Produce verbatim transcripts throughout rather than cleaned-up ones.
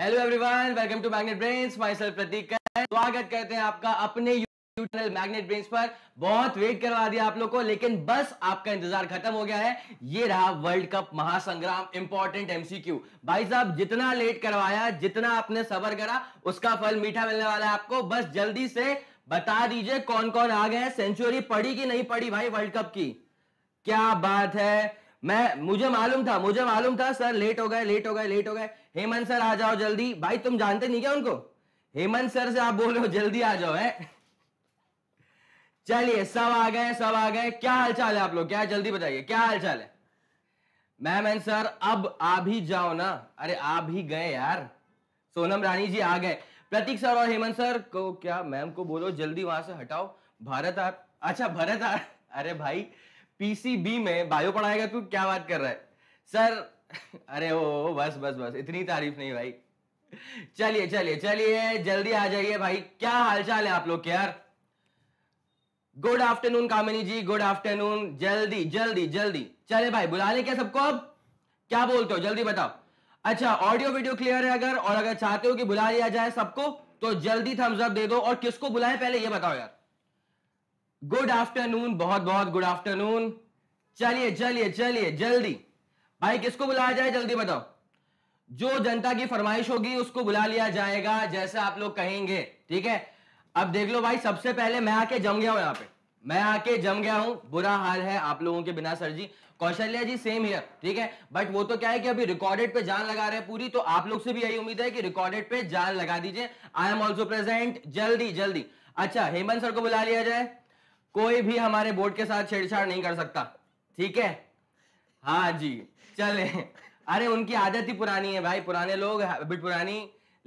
Hello everyone, welcome to magnet brains. Myself प्रतीक, स्वागत करते हैं आपका अपने यूट्यूब चैनल मैग्नेट ब्रेन्स पर। बहुत वेट करवा दिया आप लोग को, लेकिन बस आपका इंतजार खत्म हो गया है। ये रहा वर्ल्ड कप महासंग्राम इंपॉर्टेंट एमसीक्यू। भाई साहब, जितना लेट करवाया, जितना आपने सबर करा, उसका फल मीठा मिलने वाला है आपको। बस जल्दी से बता दीजिए कौन कौन आ गए हैं, सेंचुरी पड़ी कि नहीं पड़ी भाई वर्ल्ड कप की? क्या बात है। मैं मुझे मालूम था मुझे मालूम था सर लेट हो गए लेट हो गए लेट हो गए। हेमंत सर आ जाओ जल्दी। भाई तुम जानते नहीं क्या उनको? हेमंत सर से आप बोल रहे हो जल्दी आ जाओ है। चलिए, सब आ गए सब आ गए। क्या हालचाल है आप लोग? क्या जल्दी बताइए क्या हालचाल है। मैम सर अब आ भी जाओ ना। अरे आ भी गए यार। सोनम रानी जी आ गए। प्रतीक सर और हेमंत सर को क्या मैम को बोलो जल्दी वहां से हटाओ। भारत आ अच्छा भरत आ अरे भाई पीसीबी में बायो पढ़ाएगा तू, क्या बात कर रहा है सर? अरे ओ बस बस बस इतनी तारीफ नहीं भाई। चलिए चलिए चलिए जल्दी आ जाइए भाई। क्या हालचाल है आप लोग के यार? गुड आफ्टरनून कामिनी जी, गुड आफ्टरनून। जल्दी जल्दी जल्दी चले भाई, बुलाने क्या सबको? अब क्या बोलते हो जल्दी बताओ। अच्छा, ऑडियो वीडियो क्लियर है अगर, और अगर चाहते हो कि बुला लिया जाए सबको तो जल्दी थम्स अप दे दो। और किसको बुलाएं पहले ये बताओ यार। गुड आफ्टरनून, बहुत बहुत गुड आफ्टरनून। चलिए चलिए चलिए जल्दी भाई, किसको बुलाया जाए जल्दी बताओ। जो जनता की फरमाइश होगी उसको बुला लिया जाएगा, जैसा आप लोग कहेंगे, ठीक है? अब देख लो भाई, सबसे पहले मैं आके जम गया हूं यहाँ पे, मैं आके जम गया हूं। बुरा हाल है आप लोगों के बिना सर जी। कौशल्या जी सेम हियर, ठीक है? बट वो तो क्या है कि अभी रिकॉर्डेड पे जान लगा रहे हैं पूरी, तो आप लोग से भी यही उम्मीद है कि रिकॉर्डेड पे जान लगा दीजिए। आई एम ऑल्सो प्रेजेंट, जल्दी जल्दी। अच्छा, हेमंत सर को बुला लिया जाए। कोई भी हमारे बोर्ड के साथ छेड़छाड़ नहीं कर सकता, ठीक है? हाँ जी चले। अरे उनकी आदत ही पुरानी है भाई, पुराने लोग हैबिट पुरानी,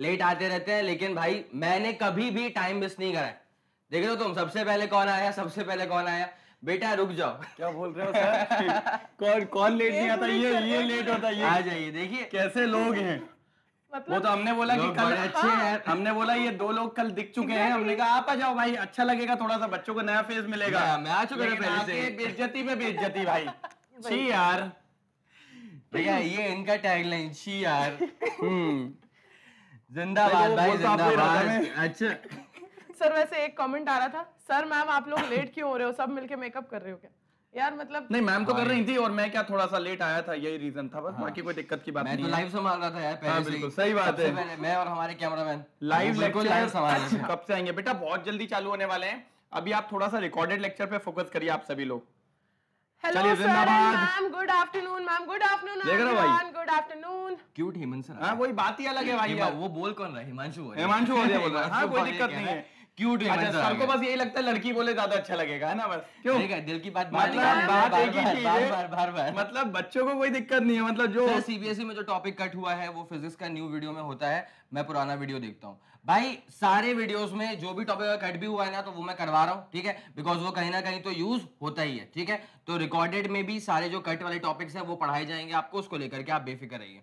लेट आते रहते हैं। लेकिन भाई मैंने कभी भी टाइम मिस नहीं करा है। देख लो तुम, सबसे पहले कौन आया सबसे पहले कौन आया बेटा रुक जाओ। क्या बोल रहे हो सर? कौन कौन लेट नहीं आता? ये ये लेट होता है, ये आ जाइए। देखिए कैसे लोग हैं। वो तो हमने बोला कि कल अच्छे हैं, हमने बोला ये दो लोग कल दिख चुके हैं, हमने कहा आप आ जाओ भाई, अच्छा लगेगा, थोड़ा सा बच्चों को नया फेस मिलेगा। मैं आ चुका हूं पहले से। बेइज्जती में बेइज्जती भाई, छी यार भैया, ये इनका टैगलाइन छी यार। जिंदाबाद भाई जिंदाबाद। अच्छा सर, वैसे एक कमेंट आ रहा था, सर मैम आप लोग लेट क्यों हो रहे हो, सब मिलके मेकअप कर रहे हो क्या यार? मतलब नहीं, मैम तो कर रही थी और मैं क्या थोड़ा सा लेट आया था, यही रीजन था बस। हाँ। बाकी कोई दिक्कत की बात मैं नहीं। मैं तो लाइव संभाल रहा था यार पहले। हाँ, बिल्कुल सही बात है। मैं और हमारे कैमरामैन लाइव लाइव संभाल रहे हैं। कब से आएंगे बेटा? बहुत जल्दी चालू होने वाले हैं। अभी आप थोड़ा सा रिकॉर्डेड लेक्चर पे फोकस करिए आप सभी लोग। Hello sir ma'am, good afternoon ma'am, good afternoon. देख रहे हो भाई, good afternoon. Cute Hemant sir. हां वही बात ही अलग है भाई। वो बोल कौन रहा है? हिमांशु है, हिमांशु हो गया बोल रहा है। हां कोई दिक्कत नहीं है, क्यूट है। अच्छा सबको बस यही लगता है लड़की बोले ज्यादा अच्छा लगेगा, है ना? बस क्यों? ठीक है, दिल की बात मान लीजिए। मतलब बच्चों को कोई दिक्कत नहीं है। मतलब जो सीबीएसई में जो टॉपिक कट हुआ है वो फिजिक्स का न्यू वीडियो में होता है। मैं पुराना वीडियो देखता हूँ भाई, सारे वीडियोस में जो भी टॉपिक कट भी हुआ है ना तो वो मैं करवा रहा हूँ, ठीक है? बिकॉज वो कहीं ना कहीं तो यूज होता ही है, ठीक है? तो रिकॉर्डेड में भी सारे जो कट वाले टॉपिक्स है वो पढ़ाए जाएंगे आपको, उसको लेकर के आप बेफिक्र रहिए।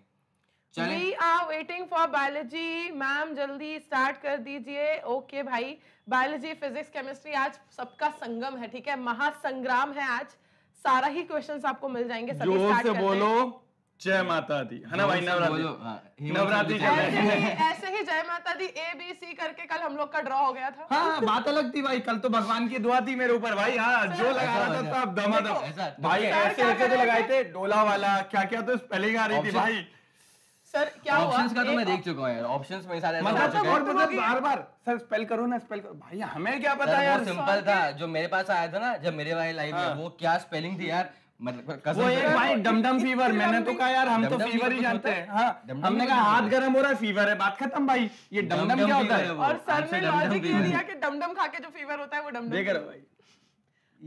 We are waiting for biology, ma'am जल्दी स्टार्ट कर दीजिए। ओके okay भाई, बायोलॉजी फिजिक्स केमिस्ट्री आज सबका संगम है, ठीक है? महासंग्राम है आज, सारा ही क्वेश्चंस आपको मिल जाएंगे। सभी स्टार्ट करते हैं। बोलो जय माता दी, है ना भाई? नवरात्रि नवरात्रि ऐसे ही जय माता दी ए बी सी करके कल हम लोग का ड्रॉ हो गया था। हाँ बात अलग थी भाई, कल तो भगवान की दुआ थी मेरे ऊपर भाई। हाँ जो लगा रहा था आप दमा दम भाई, ऐसे ऐसे तो लगाए थे, डोला वाला क्या क्या तो स्पेलिंग आ रही थी भाई। सर क्या हुआ? ऑप्शंस का तो मैं देख चुका हूं यार, ऑप्शंस में सारे ऐसा हो चुका है। मतलब बार-बार सर स्पेल करो ना स्पेल करो भाई, हमें क्या पता यार। सिंपल था जो मेरे पास आया था ना जब मेरे वाले लाइव में, वो क्या स्पेलिंग थी यार। मतलब वो एक भाई डमडम फीवर, मैंने तो कहा यार हम तो फीवर ही जानते हैं। हां हमने कहा हाथ गरम हो रहा है फीवर है, बात खत्म भाई। ये डमडम क्या होता है? और सर ने लॉजिक ये दिया कि डमडम खा के जो फीवर होता है वो डमडम। देख रहे हो भाई,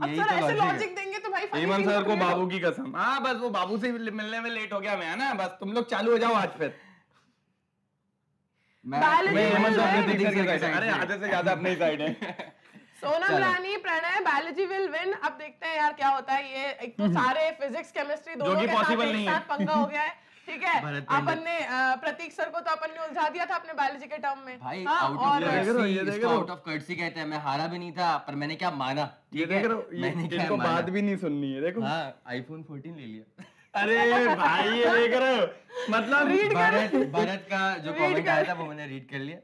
अब सर ऐसे लॉजिक देंगे तो भाई हेमंत सर को बाबू की कसम। हाँ बस वो बाबू से मिलने में लेट हो गया मैं, है ना? बस तुम लोग चालू हो जाओ आज फिर। मैं हेमंत सर के दिक्कत के साइड, अरे आधे से ज्यादा अपने ही साइड है। Sonam Rani, Pranay, biology will win. अब देखते हैं यार क्या होता है। ये एक तो सारे फिजिक्स केमिस्ट्री दोनों के साथ एक साथ पंगा हो गया है, ठीक है? अपन ने प्रतीक सर को तो अपन ने उलझा दिया था अपने बायोलॉजी के टर्म में। भाई आउट ऑफ कर्सी कहते हैं। मैं हारा भी नहीं था पर मैंने क्या माना, ठीक है? मैंने क्या बात भी नहीं सुननी है। देखो आईफोन फोर्टीन ले लिया अरे भाई ये लेकर मतलब रीड भारत, भारत का जो कमेंट आया था वो मैंने रीड कर लिया,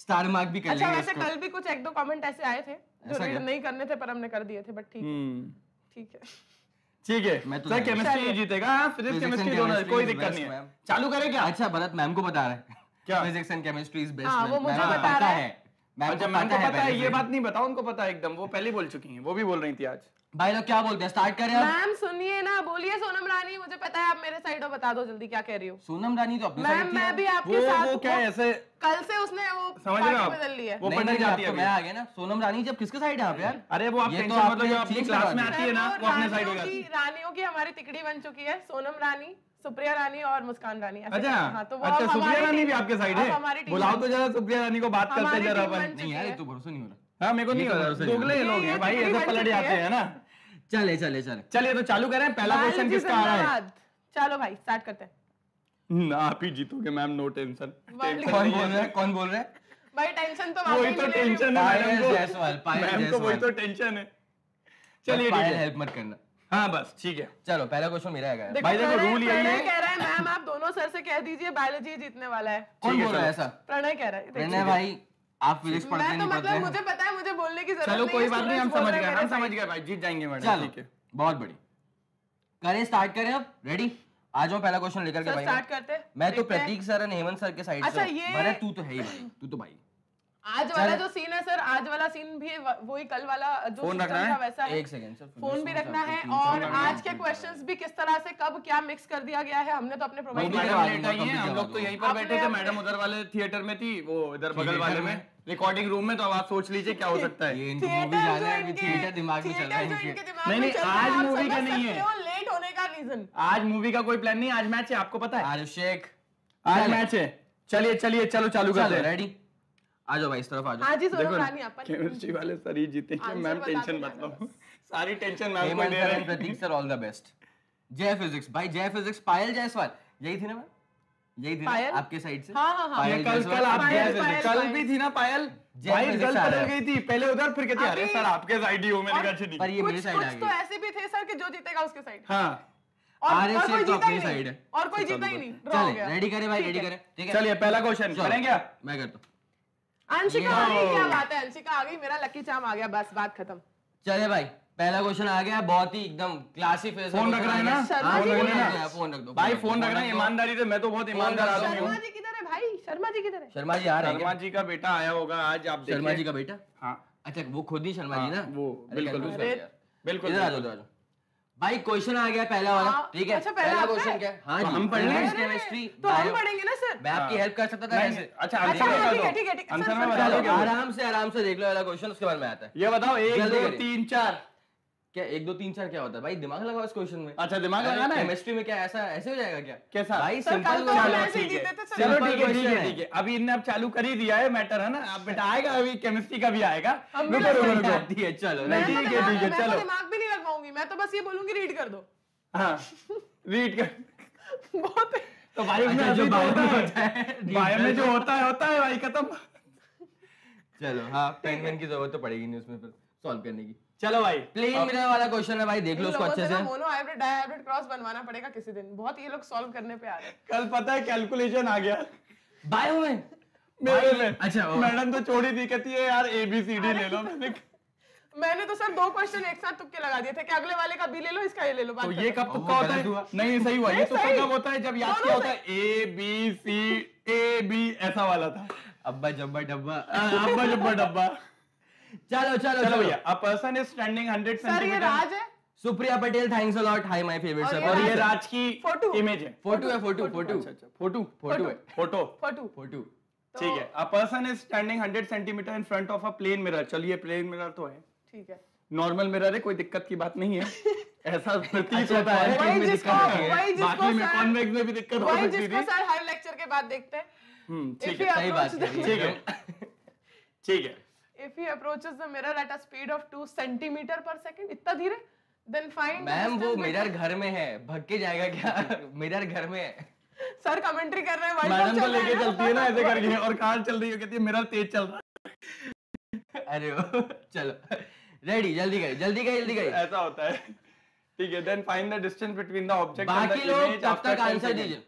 स्टार मार्क भी कर लिया। अच्छा वैसे कल भी कुछ एक दो कमेंट ऐसे आए थे जो रीड नहीं करने थे पर हमने कर दिए थे, बट ठीक है ठीक है ठीक है। मैं तो केमिस्ट्री जीतेगा, फिजिक्स केमिस्ट्री दोनों, कोई दिक्कत नहीं है। चालू करें क्या? अच्छा भरत मैम को बता रहा है क्या physics and chemistry is best? वो मुझे बता रहा है, मैम को पता है, ये बात नहीं बताओ उनको पता है एकदम, वो पहले बोल चुकी हैं, वो भी बोल रही थी आज। भाई लोग क्या बोलते हैं, स्टार्ट करें? मैम सुनिए ना, बोलिए सोनम रानी, मुझे पता है आप मेरे साइड हो, बता दो जल्दी क्या कह रही हो। सोनम रानी तो अपने साइड थी, मैं भी आपके साथ। वो क्या ऐसे कल से उसने वो समझ रहे हो आप बदल लिया, वो पढ़ने जाती है, मैं आ गया ना। सोनम रानी जब किसके साइड है आप यार? अरे वो आप टेंशन मत लो, आपकी क्लास में आती है ना वो अपने साइड हो जाती है। रानियों की हमारी तिकड़ी बन चुकी है, सोनम रानी, सुप्रिया रानी और मुस्कान रानी। अच्छा हाँ, तो अच्छा सुप्रिया रानी भी आपके साइड है, बुलाओ तो जरा सुप्रिया रानी को, बात करते हैं जरा। नहीं यार तो भरोसा नहीं हो रहा। हाँ मेरे को नहीं होता, दोगले लोग हैं भाई, ऐसे पलट जाते हैं ना। चले चले चले चलिए तो चालू करें, पहला क्वेश्चन किसका आ रहा है? चलो भाई स्टार्ट करते हैं। आप ही जीतोगे मैम, नो टेंशन। कौन बोल रहा है कौन बोल रहा है भाई? टेंशन तो वही तो टेंशन है मैम को, वही तो टेंशन है। चलिए हेल्प मत करना, हाँ बस ठीक है। चलो पहला क्वेश्चन मेरा है भाई, देखो रूल यही है। कह रहा है मैम आप दोनों सर से कह दीजिए बायोलॉजी जीतने वाला है। कौन बोल रहा है ऐसा? प्रणय कह रहा है। प्रणय भाई आप फिजिक्स पढ़ते हैं? मैं तो मतलब मुझे पता है, मुझे बोलने की जरूरत नहीं है। चलो कोई बात नहीं, हम समझ गए हम समझ गए भाई, जीत जाएंगे मैडम। ठीक है बहुत बढ़िया, करें स्टार्ट करें अब। रेडी? आ जाओ पहला क्वेश्चन लेकर के भाई, स्टार्ट करते हैं। मैं तो प्रतीक सर और हेमंत सर के साइड से। अरे तू तो है ही भाई, तू तो भाई आज वाला जो सीन है सर, आज वाला सीन भी वही कल वाला जो था वैसा है। एक सेकंड सर, फोन भी रखना है और आज के क्वेश्चंस भी किस तरह से कब क्या मिक्स कर दिया गया है हमने तो अपने प्रोवाइड किया। हम लोग तो यहीं पर बैठे थे, मैडम उधर वाले थिएटर में थी, वो इधर बगल वाले में रिकॉर्डिंग रूम में, तो अब आप सोच लीजिए क्या हो सकता है। थिएटर दिमाग में चल रहा है। नहीं नहीं आज मूवी का नहीं है, लेट होने का रीजन आज मूवी का कोई प्लान नहीं, आज मैच है आपको पता है, अभिषेक आज मैच है। चलिए चलिए चलो चालू करते हैं। रेडी? आ जाओ भाई इस तरफ आ जाओ। आज ही सोनम रानी अपन केमिस्ट्री वाले सर ही जीतेंगे, मैम टेंशन मत लो, सारी टेंशन मैम को दे रहे हैं। प्रतीक सर ऑल द बेस्ट। जय फिजिक्स भाई, जय फिजिक्स। पायल जायसवाल यही थी ना मैम, यही थी ना आपके साइड से? हां हां हां कल कल आप जय फिजिक्स कल भी थी ना पायल भाई, गलत बदल गई थी, पहले उधर फिर कहती अरे सर आपके साइड ही हो। मैंने कहा ठीक, पर ये मेरे साइड आ गई। कुछ तो ऐसे भी थे सर कि जो जीतेगा उसके साइड। हां और कोई जीता ही नहीं, और कोई जीता ही नहीं। चलो रेडी करें भाई, रेडी करें ठीक है। चलिए पहला क्वेश्चन करें क्या? मैं करता हूं। अंशिका आ गई, क्या बात है, अंशिका आ गई, मेरा लकी चार्म आ गया, बस बात खत्म। चले भाई पहला क्वेश्चन आ गया, बहुत ही एकदम क्लासी फेस। फोन रख रहा है ना, फोन रख दो भाई, फोन रख रहा है ईमानदारी से, मैं तो बहुत ईमानदार आदमी हूं। शर्मा जी किधर है भाई? शर्मा जी किधर है? शर्मा जी आ रहे हैं, शर्मा जी का बेटा आया होगा आज, आप देखिए शर्मा जी का बेटा। हां अच्छा वो खुद ही शर्मा जी ना, वो बिल्कुल बिल्कुल। इधर आ जाओ, इधर आ जाओ भाई, क्वेश्चन आ गया पहला वाला ठीक है। अच्छा पहला क्वेश्चन क्या? हाँ जी हम पढ़ लेंगे केमिस्ट्री तो हम पढ़ेंगे ना सर, मैं आपकी हेल्प कर सकता था ऐसे। अच्छा ठीक है ठीक है, आराम से आराम से देख लो वाला क्वेश्चन, उसके बाद में आता है। ये बताओ एक दो तीन चार क्या? एक दो तीन चार क्या होता है भाई? दिमाग लगाओ इस क्वेश्चन में। अच्छा दिमाग लगाना है केमिस्ट्री में? क्या ऐसा ऐसे हो जाएगा क्या? कैसा भाई सिंपल क्वेश्चन है ठीक है। अभी इनने अब चालू कर ही दिया है मैटर है ना, अब बेटा आएगा अभी केमिस्ट्री का भी आएगा। चलो ठीक है ठीक है, चलो दिमाग भी नहीं लगाऊंगी मैं, तो बस ये बोलूंगी रीड कर दो। हाँ रीड कर बहुत तो भाई जो बायो में जो होता है होता है भाई, खत्म। चलो हाँ पेन वेन की जरूरत तो पड़ेगी नहीं उसमें फिर सॉल्व करने की। चलो भाई प्लेन मिरर वाला क्वेश्चन है भाई, देख लो उसको अच्छे से। Mono hybrid die hybrid cross बनवाना पड़ेगा किसी दिन, बहुत ये लोग सॉल्व करने पे आ रहे हैं। कल पता है कैलकुलेशन आ गया बायो में मेरे में। अच्छा मैडम तो छोड़ी दी, कहती है यार एबीसीडी ले लो। मैंने मैंने तो सर दो क्वेश्चन एक साथ तुक्के लगा दिए थे कि अगले वाले का बी ले लो, इसका ए ले लो। तो ये कब तुक्का होता है? नहीं सही हुआ, ये तुक्का कब होता है जब याद क्या होता है, ए बी सी ए बी ऐसा वाला था। अब्बा जब्बा डब्बा अब्बा जब्बा डब्बा। चलो चलो चलो भैया, a person is standing hundred centimetre. Sir ये राज है, Supriya Patel thanks a lot, hi my favourite sir. और ये राज की इमेज है, फोटो है, photo photo photo photo photo photo photo ठीक है। A person is standing hundred centimetre in front of a plane mirror. चलिए प्लेन मिरर तो है ठीक है, नॉर्मल मिरर है, कोई दिक्कत की बात नहीं है। ऐसा प्रतीक होता है बाकी में कॉन्वेक्स में भी दिक्कत हो सकती है। सर हर लेक्चर के बाद देखते हैं ठीक है, सही बात है ठीक है ठीक है। If he approaches the mirror at a speed of two centimeters per second, इतना धीरे, then find मैम वो मिरर घर में है, भाग के जाएगा क्या? मिरर घर में है। सर कमेंट्री कर रहे हैं, मैडम को लेके चलती है ना ऐसे करके, और कार चल रही है कहती है मिरर तेज चल रहा है। अरे चलो रेडी, जल्दी करिए जल्दी करिए जल्दी करिए। ऐसा होता है ठीक है, then find the distance between the object and the image after ten seconds.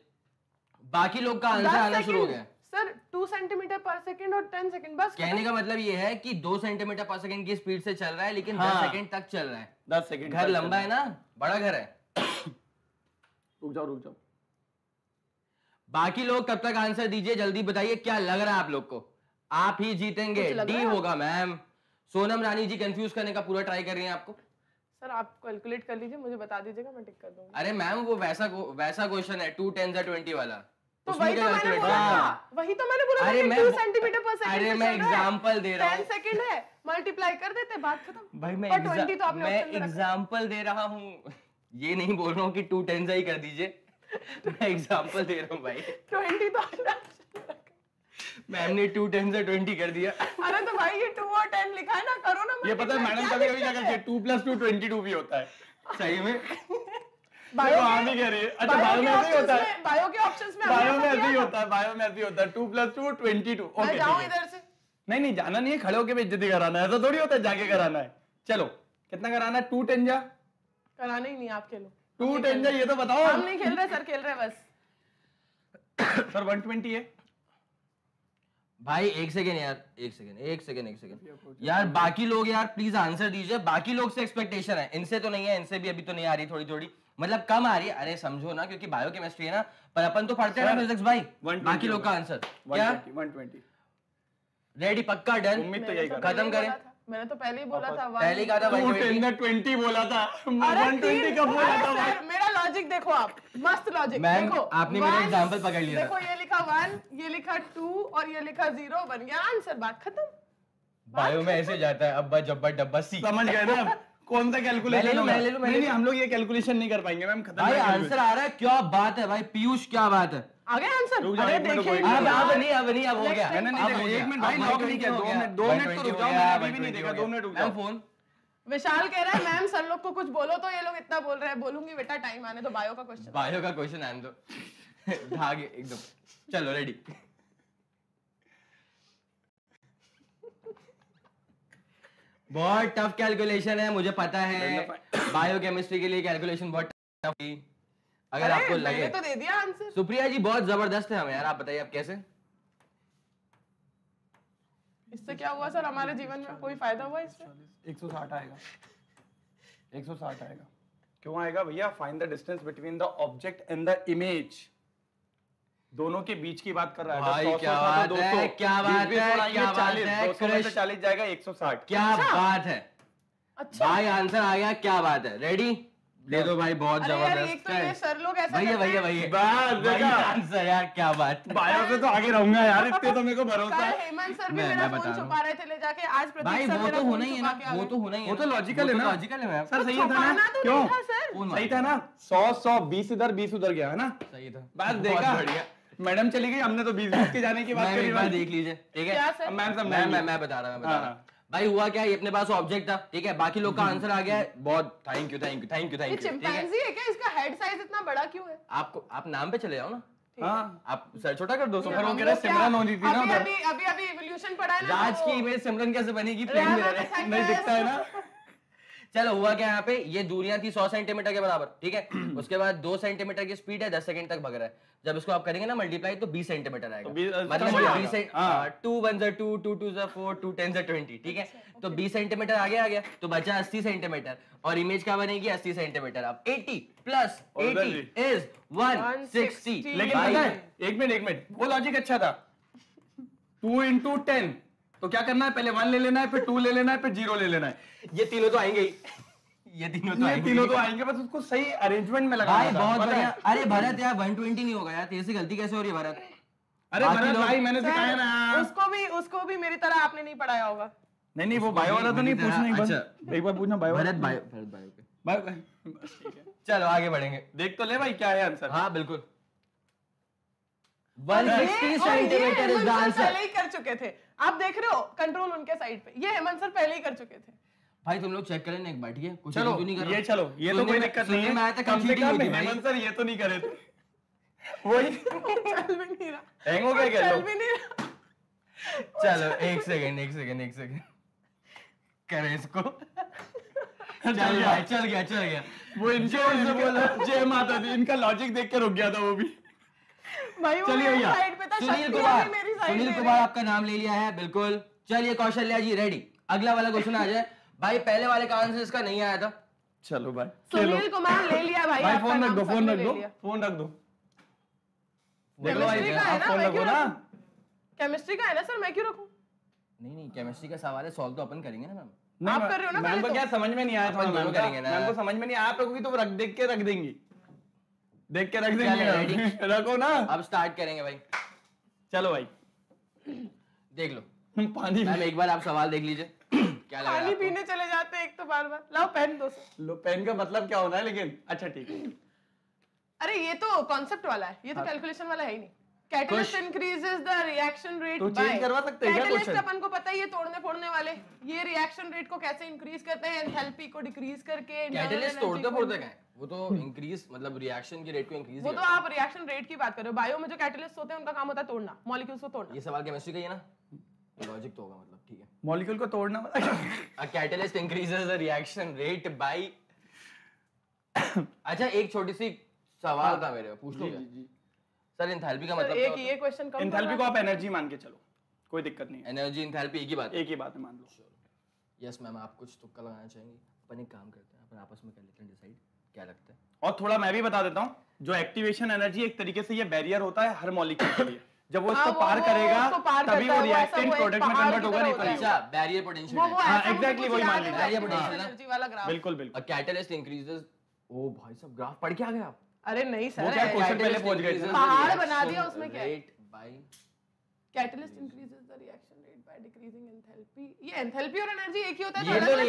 बाकी लोग का आंसर आना शुरू हो गया sir. Two centimetre per second और टेन सेकंड बस। कहने का मतलब ये है कि दो सेंटीमीटर पर सेकंड की स्पीड से चल रहा है, लेकिन हाँ, दस सेकंड तक चल रहा है। दस सेकंड घर लंबा है ना, बड़ा घर है। रुक जाओ रुक जाओ बाकी लोग कब तक आंसर दीजिए, जल्दी बताइए क्या लग रहा है आप लोग को। आप ही जीतेंगे, डी होगा मैम। सोनम रानी जी कंफ्यूज करने का पूरा ट्राई कर रही है आपको। सर आप कैलकुलेट कर लीजिए, मुझे बता दीजिएगा, मैं टिक कर दूंगा। अरे मैम वो वैसा वैसा क्वेश्चन है, टू टेन या ट्वेंटी वाला, तो वही तो मैंने बोला था, वही तो मैंने बोला था कि सेंटीमीटर पर सेकंड। अरे मैं एग्जांपल दे रहा हूं, दस सेकंड है, मल्टीप्लाई कर देते, बात खत्म। भाई मैं बीस तो आपने ऑप्शन रखा, एग्जांपल दे रहा हूं, ये नहीं बोल रहा हूं कि टू टेन ही कर दीजिए, मैं एग्जांपल दे रहा हूं भाई। बीस तो आपने ऑप्शन रखा, मैम ने टू टेन से बीस कर दिया। अरे तो भाई ये टू और टेन लिखा है ना, करो ना। ये पता है मैडम कभी कभी क्या करती है, टू प्लस टू बाईस भी होता है सही में। बायो में कह रही है। अच्छा बायो में भी होता है, बायो के ऑप्शंस में बायो में भी होता है, बायो में भी होता है टू प्लस टू बाईस। ओके जाओ इधर से। नहीं नहीं जाना नहीं है, खड़े होके बेइज्जती कराना है, ऐसा थोड़ी होता है जाके कराना है। चलो कितना कराना है, टू टेन जा कराना ही नहीं, आप खेलो टू टेन जा। ये तो बताओ हम नहीं खेल रहे सर, खेल रहे बस। सर वन ट्वेंटी है भाई। एक सेकंड यार, एक सेकंड एक सेकंड एक सेकंड यार। बाकी लोग यार प्लीज आंसर दीजिए, बाकी लोग से एक्सपेक्टेशन है, इनसे तो नहीं है, इनसे भी अभी तो नहीं आ रही, थोड़ी थोड़ी मतलब कम आ रही है। अरे समझो ना, क्योंकि बायोकेमिस्ट्री है ना, पर अपन तो पढ़ते हैं ना फिजिक्स भाई। बाकी लोग का आंसर क्या? वन ट्वेंटी रेडी, पक्का डन, उम्मीद तो यही कर खत्म करें। मैंने तो पहले ही बोला था, पहले कहा था टू टेन ट्वेंटी बोला था, वन ट्वेंटी कब बोला था सर? मेरा लॉजिक देखो आप, मस्त लॉजिक देखो, आपने मेरा एग्जांपल पकड़ लिया। देखो ये लिखा वन, ये लिखा टू और ये लिखा जीरो, बन गया आंसर, बात खत्म। बायो में ऐसे जाता है, अब्बा जब्बा डब्बा सी, समझ गए ना आप कौन सा कैलकुलेशन होगा। नहीं नहीं हम लोग ये कैलकुलेशन नहीं कर पाएंगे मैम, खत्म। भाई आंसर आ रहा है, क्या बात है भाई पीयूष, क्या बात है, आ गया आंसर। अरे देखिए अब अब नहीं अब नहीं अब हो गया, मैंने नहीं एक मिनट भाई, लॉक नहीं किया, दो मिनट दो मिनट तो रुक जाओ, मैंने अभी भी नहीं देखा, दो मिनट रुक जाओ। फोन विशाल कह रहा है मैम सर लोग को कुछ बोलो, तो ये लोग इतना बोल रहे हैं। बोलूंगी बेटा, टाइम आने दो, बायो का क्वेश्चन बायो का क्वेश्चन आने दो, धागे एकदम। चलो रेडी, बहुत टफ कैलकुलेशन है मुझे पता है, बायोकेमिस्ट्री के लिए कैलकुलेशन बहुत टफ थी। अगर आपको लगे तो दे दिया आंसर। सुप्रिया जी बहुत जबरदस्त है हमें यार, आप बताइए आप कैसे। इससे क्या हुआ सर, हमारे जीवन में कोई फायदा हुआ इससे? एक सौ साठ आएगा, एक सौ साठ आएगा। क्यों आएगा भैया? Find the distance between the object and the image, दोनों के बीच की बात कर रहा है। क्या बात है, क्या बात है, क्या बात है, चालीस जाएगा एक सौ साठ, क्या बात है। अच्छा भाई आंसर आ गया, क्या बात है। रेडी ले दो भाई, बहुत जबरदस्त है सर लोग ऐसा भैया भैया भैया आंसर यार, क्या बात। बायो से तो आगे रहूंगा यार, इतने तो मेरे को भरोसा है। हेमंत सर भी मेरा फोन छुपा रहे थे ले जाके आज, भाई वो तो होना ही है ना, वो तो होना ही है, वो तो लॉजिकल है ना, लॉजिकल है सर। सही था ना? क्यों सही था ना, सौ सौ बीस इधर बीस उधर गया है ना, सही था बात। देखा बढ़िया मैडम चली गई, हमने तो बीस बीस के जाने की बात करी। बात देख लीजिए ठीक है मैम, सब मैम मैं बता रहा हूँ भाई। हुआ क्या, ये अपने पास ऑब्जेक्ट था ठीक है, बाकी लोग का आंसर आ गया है, बहुत thank you thank you thank you thank you. ये चिंपैंजी है क्या, इसका हेड साइज इतना बड़ा क्यों है? आपको आप नाम पे चले जाओ ना, हाँ आप सर छोटा कर दो। सिमरन कह रहा है, सिमरन होनी थी ना अभी अभी अभी इवोल्यूशन पढ़ा है ना, आज की इमेज सिमरन कैसे बनेगी प्लेन में नहीं दिखता है ना। चलो हुआ क्या, यहाँ पे ये दूरियां थी सौ सेंटीमीटर के बराबर ठीक है, उसके बाद दो सेंटीमीटर की स्पीड है, दस सेकंड तक भग रहा है, जब इसको आप करेंगे ना मल्टीप्लाई तो बीस सेंटीमीटर आएगा, मतलब टू वन जर टू टू टू जर फोर टू टेन जर ट्वेंटी ठीक है, तो बीस सेंटीमीटर आगे आ गया, तो बचा अस्सी सेंटीमीटर और इमेज क्या बनेगी अस्सी सेंटीमीटर। अब eighty plus eighty is one sixty. लेकिन पता है एक मिनट एक मिनट वो लॉजिक अच्छा था, टू इंटू टेन तो क्या करना है, पहले वन ले लेना है, फिर टू ले लेना है, फिर जीरो ले लेना है, ये तीनों तो आएंगे ही, ये तीनों तो आएंगे, तीनों तो आएंगे, बस उसको सही अरेंजमेंट में लगाना है। बहुत बढ़िया। अरे भरत यार वन ट्वेंटी नहीं होगा यार, तेरे से गलती कैसे हो रही है भरत? अरे भरत भाई मैंने सिखाया ना उसको भी, उसको भी मेरी तरह आपने नहीं पढ़ाया होगा। नहीं नहीं वो बायो वाला तो नहीं पूछना, एक बार पूछना बायो भरत बायो बायो ठीक है। चलो आगे बढ़ेंगे, देख तो ले भाई क्या है आंसर। हाँ बिल्कुल one sixty centimetre is the answer. पहले ही कर चुके थे आप, देख रहे हो कंट्रोल उनके साइड पे, ये हेमंत सर पहले ही कर चुके थे। भाई तुम लोग चेक करें ना एक बार ठीक है, कुछ चलो नहीं कर ये, चलो ये तो कोई दिक्कत नहीं है, मैं तो कम से कम हेमंत सर ये तो नहीं करे थे, वही चल भी नहीं रहा, हैंग हो गया क्या लो, चल भी नहीं रहा। चलो एक सेकंड एक सेकंड एक सेकंड करें इसको, चल गया चल गया चल गया वो इनसे बोला जय माता दी, इनका लॉजिक देख के रुक गया था वो भी। भाई चलिए भैया सुनील कुमार, सुनील कुमार आपका नाम ले लिया है बिल्कुल। चलिए कौशल्या जी रेडी, अगला वाला क्वेश्चन आ जाए। भाई पहले वाले का आंसर इसका नहीं आया था। चलो भाई सुनील कुमार ले लिया। भाई फोन रख दो, फोन रख दो, फोन रख दो। केमिस्ट्री का है ना, मैं क्यों रखूं? केमिस्ट्री का है ना सर, मैं क्यों रखूं? नहीं नहीं केमिस्ट्री का सवाल है, सॉल्व तो अपन करेंगे ना मैम। आप कर रहे हो ना, मैम को क्या समझ में नहीं आया, थोड़ा मैम करेंगे ना, मैम को समझ में नहीं। आप रखोगी तो रख देख के रख देंगी, देख के रख देंगे। रखो ना, अब स्टार्ट करेंगे भाई। चलो भाई देख लो पानी। मैम एक बार आप सवाल देख लीजिए। क्या पानी पीने चले जाते हैं एक तो बार बार। लाओ पेन दो सर। लो पेन का मतलब क्या होना है लेकिन, अच्छा ठीक है। अरे ये तो कॉन्सेप्ट वाला है, ये तो कैलकुलेशन वाला है ही नहीं। Catalyst increases the reaction rate by, तो चेंज करवा सकते हैं क्या क्वेश्चन? कैटलिस्ट अपन को पता है ये तोड़ने फोड़ने वाले, ये रिएक्शन रेट को कैसे इंक्रीज करते हैं, एंथैल्पी को डिक्रीज करके। कैटलिस्ट तोड़ते फोड़ते क्या है वो, तो इंक्रीज मतलब रिएक्शन की रेट को इंक्रीज। वो तो आप रिएक्शन रेट की बात कर रहे हो। बायो में जो कैटलिस्ट होते हैं उनका काम होता है तोड़ना मॉलिक्यूल्स को, तोड़ना। ये सवाल केमिस्ट्री का ही है ना, लॉजिक तो होगा मतलब, ठीक है। मॉलिक्यूल को तोड़ना मतलब catalyst increases the reaction rate by. अच्छा एक छोटी सी सवाल था मेरे, पूछ लो सर। एंथैल्पी का मतलब एक, ये क्वेश्चन कम, एंथैल्पी को आप एनर्जी मान के चलो, कोई दिक्कत नहीं है। एनर्जी एंथैल्पी एक ही बात है, एक ही बात है, मान लो। यस मैम, आप कुछ तुक्का लगाना चाहेंगे? अपन एक काम करते हैं, अपन आपस में कर लेते हैं डिसाइड क्या लगता है। और थोड़ा मैं भी बता देता हूं, जो एक्टिवेशन एनर्जी एक तरीके से ये बैरियर होता है हर मॉलिक्यूल के लिए, जब वो इसको पार करेगा तभी वो रिएक्टेंट प्रोडक्ट में कन्वर्ट होगा, नहीं पड़ेगा। बैरियर पोटेंशियल, हां एग्जैक्टली वही मान लीजिए, बैरियर पोटेंशियल एनर्जी वाला ग्राफ। बिल्कुल बिल्कुल। कैटलिस्ट इंक्रीजेस, ओ भाई सब ग्राफ पढ़ के आ गए आप? अरे नहीं सर, क्वेश्चन पहले पहुंच गए, पहाड़ बना दिया उसमें। क्या rate by catalyst increases the reaction rate by decreasing enthalpy. ये एंथैल्पी और एनर्जी एक ही होता है, तो नहीं होगा ना, ये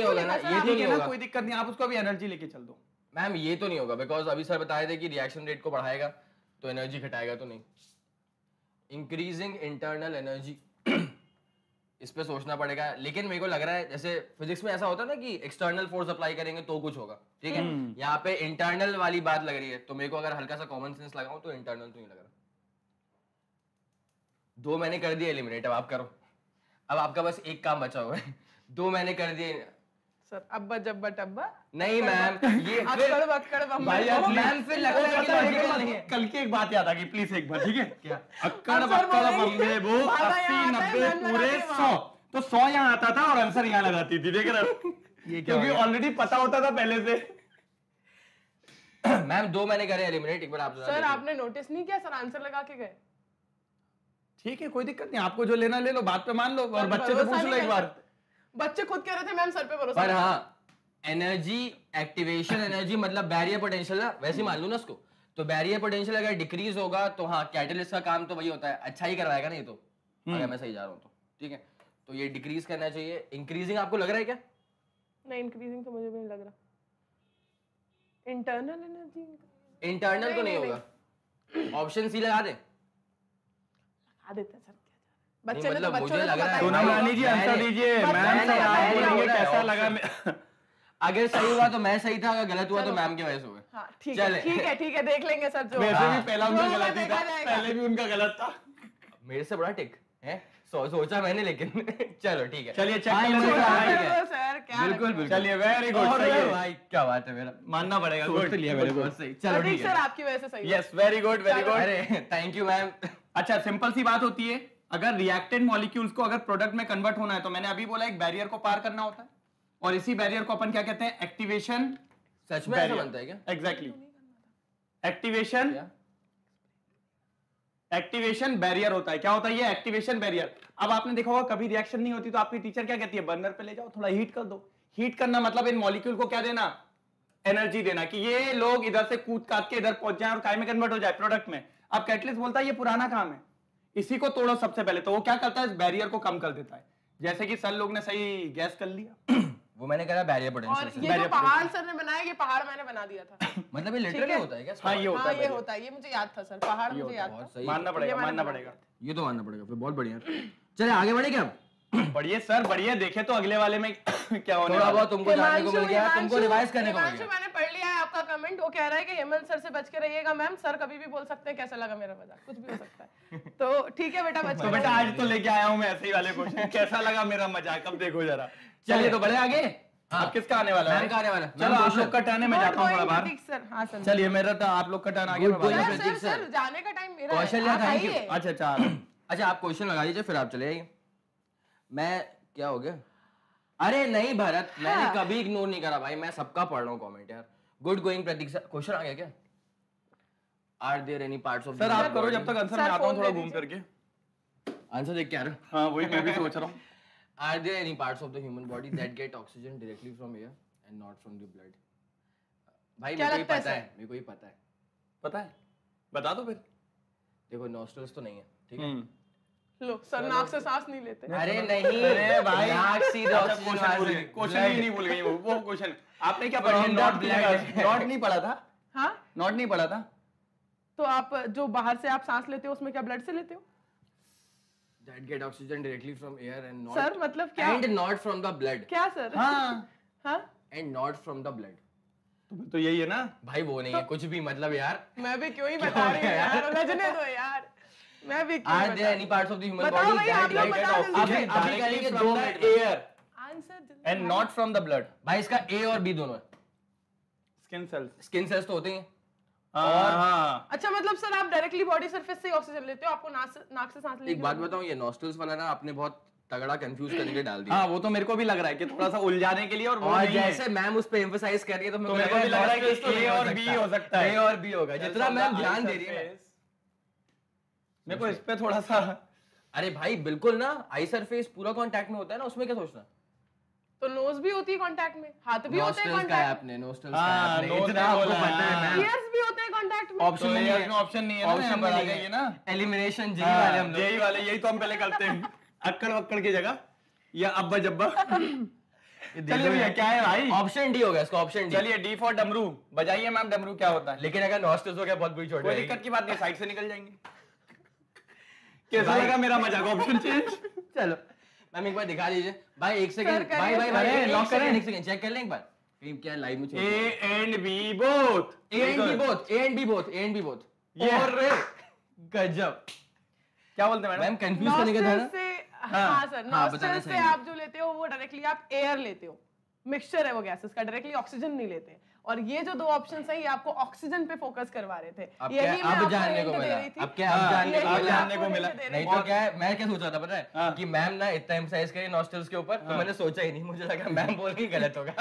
ठीक है ना, कोई दिक्कत नहीं। आप उसको अभी एनर्जी लेके चल दो। मैम ये तो नहीं होगा बिकॉज़ अभी सर बताए थे कि रिएक्शन रेट को बढ़ाएगा तो एनर्जी घटाएगा तो नहीं। इंक्रीजिंग इंटरनल एनर्जी, इस पे सोचना पड़ेगा। लेकिन मेरे को लग रहा है जैसे फिजिक्स में ऐसा होता है ना कि एक्सटर्नल फोर्स अप्लाई करेंगे तो कुछ होगा, ठीक है। यहाँ पे इंटरनल वाली बात लग रही है, तो मेरे को अगर हल्का सा कॉमन सेंस लगाऊं तो इंटरनल तो नहीं लग रहा। दो मैंने कर दिए एलिमिनेट, अब आप करो, अब आपका बस एक काम बचा हुआ है। दो मैंने कर दिए सर, अब्बा जब्बा टब्बा नहीं मैम, ये मैम फिर लग रहा है। कल की एक बात याद आ गई, प्लीज एक बार, ठीक है क्या? अक्कड़ बक्कड़ बंगे वो अस्सी नब्बे पूरे सौ, तो सौ यहाँ आता था और आंसर यहाँ लगाती थी, देख रहे हो, क्योंकि ऑलरेडी पता होता था पहले से। मैम दो मैंने करे एलिमिनेट, एक बार आप सर आपने नोटिस नहीं किया? सर आंसर लगा के गए, ठीक है कोई दिक्कत नहीं, आपको जो लेना ले लो, बात पे मान लो, और बच्चे से पूछ लो एक बार। बच्चे खुद कह रहे थे मैम सर पे भरोसा। पर हाँ एनर्जी, एक्टिवेशन एनर्जी मतलब बैरियर पोटेंशियल, वैसे मान लू ना उसको, तो बैरियर पोटेंशियल अगर डिक्रीज होगा तो हाँ कैटलिस्ट का काम तो वही होता है, अच्छा ही करवाएगा नहीं तो, अगर मैं सही जा रहा हूँ तो, ठीक है। तो ये डिक्रीज करना चाहिए। इंक्रीजिंग आपको लग रहा है क्या? नहीं इंक्रीजिंग तो मुझे भी नहीं लग रहा। इंटरनल एनर्जी, इंटरनल तो नहीं होगा। ऑप्शन सी लगा दे, लगा देते सर। बच्चे ने मतलब तो बच्चों ने लग रहा है। सोनम रानी जी आंसर दीजिए। मैम सर आप बोलेंगे कैसा लगा? अगर सही हुआ तो मैं सही था, अगर गलत हुआ तो मैम की वजह से हुआ। ठीक है ठीक है ठीक है, देख लेंगे सर। जो वैसे भी पहला उनका गलत ही था, पहले भी उनका गलत था, मेरे से बड़ा टिक है सोचा मैंने, लेकिन चलो ठीक है। चलिए बिल्कुल, चलिए वेरी गुड, भाई क्या बात है, मेरा मानना पड़ेगा, सर आपकी वजह से सही। Yes very good very good, thank you ma'am. अच्छा सिंपल सी बात होती है, अगर रिएक्टेंट मॉलिक्यूल्स को अगर प्रोडक्ट में कन्वर्ट होना है तो मैंने अभी बोला एक बैरियर को पार करना होता है, और इसी बैरियर को अपन क्या कहते हैं? एक्टिवेशन। सच में ऐसा बनता है क्या? एग्जैक्टली, एक्टिवेशन, एक्टिवेशन बैरियर होता है। क्या होता है ये? Activation barrier. अब आपने देखा होगा कभी रिएक्शन नहीं होती तो आपकी टीचर क्या कहती है? बर्नर पे ले जाओ, थोड़ा हीट कर दो। हीट करना मतलब इन मॉलिक्यूल को क्या देना? एनर्जी देना, कि ये लोग इधर से कूद काट के इधर पहुंच जाए और काय में कन्वर्ट हो जाए प्रोडक्ट में। अब कैटलिस्ट बोलता है ये पुराना काम है, इसी को तोड़ो सबसे पहले, तो वो क्या करता है? इस बैरियर को कम कर देता है। जैसे कि सर लोग ने सही गैस कर लिया। वो मैंने कहा बैरियर पोटेंशियल, और ये जो पहाड़ सर ने बनाया, ये पहाड़ मैंने बना दिया था। मतलब ये लिटरली होता है क्या? हां ये होता है, ये होता है, ये मुझे याद था सर, पहाड़ मुझे याद था। मानना पड़ेगा, मानना पड़ेगा, ये तो मानना पड़ेगा। बहुत बढ़िया, चलिए आगे बढ़े क्या? बढ़िया सर बढ़िया, देखे तो अगले वाले में क्या होने वाला, तुमको जानने को मिल गया, तुमको रिवाइज करने को मिल गया। मैंने पढ़ लिया है आपका कमेंट, वो कह रहा है कि हेमंत सर से बच के रहिएगा मैम, सर कभी भी बोल सकते हैं कैसा लगा मेरा मजाक, कुछ भी हो सकता है। तो ठीक है बेटा, बच के बेटा, आज तो लेके आया हूँ मैं ऐसे ही वाले क्वेश्चन, कैसा लगा मेरा मजाक, अब देखो जरा। चलिए तो बढ़े आगे। आप किसका आने वाला है? आने वाला। चलो आप लोग कटाने में जाता हूँ थोड़ा बाहर। चलिए मेरा था, आप लोग कटाना आगे। जाने का टाइम मेरा। Kaushalya thank you. अच्छा अच्छा अच्छा आप क्वेश्चन लगा दीजिए फिर आप चले जाइए। मैं क्या हो गया? अरे नहीं भरत, मैंने कभी इग्नोर नहीं करा भाई, मैं सबका पढ़ रहा हूँ कमेंट यार। गुड गोइंग प्रतीक सर। क्वेश्चन आ गया क्या? Are there any parts of sir आप करो जब तक आंसर मैं आता हूँ थोड़ा घूम करके। आंसर देख क्या रहा? हाँ वही मैं भी सोच रहा हूँ। Are there any parts of the human body that get oxygen directly from air and not from the blood? भाई मेरे को ही पता है, मेरे को ही पता है। पता है? बता दो फिर। देखो nostrils तो नहीं है, ठीक है? लो सर नाक से सांस नहीं लेते। अरे नहीं रे भाई। नाक सीधा ऑक्सीजन। क्वेश्चन ही नहीं भूल गई वो, वो क्वेश्चन। आपने क्या पढ़ा? Not blood, not नहीं पढ़ा था? हाँ? Not नहीं पढ़ा था? तो आप जो बाहर से आप सांस लेते हो उसमें क्या ब्लड से लेते हो? That get oxygen directly from air and not sir, मतलब क्या? And not from the blood. क्या सर? हाँ हाँ and not from the blood. तो, तो यही है ना भाई? वो नहीं तो, है कुछ भी मतलब यार मैं भी क्यों ही बता रही हूँ यार, उलझने दो यार, मैं भी क्यों बता रही हूँ। Any parts of the human body that get oxygen directly from the air and not from the blood? भाई इसका A और B दोनों है। Skin cells, skin cells तो होते हैं। हाँ। अच्छा मतलब सर आप डायरेक्टली बॉडी सरफेस से ऑक्सीजन लेते हो, आपको नाक से, नाक से सांस लेते हो। एक बात बताऊं, ये नॉस्ट्रल्स वाला ना आपने बहुत तगड़ा कंफ्यूज करके डाल दिया। हाँ वो तो मेरे को भी लग रहा है कि थोड़ा सा उलझाने के लिए और वो नहीं है। जैसे मैम उस पे एम्फसाइज कर रही है तो मेरे को भी लग रहा है कि ए और बी हो सकता है। ए और बी होगा जितना मैम ध्यान दे रही है मेरे को इस पे थोड़ा सा। अरे भाई बिल्कुल ना, आई सरफेस पूरा कॉन्टैक्ट में होता है ना, उसमें क्या सोचना। तो नोज भी होती है कांटेक्ट में, हाथ भी होते हैं कांटेक्ट में, नोस्टल्स का है आपने, इतना आपको पता है मैम, ईयर्स भी होते हैं कांटेक्ट में। ऑप्शन नहीं है, ऑप्शन नहीं है ना, हम बता गए ना एलिमिनेशन जेई वाले, हम जेई वाले यही तो हम पहले करते हैं, अक्कड़ वक्कड़ की जगह या अब्बा जब्बा। चलिए भैया क्या है भाई? ऑप्शन डी होगा इसका, ऑप्शन डी। चलिए डी फॉर डमरू। बजाइए मैम डमरू क्या होता है। लेकिन अगर नोस्टल्स हो गया बहुत बुरी चोट है, कोई दिक्कत की बात नहीं, साइड से निकल जाएंगे। कैसा लगा मेरा मजाक? Option change. चलो मैम एक बार दिखा दीजिए भाई, एक सेकंड भाई भाई भाई लॉक करें, एक सेकंड चेक कर लें एक बार फिल्म क्या लाइव में। A and B both, A and B both, A and B both, A and B both. और गजब क्या बोलते हैं मैम? कंफ्यूज करने का था ना। हां सर नॉस्ट्रल्स से आप जो लेते हो वो डायरेक्टली आप एयर लेते हो, मिक्सचर है वो गैसेस का, डायरेक्टली ऑक्सीजन नहीं लेते। और ये जो दो ऑप्शंस हैं ये आपको ऑक्सीजन पे फोकस करवा रहे थे। अब क्या अब जानने को मिला, अब क्या अब जानने को जानने को मिला नहीं तो क्या है? मैं क्या सोच रहा था पता है कि मैम ना इतना एम्फसाइज करे नॉस्टल्स के ऊपर, तो मैंने सोचा ही नहीं, मुझे लगा मैम बोल के गलत होगा।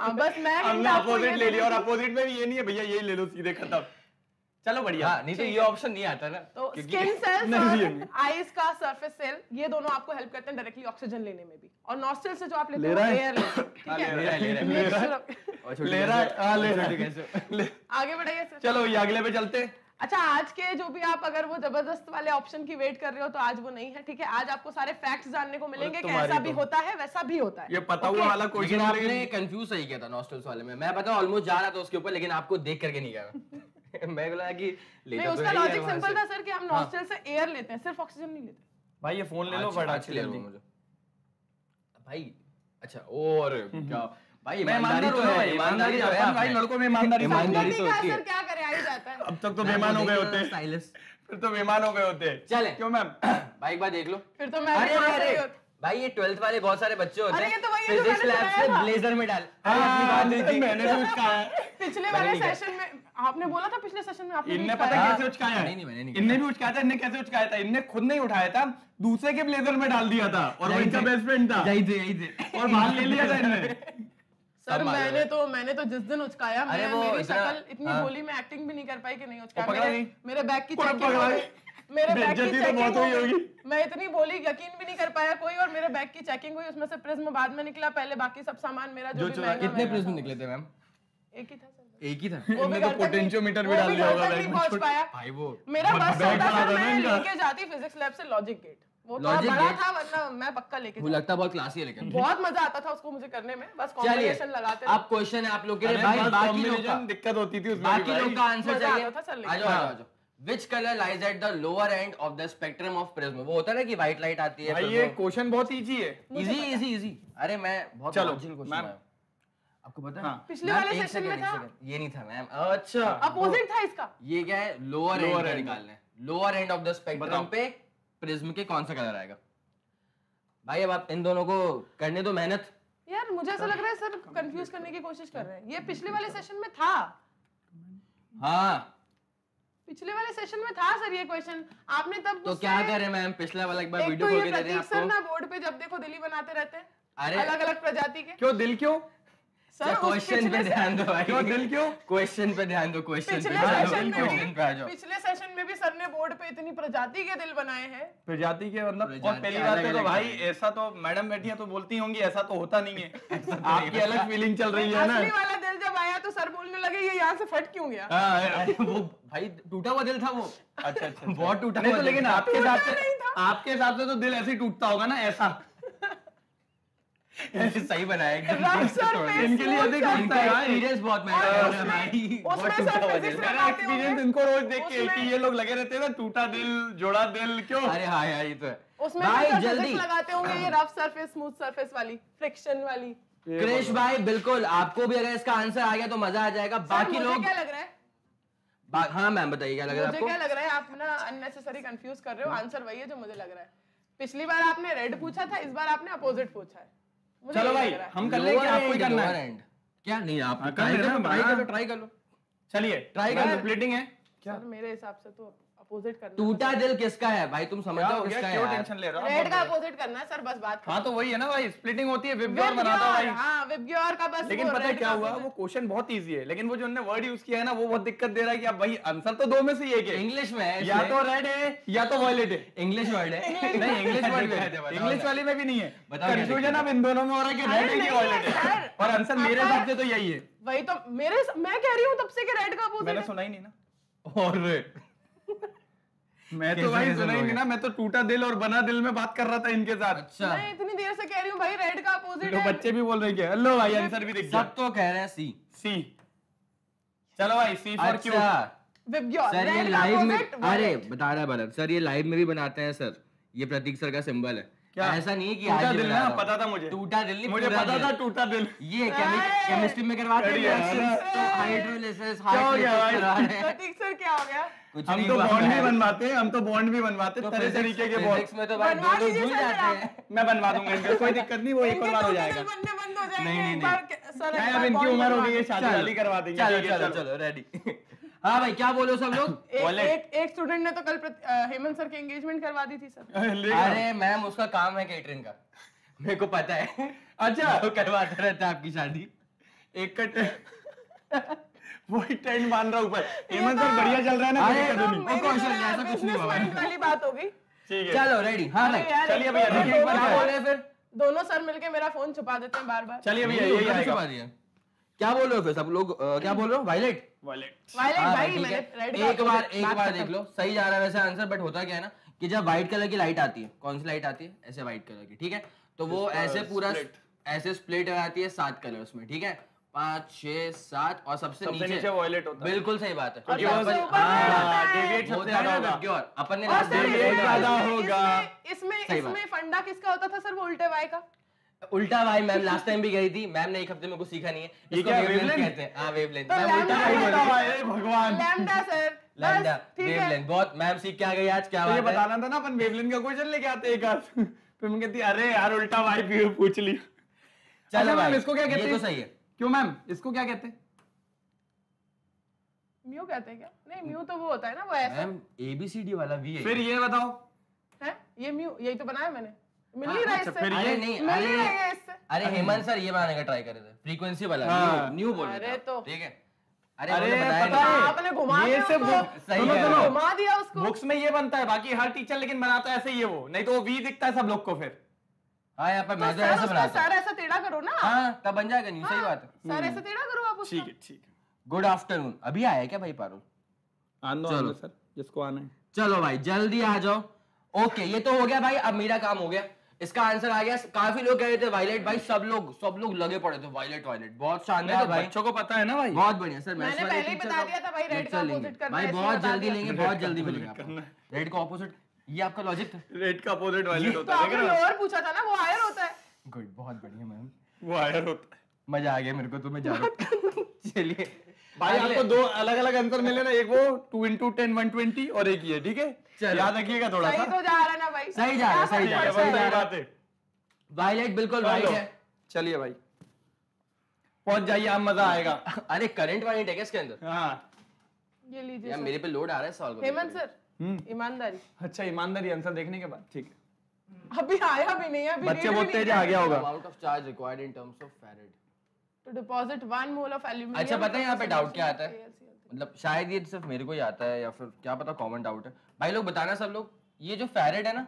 हां बस मैं हमने अपोजिट ले लिया और अपोजिट में भी ये नहीं है भैया, यही ले लो सीधे खत्म। चलो बढ़िया। हाँ, नहीं तो ये ऑप्शन नहीं आता ना। तो स्किन सेल और आईज का सरफेस सेल ये दोनों आपको हेल्प करते हैं डायरेक्टली ऑक्सीजन लेने में भी, और नॉस्ट्रल से जो आप लेते हो एयर लेते हो। ले रहा है ले रहा ले रहा ले रहा आगे बढ़ाइए सर। चलो ये अगले पे चलते हैं। अच्छा आज के जो भी आप अगर वो जबरदस्त वाले ऑप्शन की वेट कर रहे हो तो आज वो नहीं है, ठीक है? आज आपको सारे फैक्ट्स जानने को मिलेंगे कि ऐसा भी होता है वैसा भी होता है। ये पता हुआ वाला क्वेश्चन आपने कंफ्यूज सही किया था नॉस्ट्रल्स वाले में, मैं पता ऑलमोस्ट जा रहा था उसके ऊपर, लेकिन आपको देख करके नहीं गया मैं बोला कि नहीं, उसका लॉजिक सिंपल था सर कि हम नॉस्ट्रल से एयर लेते हैं, सिर्फ ऑक्सीजन नहीं लेते। भाई ये फोन ले लो फटाफट ले लो मुझे भाई। अच्छा और क्या भाई? ईमानदारी तो है, ईमानदारी तो है भाई, लड़कों में ईमानदारी ईमानदारी तो होती है सर, क्या करे आ ही जाता है। अब तक तो बेमान हो गए होते हैं स्टाइलिश, फिर तो बेमान हो गए होते हैं। चले क्यों मैम? भाई एक बार देख लो फिर तो मैं। अरे भाई ये ट्वेल्थ वाले बहुत सारे बच्चे होते हैं, फिजिक्स लैब से ब्लेजर में डाल। मैंने भी उसका पिछले वाले सेशन में आपने बोला था, पिछले सेशन में आपने इनने पता कैसे उचकाया? नहीं नहीं मैंने नहीं, इनने भी उचकाया था। इनने कैसे उचकाया था? इनने खुद नहीं उठाया था, दूसरे के ब्लेजर में डाल दिया था और इनका बेस्ट फ्रेंड था, यही थे यही थे और बाहर ले लिया था इनने। सर मैंने तो मैंने तो जिस दिन उचकाया मैं मेरी शक्ल इतनी बोली, मैं एक्टिंग भी नहीं कर पाई कि नहीं उचकाया। मेरे बैग की चेकिंग मेरे बैग की चेकिंग हुई होगी, मैं इतनी बोली यकीन भी नहीं कर पाया कोई, और मेरे बैग की चेकिंग हुई, उसमें से प्रिज्म बाद में निकला, पहले बाकी सब सामान मेरा जो भी। कितने प्रिज्म निकले थे मैम? एक ही था सर, एक ही था। इन्होंने तो पोटेंशियोमीटर भी डाल दिया होगा बैग में, पहुंच पाया भाई वो मेरा बस होता था मैं लेके जाती फिजिक्स लैब से लॉजिक गेट, वो तो बड़ा था वरना मैं पक्का लेके जाती। वो लगता बहुत क्लासी है लेकिन बहुत मजा आता था उसको मुझे करने में, बस कॉम्बिनेशन लगाते थे। अब क्वेश्चन है आप लोग के लिए भाई, बाकी लोग का दिक्कत होती थी उसमें, बाकी लोग का आंसर चाहिए। आ जाओ आ जाओ। Which color lies at the lower end of the spectrum of prism? वो होता है ना कि white light आती है। भाई ये क्वेश्चन बहुत easy है। Easy easy easy। अरे मैं बहुत लॉजिकल क्वेश्चन है। आपको पता है? पिछले वाले सेशन में था। ये नहीं था मैम। अच्छा। अपोजिट था इसका। ये क्या है? Lower end का निकालना है। Lower end of the spectrum पे प्रिज्म के कौन सा कलर आएगा? भाई अब आप इन दोनों को करने दो मेहनत। यार मुझे ऐसा लग रहा है सर कंफ्यूज करने की कोशिश कर रहे हैं। ये पिछले वाले सेशन में था। हाँ पिछले वाले सेशन में था सर ये क्वेश्चन आपने तब तो क्या करें मैम। पिछला वाला एक बार वीडियो खोल के दे रहे हैं आपको। सर ना बोर्ड पे जब देखो दिल ही बनाते रहते हैं अलग अलग प्रजाति के। क्यों दिल क्यों सर? क्वेश्चन पे ध्यान दो भाई। क्यों दिल क्यों? क्वेश्चन पे ध्यान दो। क्वेश्चन पिछले सेशन में भी सर ने बोर्ड पे इतनी प्रजाति के दिल बनाए हैं। प्रजाति के मतलब और पहली बात तो भाई ऐसा तो मैडम बैठी है तो बोलती होंगी ऐसा तो होता नहीं है। आपकी अलग फीलिंग चल रही है ना। असली वाला दिल जब आया तो सर बोलने लगे ये यहाँ से फट क्यों गया। वो भाई टूटा हुआ दिल था वो। अच्छा अच्छा बहुत टूटा हुआ। लेकिन आपके हिसाब से आपके हिसाब से तो दिल ऐसे ही टूटता होगा ना ऐसा। सही बनाया एकदम। इनके लिए एक्सपीरियंस बहुत महंगा। इनको रोज देख के कि ये लोग लगे रहते हैं ना टूटा दिल जोड़ा दिल क्यों। अरे हाँ यार ये तो है। उसमें जल्दी लगाते होंगे ये रफ सरफेस स्मूथ सरफेस वाली फ्रिक्शन वाली। क्रेश भाई बिल्कुल आपको भी अगर इसका आंसर आ गया तो मजा आ जाएगा। बाकी लोग क्या लग रहा है? हाँ मैम बताइए क्या लग रहा है आपको? क्या लग रहा है आप ना अननेसेसरी कंफ्यूज कर रहे हो। आंसर वही है जो मुझे लग रहा है। पिछली बार आपने रेड पूछा था इस बार आपने अपोजिट पूछा है। चलो भाई हम कर लेंगे। आपको ही करना है क्या? नहीं आप ट्राई करो ट्राई कर लो। चलिए ट्राई कर लो। स्प्लिटिंग है क्या? मेरे हिसाब से तो अपोजिट करना। टूटा दिल किसका है भाई तुम समझ जाओ किसका है। क्यों टेंशन ले रहे हो? रेड का अपोजिट करना है सर बस बात। हाँ तो वही है ना भाई स्प्लिटिंग होती है विबग्योर बनाता है भाई। हां विबग्योर का बस। लेकिन पता है क्या हुआ वो क्वेश्चन बहुत इजी है लेकिन वो जो उन्होंने वर्ड यूज किया है ना वो बहुत दिक्कत दे रहा है कि अब भाई आंसर तो दो में से एक है। इंग्लिश में या तो रेड है या तो वायलेट है। इंग्लिश वर्ड है नहीं इंग्लिश वर्ड है। इंग्लिश वाली में भी नहीं है। कंफ्यूजन अब इन दोनों में हो रहा है कि रेड है कि वायलेट है। और आंसर मेरे हिसाब से तो यही है। वही तो मेरे मैं कह रही हूं तब से कि रेड का अपोजिट। मैंने सुना ही नहीं ना। और मैं तो भाई सुना ही नहीं ना। मैं तो टूटा दिल और बना दिल में बात कर रहा था इनके साथ। अच्छा मैं इतनी देर से कह रही हूँ भाई रेड का अपोजिट है। बच्चे भी बोल रहे हैं हेलो भाई आंसर भी दिख गया। सब तो कह रहे हैं सी सी। चलो भाई सी फॉर क्यू। सर ये लाइव में अरे बता रहा है भरत सर ये लाइव में भी बनाते हैं सर। ये प्रतीक सर का सिंबल है क्या? ऐसा नहीं कि टूटा दिल ना पता था मुझे। टूटा दिल नहीं मुझे पता था टूटा दिल। ये केमिस्ट्री में करवाते हैं हाइड्रोलिसिस। प्रतीक सर क्या हो गया? हम तो बॉन्ड भी बनवाते हैं। हम तो बॉन्ड भी बनवाते हैं तरह तरीके के बॉन्ड्स में तो बनवा दीजिए सर। मैं बनवा दूंगा इनका कोई दिक्कत नहीं। वो एक बार हो जाएगा नहीं नहीं नहीं। अब इनकी उम्र हो गई है शादी वाली करवा देंगे। चलो चलो चलो रेडी। हाँ भाई क्या बोलो सब लोग। एक एक स्टूडेंट ने तो कल हेमंत सर की एंगेजमेंट करवा दी थी सर। अरे मैम उसका काम है कैटरिंग का मेरे को पता है। अच्छा वो करवाते रहते आपकी शादी एक कट वही ट्रेंड मान रहा ऊपर। हेमंत सर बढ़िया चल रहा है ना। अरे कौशल्य ऐसा कुछ नहीं हुआ वाली बात हो गई। ठीक है चलो रेडी। हाँ चलिए भैया एक बार बोल रहे फिर दोनों सर मिलके मेरा फोन छुपा देते हैं बार बार। चलिए भैया यही आएगा। क्या बोल रहे हो फिर सब लोग? क्या बोल रहे हो? वायलेट वायलेट वायलेट भाई एक बार एक बार देख लो। सही जा रहा है वैसे आंसर बट होता क्या है ना कि जब व्हाइट कलर की लाइट आती है कौन सी लाइट आती है ऐसे व्हाइट कलर की ठीक है तो वो ऐसे पूरा ऐसे स्प्लिट आती है सात कलर उसमें ठीक है पाँच छह सात और सबसे नीचे, नीचे वॉयलेट होता है। बिल्कुल सही बात है। इसमें फंडा किसका होता था सर? वो उल्टे वाई का। उल्टा वाई मैम लास्ट टाइम भी गई थी मैम ने एक हफ्ते में कुछ सीखा नहीं है। ये क्या वेवलेंथ कहते हैं? हाँ वेवलेंथ भगवान लैम्डा सर लैम्डा वेवलेंथ बहुत मैम सीख के आ गई आज। क्या बताना था ना अपन वेवलेंथ का क्वेश्चन लेके आते एक हाथ फिर मैं कहती अरे यार उल्टा वाई भी पूछ ली। चलो मैम इसको क्या कहते हैं? सही है क्यों मैम इसको क्या कहते हैं? म्यू कहते हैं क्या? नहीं म्यू तो वो होता है ना वो ऐसा ma'am A B C D वाला वी है। फिर ये बताओ है ये म्यू यही तो बनाया मैंने। मिल नहीं रहा इससे। अरे नहीं अरे अरे हेमंत सर ये बनाने का ट्राई कर रहे थे फ्रीक्वेंसी वाला न्यू बोल रहे थे ठीक है। अरे अरे पता है आपने घुमा दिया उसको घुमा दिया उसको। बुक्स में ये बनता है बाकी हर टीचर लेकिन बनाता है ऐसे ये वो नहीं तो वो वी दिखता है सब लोग को। फिर यहाँ पर मैं तो ऐसा बनाता हूँ सर ऐसा टेढ़ा करो ना। हाँ तब बन जाएगा न्यू। सही बात है सर ऐसा टेढ़ा करो आप उसको। ठीक है ठीक है। गुड आफ्टरनून अभी आया क्या भाई पारुल? आन दो सर जिसको आना है। चलो भाई जल्दी आ जाओ। ओके ये तो हो गया भाई अब मेरा काम हो गया। इसका आंसर आ गया। काफी लोग कह रहे थे वायलेट भाई सब लोग सब लोग लगे पड़े थे वायलेट वायलेट। बहुत शानदार भाई बच्चों को पता है ना भाई। बहुत बढ़िया सर मैंने पहले ही बता दिया था भाई रेड का अपोजिट करना है। भाई बहुत जल्दी लेंगे बहुत जल्दी मिलेगा। रेड का अपोजिट ये आपका लॉजिक था। रेड का अपोजिट वायलेट होता है। लेकिन और पूछा था ना वो आयर होता है। गुड बहुत बढ़िया मैम वो आयर होता है। मजा आ गया मेरे को तुम्हें जानो। चलिए भाई आपको दो अलग अलग आंसर मिले ना एक वो two into ten one twenty और एक ये ठीक है याद रखिएगा थोड़ा सा। सही तो जा रहा है ना भाई। सही जा रहा है सही जा रहा है वायलेट बिल्कुल राइट है। चलिए भाई पहुंच जाइए आप, मजा आएगा। अरे करंट वाली टेक है इसके अंदर। हाँ ये लीजिए यार, मेरे पे लोड आ रहा है सॉल्व। हेमंत सर ईमानदारी, अच्छा ईमानदारी आंसर देखने के बाद ठीक है। अभी आया भी नहीं है, अभी बच्चे बहुत तेज आ गया होगा। Amount of charge required in terms of farad to deposit one mole of aluminium. अच्छा पता है यहाँ पे डाउट क्या आता है, मतलब शायद ये सिर्फ मेरे को ही आता है या फिर क्या पता कॉमन डाउट है, भाई लोग बताना सब लोग। ये जो फैराड है ना,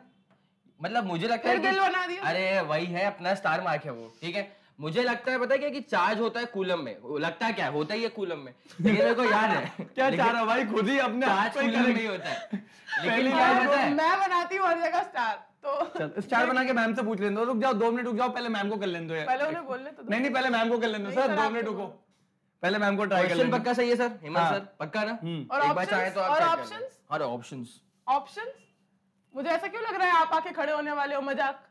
मतलब मुझे लगता है दिल बना दिया। अरे वही है अपना स्टार मार्क है वो, ठीक है। मुझे लगता है पता है क्या कि चार्ज होता है कूलम में, लगता है क्या होता ही है कूलम में, लेकिन मेरे को याद है क्या चार्ज है भाई, खुद ही अपने हाथ पे कूलम नहीं होता है। लेकिन याद होता है मैं बनाती हूं हर जगह स्टार, तो स्टार बना के मैम से पूछ लेते हो। रुक जाओ दो मिनट रुक जाओ, पहले मैम को कर लेने दो यार, पहले उन्हें बोलने तो दो। नहीं नहीं पहले मैम को कर लेने दो सर, दो मिनट रुको, पहले मैम को ट्राई कर लेने दो। पक्का सही है सर हिमांशु सर, पक्का ना? और ऑप्शंस और ऑप्शंस और ऑप्शंस ऑप्शंस मुझे ऐसा क्यों लग रहा है आप आके खड़े होने वाले हो। मजाक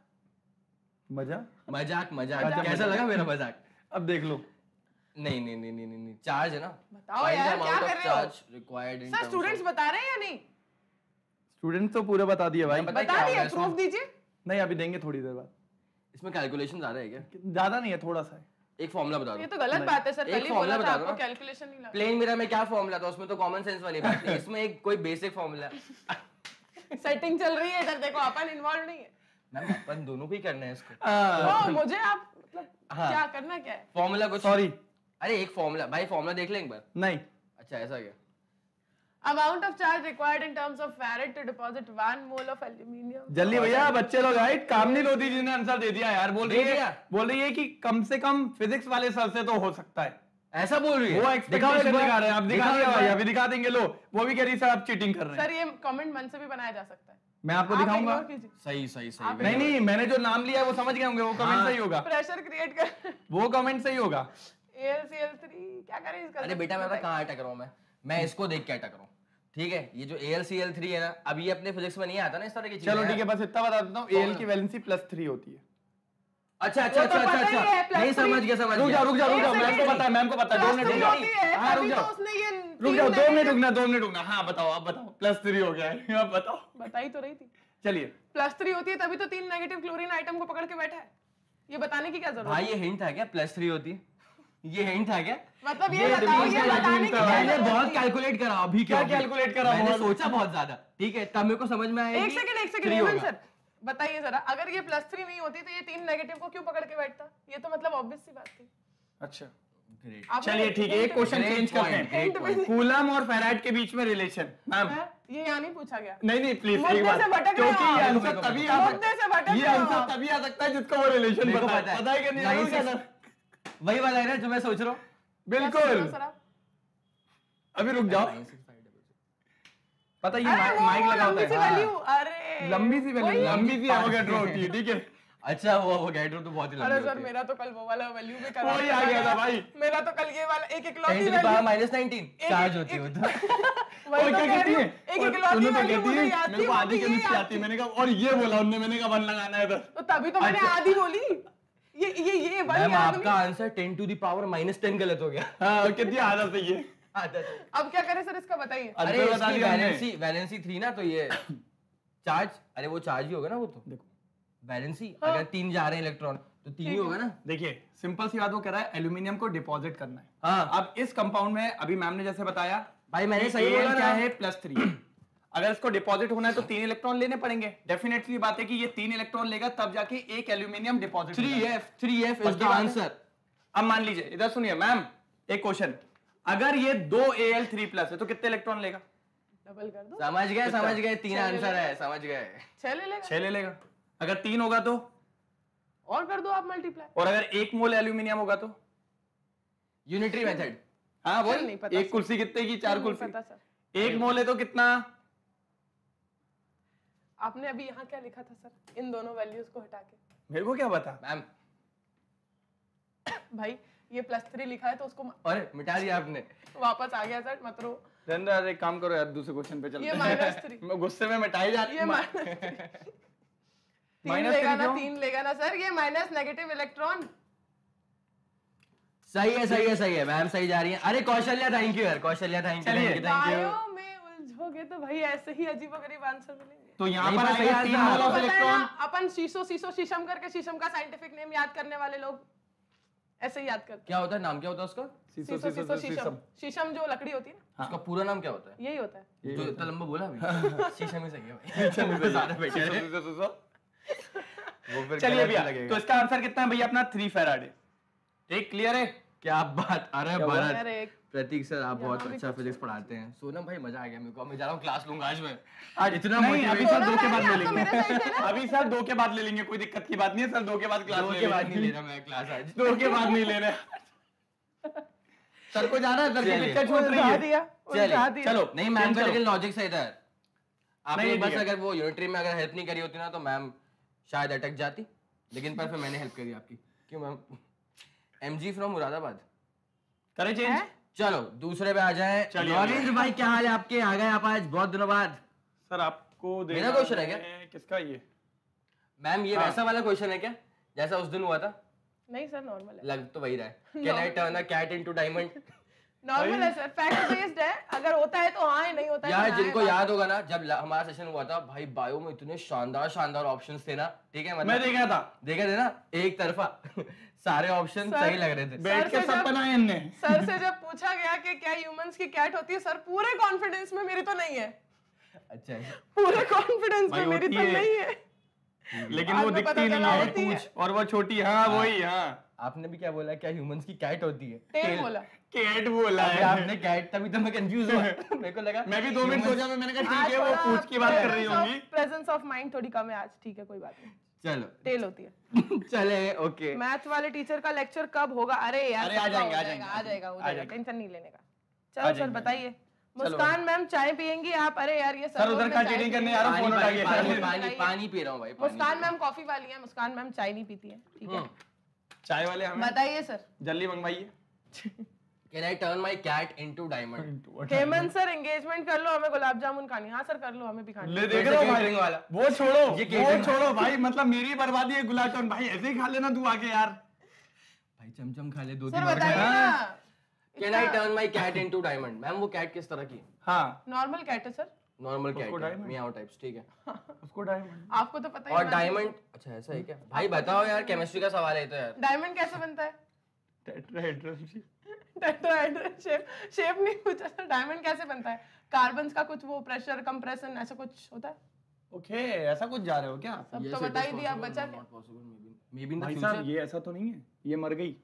मजाक मजाक मजाक कैसा लगा मेरा मजाक? अब देख लो। नहीं नहीं नहीं नहीं नहीं चार्ज है ना, बताओ यार क्या कर रहे हो। चार्ज रिक्वायर्ड सर, स्टूडेंट्स बता रहे हैं या नहीं? स्टूडेंट्स तो पूरा बता दिए भाई, बता दिए। प्रूफ दीजिए। नहीं अभी देंगे थोड़ी देर बाद। इसमें कैलकुलेशन ज्यादा है क्या? ज्यादा नहीं है, थोड़ा सा है। एक फॉर्मूला बता दो। ये तो गलत बात है सर, कल ही बोला था आपको कैलकुलेशन नहीं लगा। प्लेन मिरर में क्या फॉर्मूला था, उसमें तो कॉमन सेंस वाली बात है, इसमें एक कोई बेसिक फॉर्मूला सेटिंग चल रही है इधर देखो, अपन इन्वॉल्व नहीं है। अपन दोनों भी करना है इसको। आ, तो मुझे आप मतलब हाँ। क्या करना क्या है? फॉर्मूला को सॉरी, अरे एक फॉर्मूला भाई, फॉर्मूला देख लेंगे एक बार। नहीं अच्छा ऐसा क्या? Amount of charge required in terms of farad to deposit one mole of aluminium. जल्दी भैया बच्चे लोग आए। कामिनी लोधी जी ने आंसर दे दिया यार, बोल रही है बोल रही है कि कम से कम फिजिक्स वाले सर से तो हो सकता है, ऐसा बोल रही है। वो एक्सपेक्टेशन दिखा रहे हैं आप, दिखा रहे हैं भाई अभी दिखा देंगे। लो वो भी कह रही सर आप चीटिंग कर रहे हैं। सर ये कमेंट मन से भी बनाया जा सकता है, मैं आपको आप दिखाऊंगा। सही सही सही नहीं नहीं, नहीं मैंने जो नाम लिया है वो समझ गए होंगे, वो कमेंट हाँ। सही होगा। प्रेशर क्रिएट कर वो कमेंट सही होगा। A L C L three क्या करे इसका? अरे बेटा मैं पता कहां अटक रहा हूं, मैं मैं इसको देख के अटक रहा हूं, ठीक है। ये जो A L C L three है ना, अब ये अपने फिजिक्स में नहीं आता ना इस तरह की चीजें। चलो ठीक है, बस इतना बता देता हूं Al की वैलेंसी प्लस थ्री होती है। अच्छा अच्छा अच्छा अच्छा नहीं समझ गया समझ गया। रुक जाओ रुक जाओ रुक जाओ, मैम को पता है मैम को पता है। दो मिनट रुक जाओ। हां रुक जाओ रुक जाओ दो मिनट रुकना दो मिनट रुकना। हाँ बताओ आप बताओ। प्लस थ्री हो गया है, आप बताओ। बताई तो रही थी। चलिए प्लस थ्री होती है तभी तो तीन नेगेटिव क्लोरीन आइटम को पकड़ के बैठा है, ये बताने की क्या जरूरत है? भाई ये हिंट था क्या प्लस थ्री होती है? ये हिंट था क्या? मतलब ये बताओ ये बताने की। मैंने बहुत कैलकुलेट करा अभी, क्या कैलकुलेट करा मैंने, सोचा बहुत ज्यादा, ठीक है तब मेरे को समझ में आया। एक सेकंड एक सेकंड हेमंत सर बताइए जरा, अगर ये प्लस थ्री नहीं होती तो ये तीन नेगेटिव को क्यों पकड़ के बैठता? ये तो मतलब ऑब्वियस सी बात थी। अच्छा चलिए ठीक है, एक क्वेश्चन चेंज करते हैं। कूलम और फैराड के बीच में रिलेशन मैम, ये यहाँ नहीं पूछा गया। नहीं नहीं प्लीज एक बात, क्योंकि ये आंसर तभी आ सकता है, ये आंसर तभी आ सकता है जिसको वो रिलेशन पता है। वही वाला है ना जो मैं सोच रहा हूँ, बिल्कुल। अभी रुक जाओ, पता ये माइक लगा होता है, अरे लंबी सी वैल्यू लंबी सी एवोगेड्रो होती है, ठीक है। अच्छा वो एवोगेड्रो तो बहुत ही लंबी होती है। अरे सर मेरा तो कल वो वाला वैल्यू भी करा वही आ गया था भाई, मेरा तो कल ये वाला एक इकलौती वैल्यू माइनस उन्नीस चार्ज होती है वो। और क्या कहती है एक इकलौती वैल्यू मुझे आती है, आधी के नीचे आती है। मैंने कहा और ये बोला उन्होंने, मैंने कहा वन लगाना है इधर, तो तभी तो मैंने आधी बोली। ये ये ये मैम आपका आंसर दस टू द पावर माइनस दस गलत हो गया। हां कितनी आधा सही है। अब क्या करें सर इसका बताइए। अरे वैलेंसी वैलेंसी थ्री ना, तो ये चार्ज, अरे वो चार्ज ही होगा ना वो, तो देखो वैलेंसी हाँ। अगर तीन जा रहे हैं इलेक्ट्रॉन तो तीन ही होगा ना। देखिए सिंपल सी बात वो कर रहा है, एल्यूमिनियम को डिपॉजिट करना है हाँ। अब इस कंपाउंड में अभी मैम ने जैसे बताया भाई, मैंने सही बोला क्या है प्लस थ्री। अगर इसको डिपॉजिट होना है तो तीन इलेक्ट्रॉन लेने पड़ेंगे, डेफिनेटली बात है कि ये तीन इलेक्ट्रॉन लेगा तब जाके एक aluminium deposit. Three F three F is the answer. अब मान लीजिए इधर सुनिए मैम, एक क्वेश्चन, अगर ये दो ए एल थ्री प्लस है तो कितने इलेक्ट्रॉन लेगा? डबल कर दो। समझ गए समझ गए, तीन आंसर है, समझ गए। छह ले लेगा, छह ले लेगा। अगर तीन होगा तो और कर दो आप मल्टीप्लाई, और अगर एक मोल एल्यूमिनियम होगा तो यूनिटरी मेथड। हाँ वो नहीं पता, एक कुर्सी कितने की? चार कुर्सी। एक मोल है तो कितना? आपने अभी यहाँ क्या लिखा था सर इन दोनों वैल्यूज को हटा के? मेरे को क्या पता मैम भाई ये प्लस थ्री लिखा है तो उसको अरे मिटा दिया आपने, वापस आ गया सर मत रो। नरेंद्र एक काम करो यार दूसरे क्वेश्चन पे चलते हैं। ये माइनस थ्री मैं गुस्से में मिटाई जाती है। माइनस लेगा ना, तीन लेगा ना सर, ये माइनस नेगेटिव इलेक्ट्रॉन। सही है सही है सही है मैम, सही जा रही है। अरे कौशल्या थैंक यू यार, कौशल्या थैंक यू। बायो में उलझोगे तो भाई ऐसे ही अजीबोगरीब आंसर मिलेंगे। तो यहाँ पर तीन मोल ऑफ इलेक्ट्रॉन। अपन शीशो शीशो शीशम करके शीशम का साइंटिफिक नेम याद करने वाले लोग ऐसे ही याद करते। क्या होता है नाम, क्या होता है उसका? सीसो, सीसो, सीसो, शीशम। शीशम जो लकड़ी होती है ना, उसका पूरा नाम क्या होता है? यही होता है जो इतना लंबा बोला अभी। शीशम ही सही है भाई, शीशम ही ज्यादा बेटर है। चलिए भैया, तो इसका आंसर कितना है भैया अपना? Three Faraday. एक क्लियर है। क्या बात, अरे भारत, प्रतीक सर आप बहुत अच्छा फिजिक्स पढ़ाते हैं। सोनम भाई मजा आ गया मेरे को, मैं जा रहा हूँ क्लास लूंगा आज मैं। आज इतना मोटिवेशन अभी सर दो के बाद ले लेंगे, अभी सर दो के बाद ले लेंगे, कोई दिक्कत की बात नहीं है। सर दो के बाद क्लास ले लेना, मैं क्लास आज दो के बाद नहीं ले रहा। सर को जाना है, सर की पिक्चर छूट रही है। चलो नहीं मैम का लेकिन लॉजिक सही था, आपने बस अगर वो यूनिटरी में अगर हेल्प नहीं करी होती ना तो मैम शायद अटक जाती, लेकिन पर फिर मैंने हेल्प करी आपकी। क्यों मैम? MG from Moradabad. करें चेंज है? चलो दूसरे पे आ जाए। नरेंद्र भाई क्या हाल है आपके? आ गए आप आज, बहुत दिनों बाद। सर आपको मेरा क्वेश्चन है क्या? किसका ये मैम? ये हाँ। वैसा वाला क्वेश्चन है क्या जैसा उस दिन हुआ था? नहीं सर, नॉर्मल है। लग तो वही रहा है। Can I turn a cat into diamond? Normal है सर, फैक्ट बेस्ड है। अगर होता है तो हाँ, नहीं होता है यार। जिनको याद होगा ना, जब हमारा सेशन हुआ था भाई, बायो में इतने शानदार शानदार ऑप्शंस थे ना, ठीक है? मैं देखा था, देखा थे ना एक तरफा। सारे ऑप्शन सही लग रहे थे। बैठ के सब बनाए इनने। सर से जब पूछा गया कि क्या ह्यूमंस की कैट होती है, सर पूरे कॉन्फिडेंस में मेरी तो नहीं है। अच्छा, पूरे कॉन्फिडेंस में मेरी तो नहीं है, लेकिन वो दिखती नहीं है और वो छोटी। हाँ वही। हाँ आपने भी क्या बोला, क्या ह्यूमंस की कैट होती है? टेल बोला, कैट बोला है आपने। कैट, तभी तो मैं कंफ्यूज हुआ। मेरे को लगा, मैं भी दो मिनट सोचा, मैं मैंने कहा ठीक है वो पूछ की बात कर रही होंगी। प्रेजेंस ऑफ माइंड थोड़ी कम है आज, ठीक है कोई बात नहीं। चलो टेल होती है। चले ओके। मैथ वाले टीचर का लेक्चर कब होगा? अरे यार आ जाएगा, आ जाएगा, आ जाएगा, टेंशन नहीं लेने का। चलो सर बताइए, मुस्कान मैम चाय पियेंगी आप? अरे यार ये सर उधर का चीटिंग करने आ रहा हूं, फोन उठाइए। पानी पानी पी रहा हूं भाई। मुस्कान मैम कॉफी वाली है, मुस्कान मैम चाय नहीं पीती है, ठीक है? चाय वाले हमें बताइए सर, जल्दी मंगवाइए। Can I turn my cat into diamond? Hemant sir engagement कर लो, हमें गुलाब जामुन खानी। हाँ सर कर लो, हमें भी खानी। ले देख रहे हो भाई वाला, वो छोड़ो वो छोड़ो भाई, मतलब मेरी बर्बादी है। गुलाब जामुन भाई ऐसे ही खा लेना तू आके यार। भाई चमचम खा ले दो तीन बार। Can I turn my cat into diamond? Ma'am वो कैट किस तरह की? हाँ नॉर्मल कैट है sir, normal cat, meow types, ठीक है? उसको डायमंड, आपको तो पता ही है। और डायमंड, अच्छा ऐसा है क्या? भाई बताओ यार, केमिस्ट्री का सवाल है तो यार। डायमंड कैसे बनता है? Tetrahedral shape. Tetrahedral shape shape नहीं पूछा सर, डायमंड कैसे बनता है? कार्बन्स का कुछ वो प्रेशर कंप्रेशन ऐसा कुछ होता है? ओके okay, ऐसा कुछ जा रहे हो क्या? सब तो बता ही दिया, बचा क्या? मे बी भाई साहब ये ऐसा तो नहीं है, ये मर गई।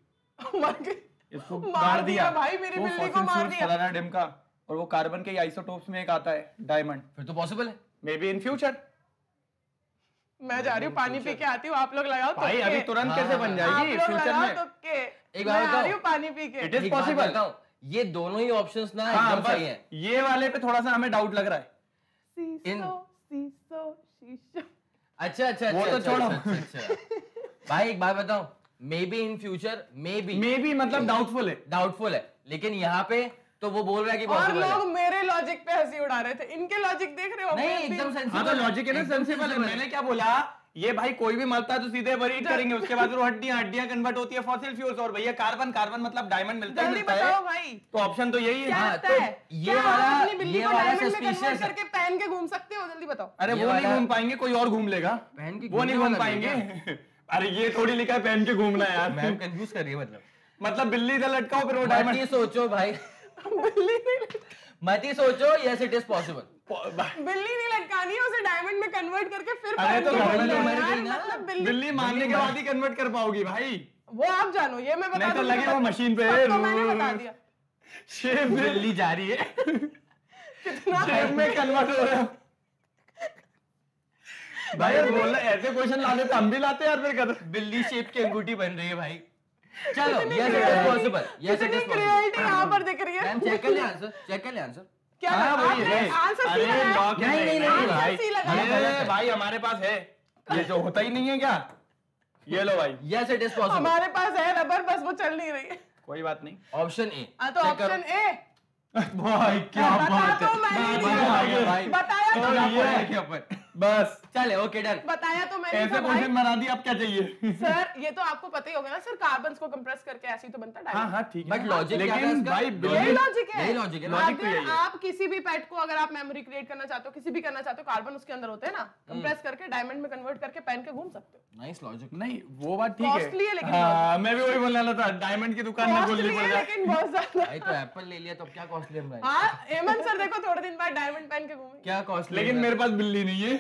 मर गई, इसको मार दिया भाई, मेरी बिल्ली को मार दिया। फलाना डैम का, और वो कार्बन के आइसोटोप्स में एक आता है डायमंड। फिर तो पॉसिबल है, मे बी इन फ्यूचर। मैं जा रही हूँ पानी पी के आती हूँ, आप लोग लगाओ तो भाई, अभी तुरंत कैसे बन जाएगी फ्यूचर में? तो के एक बार जा रही हूँ पानी पी के, इट इज पॉसिबल। ये दोनों ही ऑप्शंस ना एकदम सही हैं। ये वाले पे थोड़ा सा हमें डाउट लग रहा है। सीसो सीसो शीशो। अच्छा अच्छा, वो तो छोड़ो। भाई एक बात बताओ, maybe in future, maybe maybe मतलब डाउटफुल है, डाउटफुल है, लेकिन यहाँ पे तो वो बोल रहा है कि और लोग मेरे लॉजिक पे हंसी उड़ा रहे थे। इनके लॉजिक देख रहे हो? नहीं एकदम सेंसिबल। हाँ तो लॉजिक है ना, सेंसिबल है। मैंने क्या बोला, ये भाई कोई भी मरता है तो सीधे बरीड करेंगे, उसके बाद वो हड्डियां हड्डियां कन्वर्ट होती है फॉसिल फ्यूल्स, और भैया कार्बन कार्बन मतलब डायमंड मिलता है। जल्दी बताओ भाई, तो ऑप्शन तो यही है। तो ये वाला, ये वाला सस्पिशियस करके पहन के घूम सकते हो, जल्दी बताओ। अरे वो नहीं घूम पाएंगे, कोई और घूम लेगा। पहन के वो नहीं घूम पाएंगे। अरे ये थोड़ी लिखा है पहन के घूमना यार, मैम कंफ्यूज कर रही है। मतलब मतलब बिल्ली इधर लटकाओ फिर वो डायमंड। सोचो भाई, बिल्ली नहीं मत ही सोचो, यस इट इज पॉसिबल। बिल्ली नहीं लटकानी है, उसे डायमंड में कन्वर्ट करके फिर। अरे तो मतलब बिल्ली, बिल्ली मारने के बाद ही कन्वर्ट कर पाओगी भाई, वो आप जानो। ये मैं बता नहीं तो लगे वो मशीन पे है, मैंने बता दिया। शेप बिल्ली जा रही है, कितना शेप में कन्वर्ट हो रहा है भाई। बोल रहे ऐसे क्वेश्चन लाते तो हम भी लाते यार, फिर कर बिल्ली शेप की अंगूठी बन रही है भाई। चलो yes it is possible, yes it is possible. Creativity यहां पर दिख रही है। मैम चेक कर ले आंसर, चेक कर ले आंसर। क्या आपने आंसर सी लगाया? नहीं नहीं नहीं भाई, भाई हमारे पास है, ये जो होता ही नहीं है क्या? ये लो भाई, यस इट इज पॉसिबल। हमारे पास है रबर, बस वो चल नहीं रही है। कोई बात नहीं, ऑप्शन ए। हां तो ऑप्शन ए भाई, क्या बात है भाई, बताया तो ये है। बस चले ओके डन। बताया तो मैंने, ऐसे क्वेश्चन बना दिया, अब क्या चाहिए? सर ये तो आपको पता ही होगा ना सर, कार्बन को कंप्रेस करके ऐसे ही तो बनता डायमंड। हां हां ठीक है, बट लॉजिक क्या है इसका? यही लॉजिक है, यही लॉजिक है। लॉजिक तो यही है, आप किसी भी पैड को अगर आप मेमोरी क्रिएट करना चाहते हो, किसी भी करना चाहते हो, कार्बन उसके अंदर होते हैं ना, कंप्रेस करके डायमंड में कन्वर्ट करके पेन के घूम सकते हो। Nice logic. नहीं वो बात ठीक है, कॉस्टली है लेकिन। हां मैं भी वही बोलने वाला था, डायमंड की दुकान में बोलनी पड़ जाए लेकिन बहुत ज्यादा। भाई तो एप्पल ले लिया तो क्या कॉस्टली है भाई। हां हेमंत सर देखो थोड़े दिन बाद डायमंड पेन के घूमे, क्या कॉस्टली। लेकिन मेरे पास बिल्ली नहीं है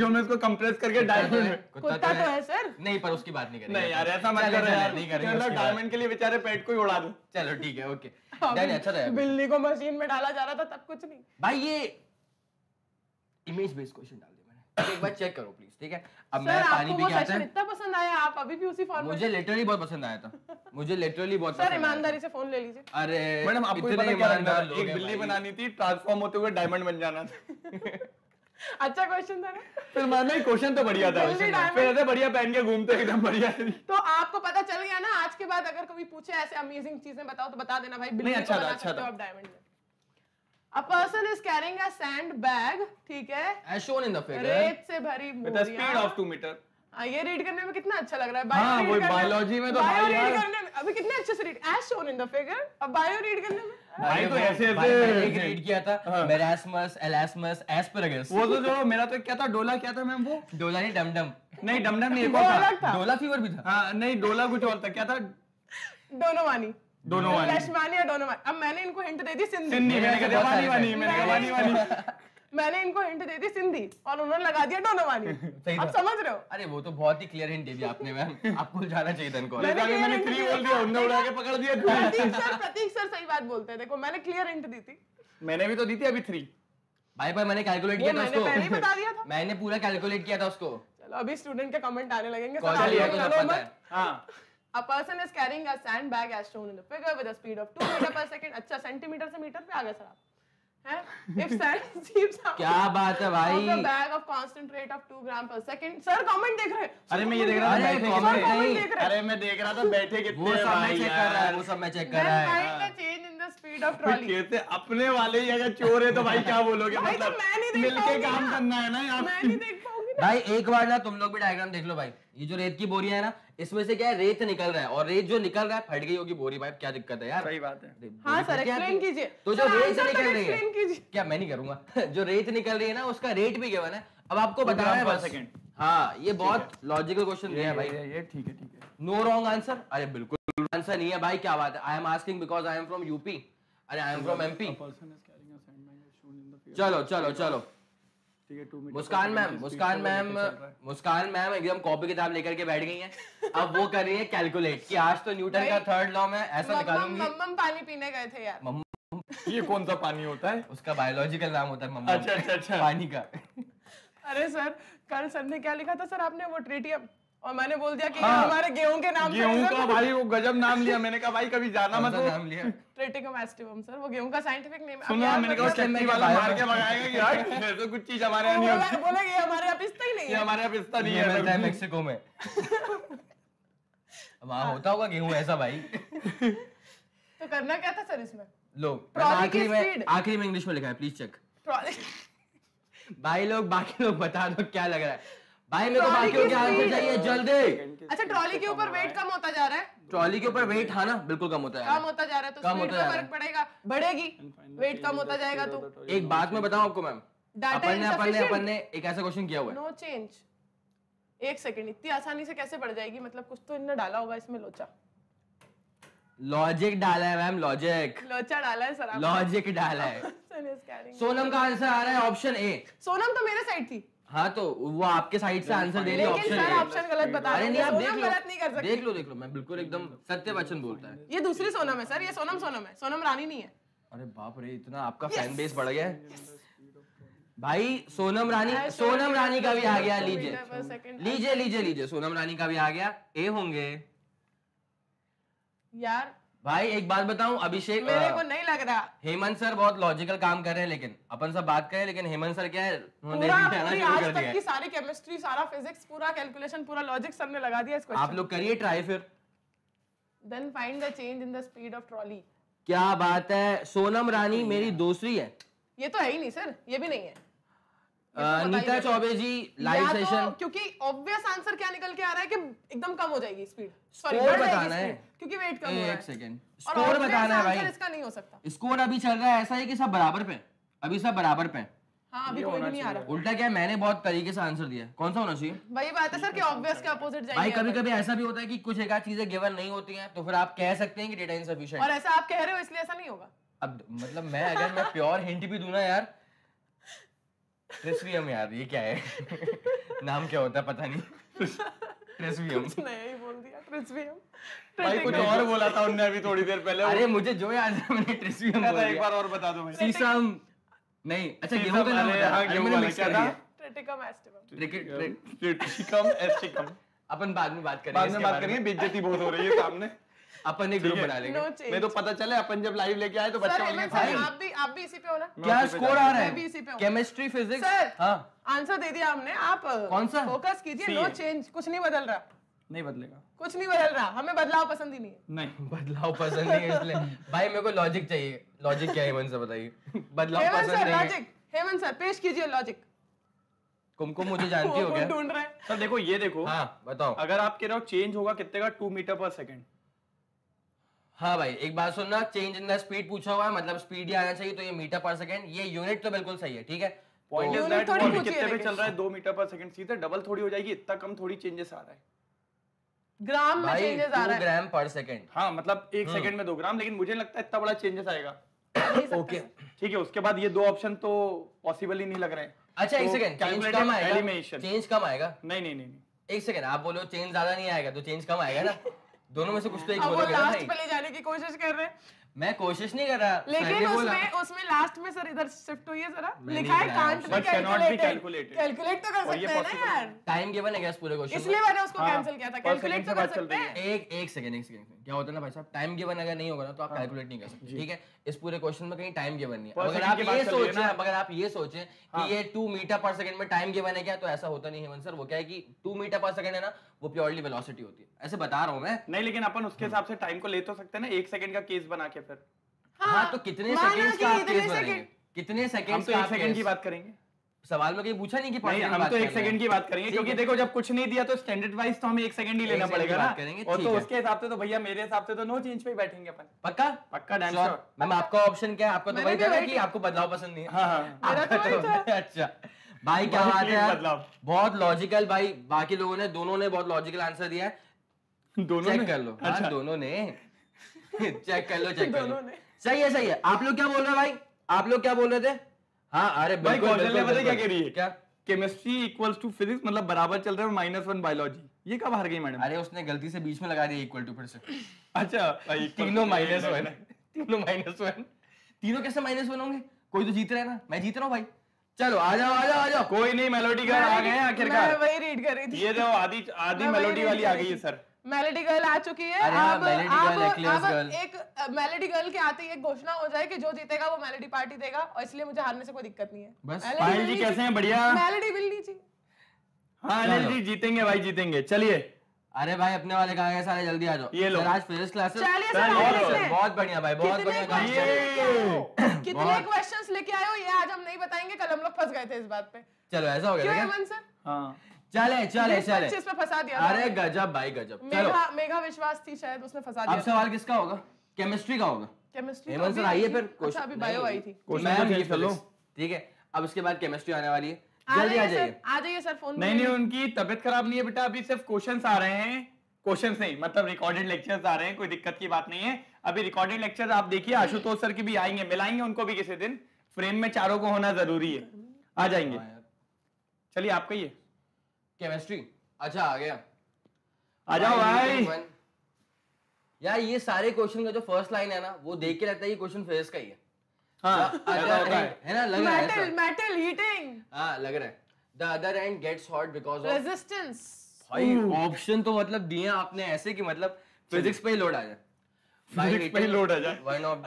जो मैं उसको कंप्रेस करके डायमंड में। कुत्ता तो है सर। नहीं पर उसकी बात नहीं करेंगे। नहीं यार ऐसा मत करो यार, नहीं करेंगे। चलो डायमंड के लिए बेचारे पेट को ही उड़ा दूं। चलो ठीक है ओके डन। अच्छा रहा। बिल्ली को मशीन में डाला जा रहा था तब कुछ नहीं। भाई ये इमेज बेस्ड क्वेश्चन डाल दिया मैंने, एक बार चेक करो प्लीज ठीक है। अब मैं पानी पी के आता हूं। इतना पसंद आया आप अभी भी उसी फॉर्म में? मुझे लिटरली बहुत पसंद आया था, मुझे लिटरली बहुत। सर ईमानदारी से फोन ले लीजिए। अरे मैडम आपको पता क्या था, एक बिल्ली बनानी थी, ट्रांसफॉर्म होते हुए डायमंड बन जाना था। अच्छा क्वेश्चन था ना। फिर मैंने क्वेश्चन तो बढ़िया था, फिर ऐसे बढ़िया पहन के घूमते एकदम बढ़िया। तो आपको पता चल गया ना, आज के बाद अगर कभी पूछे ऐसे अमेजिंग चीजें बताओ तो बता देना भाई। बिल्कुल अच्छा था, अच्छा था। आप डायमंड में a person is carrying a sand bag, ठीक है, as shown in the figure, रेत से भरी with a speed of two metre. ये रीड करने में कितना अच्छा लग रहा है। बायो रीड बायोलॉजी में तो बायो रीड करने में अभी कितने अच्छे से read, as shown in the figure. अब बायो रीड करने में भाई तो ऐसे ऐसे रीड किया था, मेरास्मस एलास्मस एस्परागस। वो तो जो मेरा तो क्या था, डोला क्या था मैम? वो डोला नहीं, डमडम। नहीं डमडम नहीं, एक और था डोला फीवर भी था। हां नहीं डोला कुछ और था, क्या था? डोनोवानी। डोनोवानी लक्ष्मणी या डोनोवानी। अब मैंने इनको हिंट दे दी सिंधी, मैंने कहा वानी वानी, मैंने कहा वानी वानी, मैंने इनको हिंट दे दी सिंधी और उन्होंने लगा दिया डोनोवानी। आप समझ रहे हो? अरे वो तो बहुत ही क्लियर हिंट दे दिया आपने मैम, आपको जाना चाहिए था इनको। मैंने मैंने थ्री बोल दिया, उन्होंने उड़ा के पकड़ दिया। प्रतीक सर, प्रतीक सर सही बात बोलते हैं। देखो मैंने क्लियर हिंट दी थी, मैंने भी तो दी थी अभी थ्री। भाई भाई मैंने कैलकुलेट किया था उसको, मैंने पहले ही बता दिया था, मैंने पूरा कैलकुलेट किया था उसको। चलो अभी स्टूडेंट के कमेंट आने लगेंगे। हां a person is carrying a sand bag as shown in the figure with a speed of two metre per second. अच्छा सेंटीमीटर से मीटर पे आ गए सर आप। क्या बात है भाई। Bag of constant rate of two gram per second. Sir comment देख रहे? अरे मैं ये देख रहा था, बैठे कमेंट। अरे मैं देख रहा था बैठे कितने, वो सब मैं चेक कर रहा है, वो सब मैं चेक कर रहा है। Change in the speed of trolley कहते अपने वाले ही अगर चोर है तो भाई क्या बोलोगे? मतलब मिलके काम करना है ना यार, मैं नहीं देख पाऊंगी भाई। एक बार ना तुम लोग भी डायग्राम देख लो भाई। ये जो रेत की बोरियां है ना, इसमें से क्या है, रेत निकल रहा है, और रेत जो निकल रहा है फट गई होगी बोरी। भाई क्या दिक्कत है यार? सही बात है। हाँ सर एक्सप्लेन कीजिए। तो जो रेत निकल रही है, क्या मैं नहीं करूंगा, जो रेत निकल रही है ना उसका रेट भी गिवन है, अब आपको बताना है बस। हाँ ये बहुत लॉजिकल क्वेश्चन है भाई, ये ठीक है ठीक है, नो रॉन्ग आंसर। अरे बिल्कुल आंसर नहीं है भाई, क्या बात है। I am asking because I am from UP, अरे आई एम फ्रॉम एमपी। चलो चलो चलो Muskan ma'am, Muskan ma'am, Muskan ma'am एकदम कॉपी किताब लेकर के बैठ गई हैं। अब वो कर रही है कैलकुलेट कि आज तो न्यूटन का थर्ड लॉ में ऐसा निकालूंगी। मम्मम पानी पीने गए थे यार। ये कौन सा पानी होता है? उसका बायोलॉजिकल नाम होता है मम्मम। अच्छा अच्छा अच्छा पानी का। अरे सर कल सर ने क्या लिखा था सर आपने, वो ट्रिटियम, और मैंने बोल दिया कि हमारे गेहूं के नाम से। गेहूं का भाई वो गजब नाम लिया, मैंने कहा भाई कभी जाना मत। नाम लिया ट्रिटिकम एस्टिवम सर, वो गेहूं का साइंटिफिक नेम है। सुनो मैंने कहा चेन्नई वाला मार के भगाएगा कि यार ऐसा कुछ चीज हमारे यहां नहीं होती। बोला ये हमारे यहां पिस्ता ही नहीं है, ये हमारे यहां पिस्ता नहीं है, मिलता है मेक्सिको में। वहां होता होगा गेहूं ऐसा भाई। तो करना क्या था सर इसमें? लो आखिरी में, आखिरी में इंग्लिश में लिखा है, प्लीज चेक भाई लोग। बाकी लोग बता दो क्या लग रहा है भाई, मेरे को बाकियों के आंसर चाहिए जल्दी। अच्छा ट्रॉली के ऊपर वेट कम होता जा रहा है, ट्रॉली के ऊपर वेट हाँ ना बिल्कुल कम होता है, कम होता जा रहा है तो स्पीड में फर्क पड़ेगा, बढ़ेगी, वेट कम होता जाएगा। तो एक बात मैं बताऊं आपको मैम, अपन ने अपन ने अपन ने एक ऐसा क्वेश्चन किया हुआ है, नो चेंज। एक सेकंड, इतनी आसानी से कैसे बढ़ जाएगी? मतलब कुछ तो इनने डाला होगा इसमें, लोचा लॉजिक डाला है मैम, लॉजिक लोचा डाला है सर, लॉजिक डाला है। सोनम का आंसर आ रहा है ऑप्शन ए। सोनम तो मेरे साइड थी। हाँ तो वो आपके साइड से आंसर दे रही है ऑप्शन ए। ऑप्शन गलत बता रहे हैं, आप देख लो, गलत नहीं कर सकते। देख लो देख लो मैं बिल्कुल एकदम सत्य वचन बोलता है। ये दूसरी सोनम है सर, ये सोनम सोनम है, सोनम रानी नहीं है। अरे बाप रे इतना आपका फैन बेस बढ़ गया है भाई। सोनम रानी, सोनम रानी का भी आ गया, लीजिए लीजिए लीजिए लीजिए, सोनम रानी का भी आ गया, ए होंगे यार। भाई एक बात बताऊं अभिषेक, मेरे को नहीं लग रहा हेमंत सर बहुत लॉजिकल काम कर रहे हैं, लेकिन अपन सब बात करें, लेकिन हेमंत सर क्या है, आज तक की सारी केमिस्ट्री, सारा फिजिक्स, पूरा कैलकुलेशन, पूरा लॉजिक सब ने लगा दिया इसको। आप लोग करिए ट्राई फिर। Then find the change in the speed of trolley. क्या बात है, सोनम रानी मेरी दूसरी है। ये तो है ही नहीं सर, ये भी नहीं है। नीता चौबे जी लाइव सेशन, क्योंकि ऑब्वियस आंसर क्या निकल के आ रहा है कि एकदम कम हो जाएगी स्पीड, सॉरी स्कोर बताना है क्योंकि वेट कम हो रहा है। एक सेकंड, स्कोर बताना है भाई, इसका नहीं हो सकता। स्कोर अभी चल रहा है ऐसा है कि सब बराबर पे, अभी सब बराबर पे, हाँ अभी कोई नहीं आ रहा। उल्टा क्या मैंने बहुत तरीके से आंसर दिया, कौन सा होना चाहिए? वही बात है सर कि ऑब्वियस के अपोजिट जाएंगे भाई। कभी कभी ऐसा भी होता है कि कुछ एक चीजें गिवन नहीं होती हैं, तो फिर आप कह सकते हैं कि डेटा इनसफिशिएंट, और ऐसा आप कह रहे हो इसलिए ऐसा नहीं होगा। अब मतलब मैं अगर मैं प्योर हिंट भी दूं ना यार, ट्रेस्वियम यार ये क्या है नाम क्या होता है पता नहीं, ट्रेस्वियम नहीं बोल दिया, ट्रेस्वियम भाई कुछ और बोला था उन्होंने अभी थोड़ी देर पहले। अरे मुझे जो याद है मैंने ट्रेस्वियम बोला था, एक बार और बता दो भाई। सीसम नहीं, अच्छा गेहूं का नाम बता, गेहूं मैंने मिक्स कर दिया, ट्रेटिकम एस्टिकम, ट्रेटिकम एस्टिकम। अपन बाद में बात करेंगे, बाद में बात करेंगे, बेइज्जती बहुत हो रही है सामने, अपन एक ग्रुप बना लेंगे। no मैं तो पता चले अपन जब लाइव लेके आए तो बच्चे बोलेंगे भाई आप भी आप भी इसी पे हो ना, क्या स्कोर आ रहा है? केमिस्ट्री फिजिक्स सर, हां आंसर दे दिया हमने, आप कौन सा? फोकस कीजिए, नो चेंज, कुछ नहीं बदल रहा। नहीं बदलेगा, कुछ नहीं बदल रहा, हमें बदलाव पसंद ही नहीं है। नहीं बदलाव पसंद नहीं है इसलिए भाई मेरे को लॉजिक चाहिए। लॉजिक क्या है हेमंत सर बताइए, बदलाव पसंद नहीं है लॉजिक। हेमंत सर पेश कीजिए लॉजिक। कुमकुम मुझे जानती हो क्या? ढूंढ रहे हैं सर, देखो ये देखो, हां बताओ, अगर आप कह रहे हो चेंज होगा कितने का, टू मीटर पर सेकंड। हाँ भाई एक बात सुनना, चेंज इन द स्पीड पूछा हुआ है, मतलब स्पीड ही आना चाहिए, तो ये मीटर पर सेकंड, ये यूनिट तो बिल्कुल सही है ठीक है। पॉइंट इज दैट कितने पे चल रहा है, दो मीटर पर सेकंड, सीधे डबल थोड़ी हो जाएगी, इतना कम थोड़ी चेंजेस आ रहा है, ग्राम में चेंजेस आ रहा है, ग्राम पर सेकंड, हाँ मतलब एक सेकंड में दो ग्राम, लेकिन मुझे लगता है इतना बड़ा चेंजेस आएगा। ओके ठीक है, उसके बाद ये दो ऑप्शन तो पॉसिबल ही नहीं लग रहे हैं। अच्छा एक सेकंड, चेंज कम आएगा, चेंज कम आएगा, नहीं नहीं नहीं एक सेकंड, आप बोलो चेंज ज्यादा नहीं आएगा तो चेंज कम आएगा ना, दोनों में से कुछ तो एक बोलोगे। लास्ट पे ले जाने की कोशिश कर रहे हैं, मैं कोशिश नहीं कर रहा, लेकिन उसमें उसमें लास्ट में सर इधर शिफ्ट हुई है जरा, लिखा है कांट बी कैलकुलेटेड, कैलकुलेट तो कर सकते हैं ना यार, टाइम गिवन है गैस पूरे क्वेश्चन, इसलिए मैंने उसको कैंसिल किया था, कैलकुलेट तो कर सकते हैं। एक एक सेकंड एक सेकंड क्या होता है ना भाई साहब, टाइम गिवन अगर नहीं होगा ना तो आप कैलकुलेट नहीं कर सकते ठीक है, इस पूरे क्वेश्चन में कहीं टाइम गिवन नहीं है। अगर आप ये सोचें अगर आप ये सोचें कि ये टू मीटर पर सेकंड में टाइम गिवन है क्या, तो ऐसा होता नहीं है हेमंत सर, वो क्या है कि टू मीटर पर सेकंड है ना वो प्योरली वेलोसिटी होती है, ऐसे बता रहा हूँ मैं। नहीं लेकिन अपन उसके हिसाब से टाइम को ले तो सकते हैं ना, एक सेकंड का केस बना के फिर। हाँ, हाँ तो कितने सेकंड का आप केस बनाएंगे, कितने सेकंड का? हम तो एक सेकंड की बात करेंगे, सवाल में कहीं पूछा नहीं कि नहीं, हम तो एक सेकंड की बात करेंगे क्योंकि देखो जब कुछ नहीं दिया तो स्टैंडर्ड वाइज तो हमें एक सेकंड ही लेना पड़ेगा ना, और तो उसके हिसाब से तो भैया मेरे हिसाब से तो नो चेंज पे ही बैठेंगे अपन, पक्का पक्का डैम श्योर। मैम आपका ऑप्शन क्या है? आपका तो वही था कि आपको बदलाव पसंद नहीं है। हां अच्छा भाई क्या बात है यार, बहुत लॉजिकल भाई, बाकी लोगों ने दोनों ने बहुत लॉजिकल आंसर दिया है, दोनों ने कर लो, हां दोनों ने चेक कर लो, चेक कर लो, सही है सही है। आप लोग क्या बोल रहे हो भाई, आप लोग क्या बोल रहे थे? हाँ अरे भाई कौशल्या पता क्या कह रही है, क्या केमिस्ट्री इक्वल्स टू फिजिक्स, मतलब बराबर चल रहा है, माइनस वन बायोलॉजी, ये कब हार गई मैडम? अरे उसने गलती से बीच में लगा दिया इक्वल टू फिर से। अच्छा तीनों माइनस वन, तीनों माइनस वन, तीनों कैसे माइनस वन होंगे? कोई तो जीत रहा है ना, मैं जीत रहा हूँ भाई। चलो आ जाओ आ जाओ आ जाओ, कोई नहीं मेलोडी गर्ल आ गए आखिरकार, वही रीड कर रही थी, ये जो आधी आधी मेलोडी वाली आ गई है सर, मेलोडी गर्ल आ चुकी है। अब अब एक मेलोडी गर्ल के आते ही एक घोषणा हो जाए कि जो जीतेगा वो मेलोडी पार्टी देगा, और इसलिए मुझे हारने से कोई दिक्कत नहीं है। बस पायल जी कैसे हैं? बढ़िया, मेलोडी बिल लीजिए। हाँ मेलोडी जीतेंगे भाई जीतेंगे, चलिए अरे भाई अपने वाले कहाँ गए सारे, जल्दी आ जाओ। ये लो आज फिजिक्स क्लासेस, बहुत बढ़िया भाई, बहुत बढ़िया। कितने क्वेश्चंस लेके आए हो ये आज हम नहीं बताएंगे, कल हम लोग फंस गए थे इस बात पे। चलो ऐसा हो गया, चले चले चले इसमें फंसा दिया। अरे गजब भाई गजब, मेघा मेघा विश्वास थी शायद, उसने फंसा दिया। अब सवाल किसका होगा? केमिस्ट्री का होगा, केमिस्ट्री हेमंत सर आइए फिर। अच्छा अभी बायो आई थी मैम, ये चलो ठीक है, अब उसके बाद केमिस्ट्री आने वाली है, जल्दी आ जाइए आ जाइए सर। फोन नहीं नहीं उनकी तबीयत खराब नहीं है बेटा, अभी सिर्फ क्वेश्चंस आ रहे हैं, क्वेश्चंस नहीं मतलब रिकॉर्डेड लेक्चर्स आ रहे हैं, कोई दिक्कत की बात नहीं है। अभी रिकॉर्डेड लेक्चर्स आप देखिए, आशुतोष सर की भी आएंगे, मिलाएंगे उनको भी किसी दिन, फ्रेम में चारों को होना जरूरी है, आ जाएंगे। चलिए आपका ये केमिस्ट्री अच्छा आ गया, आ जाओ भाई। यार ये सारे क्वेश्चन का जो फर्स्ट लाइन है ना वो देख के लगता है ये क्वेश्चन फिजिक्स का ही है। हाँ, अच्छा होता है है ना, लग रहा है मेटल मेटल हीटिंग, हाँ लग रहा है। The other end gets hot because of resistance. भाई ऑप्शन तो मतलब दिए आपने ऐसे कि मतलब फिजिक्स पे ही लोड आ जाए, फिजिक्स पे ही लोड आ जाए।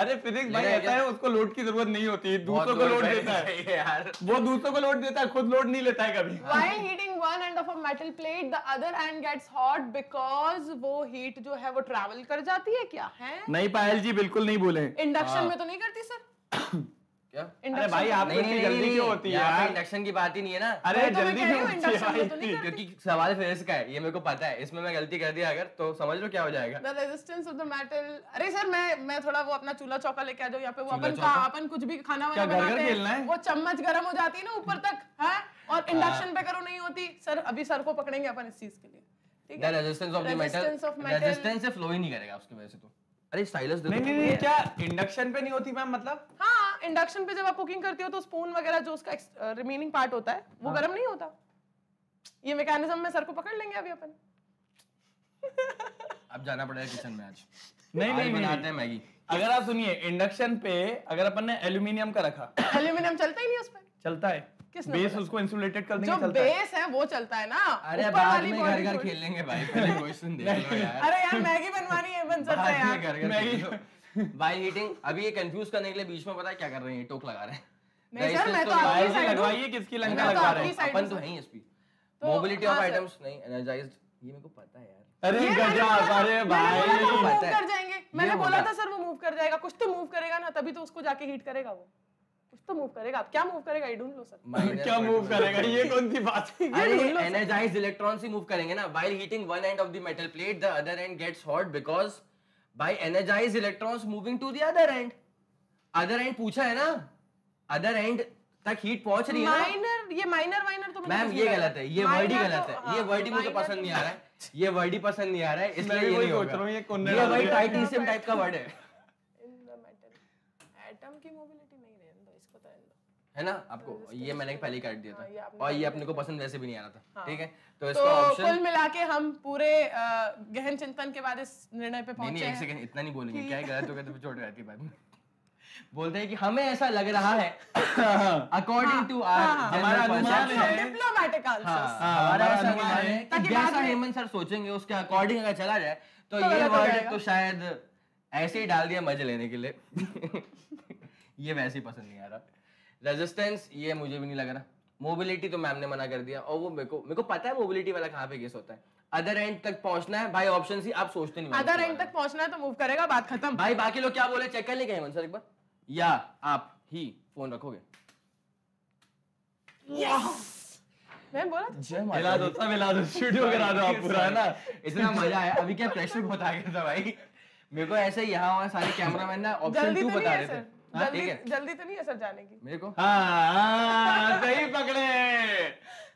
अरे फिजिक्स भाई ऐसा है उसको लोड की जरूरत नहीं होती, दूसरों को लोड देता है यार, वो दूसरों को लोड देता है, खुद लोड नहीं लेता है कभी। While heating one end of a metal plate the other end gets hot because वो हीट जो है वो ट्रैवल कर जाती है, क्या है? नहीं पायल जी बिल्कुल नहीं बोले, इंडक्शन में तो नहीं करती सर। अरे भाई आप इतनी जल्दी क्यों होती है यार? इंडक्शन की बात ही नहीं है ना। अरे जल्दी क्यों? क्योंकि सवाल फेस का है, ये मेरे को पता है। इसमें मैं गलती कर दिया अगर तो समझ लो क्या हो जाएगा। The resistance of the metal. अरे सर मैं मैं थोड़ा वो अपना चूल्हा चौका लेके आ जाऊं यहाँ पे। वो अपन का अपन कुछ भी खाना वाना बनाते हैं, वो चम्मच गर्म हो जाती है ना ऊपर तक, है और इंडक्शन पे करो नहीं होती। सर अभी सर को पकड़ेंगे अपन इस चीज के लिए। ठीक है, resistance of the metal, resistance से फ्लो ही नहीं करेगा उसकी वजह से। तो अरे स्टाइलस दे। नहीं नहीं नहीं, क्या इंडक्शन पे नहीं होती मैम? मतलब हाँ, इंडक्शन पे जब आप कुकिंग करती हो तो स्पून वगैरह जो उसका रिमेनिंग पार्ट होता है वो गर्म नहीं होता। ये मैकेनिज्म में सर को पकड़ लेंगे अभी अपन। अब जाना पड़ेगा किचन में आज। नहीं नहीं, बनाते हैं मैगी। अगर आप सुनिए, इंडक्शन पे अगर अपन ने एल्यूमिनियम का रखा, एल्यूमिनियम चलता ही नहीं उस पर। चलता है, बेस उसको इंसुलेटेड कर देंगे, जो बेस है वो चलता है ना। अरे बाद में घर घर खेल लेंगे भाई, पहले क्वेश्चन देख लो यार। अरे यार मैगी बनवानी है, बन सकता है यार मैगी बाय हीटिंग। अभी ये कंफ्यूज करने के लिए बीच में पता है क्या कर रहे हैं, टोक लगा रहे हैं। नहीं सर मैं तो आपकी साइड लगवाइए। किसकी लंका लगा रहे हैं अपन? तो है ही एसपी मोबिलिटी ऑफ आइटम्स। नहीं एनर्जाइज्ड, ये मेरे को पता है यार। अरे गजब, अरे भाई पता है कर जाएंगे। मैंने बोला था सर वो मूव कर जाएगा, कुछ तो मूव करेगा ना, तभी तो उसको जाके हीट करेगा वो। कुछ तो मूव करेगा। आप क्या मूव करेगा? ढूंढ लो सर क्या मूव करेगा। ये कौन सी बात है? अरे एनर्जाइज इलेक्ट्रॉन्स ही मूव करेंगे ना। While heating one end of the metal plate, the other end gets hot because by energise electrons moving to the other end. Other end पूछा है ना, अदर एंड तक हीट पहुंच रही है। माइनर, ये माइनर माइनर तो मैम ये गलत है, ये वर्ड ही गलत है। ये वर्ड ही मुझे पसंद नहीं आ रहा है, ये वर्ड ही पसंद नहीं आ रहा है, इसलिए ये नहीं होगा। ये कौन है? ये वर्ड टाइटेनियम टाइप का वर्ड है। इन द मेटल एटम की मोबिलिटी है ना आपको। ये मैंने पहले काट दिया था और ये अपने को पसंद वैसे भी नहीं आ रहा था। ठीक है, तो इसका ऑप्शन कुल मिला के हम पूरे गहन चिंतन के बाद इस निर्णय पे पहुंचे। नहीं एक सेकंड, इतना नहीं बोलेंगे क्या गलत होगा तो छोड़ रहती है बाद में। बोलते हैं कि हमें ऐसा लग रहा है अकॉर्डिंग टू हमारा अनुमान है, डिप्लोमैटिक आंसर्स हमारा अनुमान है कि जैसा हेमंत सर सोचेंगे उसके अकॉर्डिंग अगर चला जाए तो ये वर्ड तो शायद ऐसे ही डाल दिया मजे लेने के लिए। ये वैसे ही पसंद नहीं आ रहा। रेजिस्टेंस ये मुझे भी नहीं लग रहा। मोबिलिटी तो मैम ने मना कर दिया और वो मेरे को मेरे को पता है मोबिलिटी वाला कहाँ पे केस होता है। अदर एंड तक पहुंचना है भाई, ऑप्शन सी आप सोचते नहीं। अदर एंड तक पहुंचना है तो मूव करेगा, बात खत्म भाई। बाकी लोग क्या बोले चेक कर लेंगे हेमंत सर एक बार, या आप ही फोन रखोगे? मैं बोला जय मिला दो, सब मिला दो, स्टूडियो करा दो आप पूरा, है ना? इतना मजा आया। अभी क्या प्रेशर बता गया था भाई मेरे को, ऐसे यहाँ वहाँ सारे कैमरामैन ना ऑप्शन टू बता रहे थे। जल्दी जल्दी तो नहीं है सर जाने की मेरे को। हाँ सही पकड़े,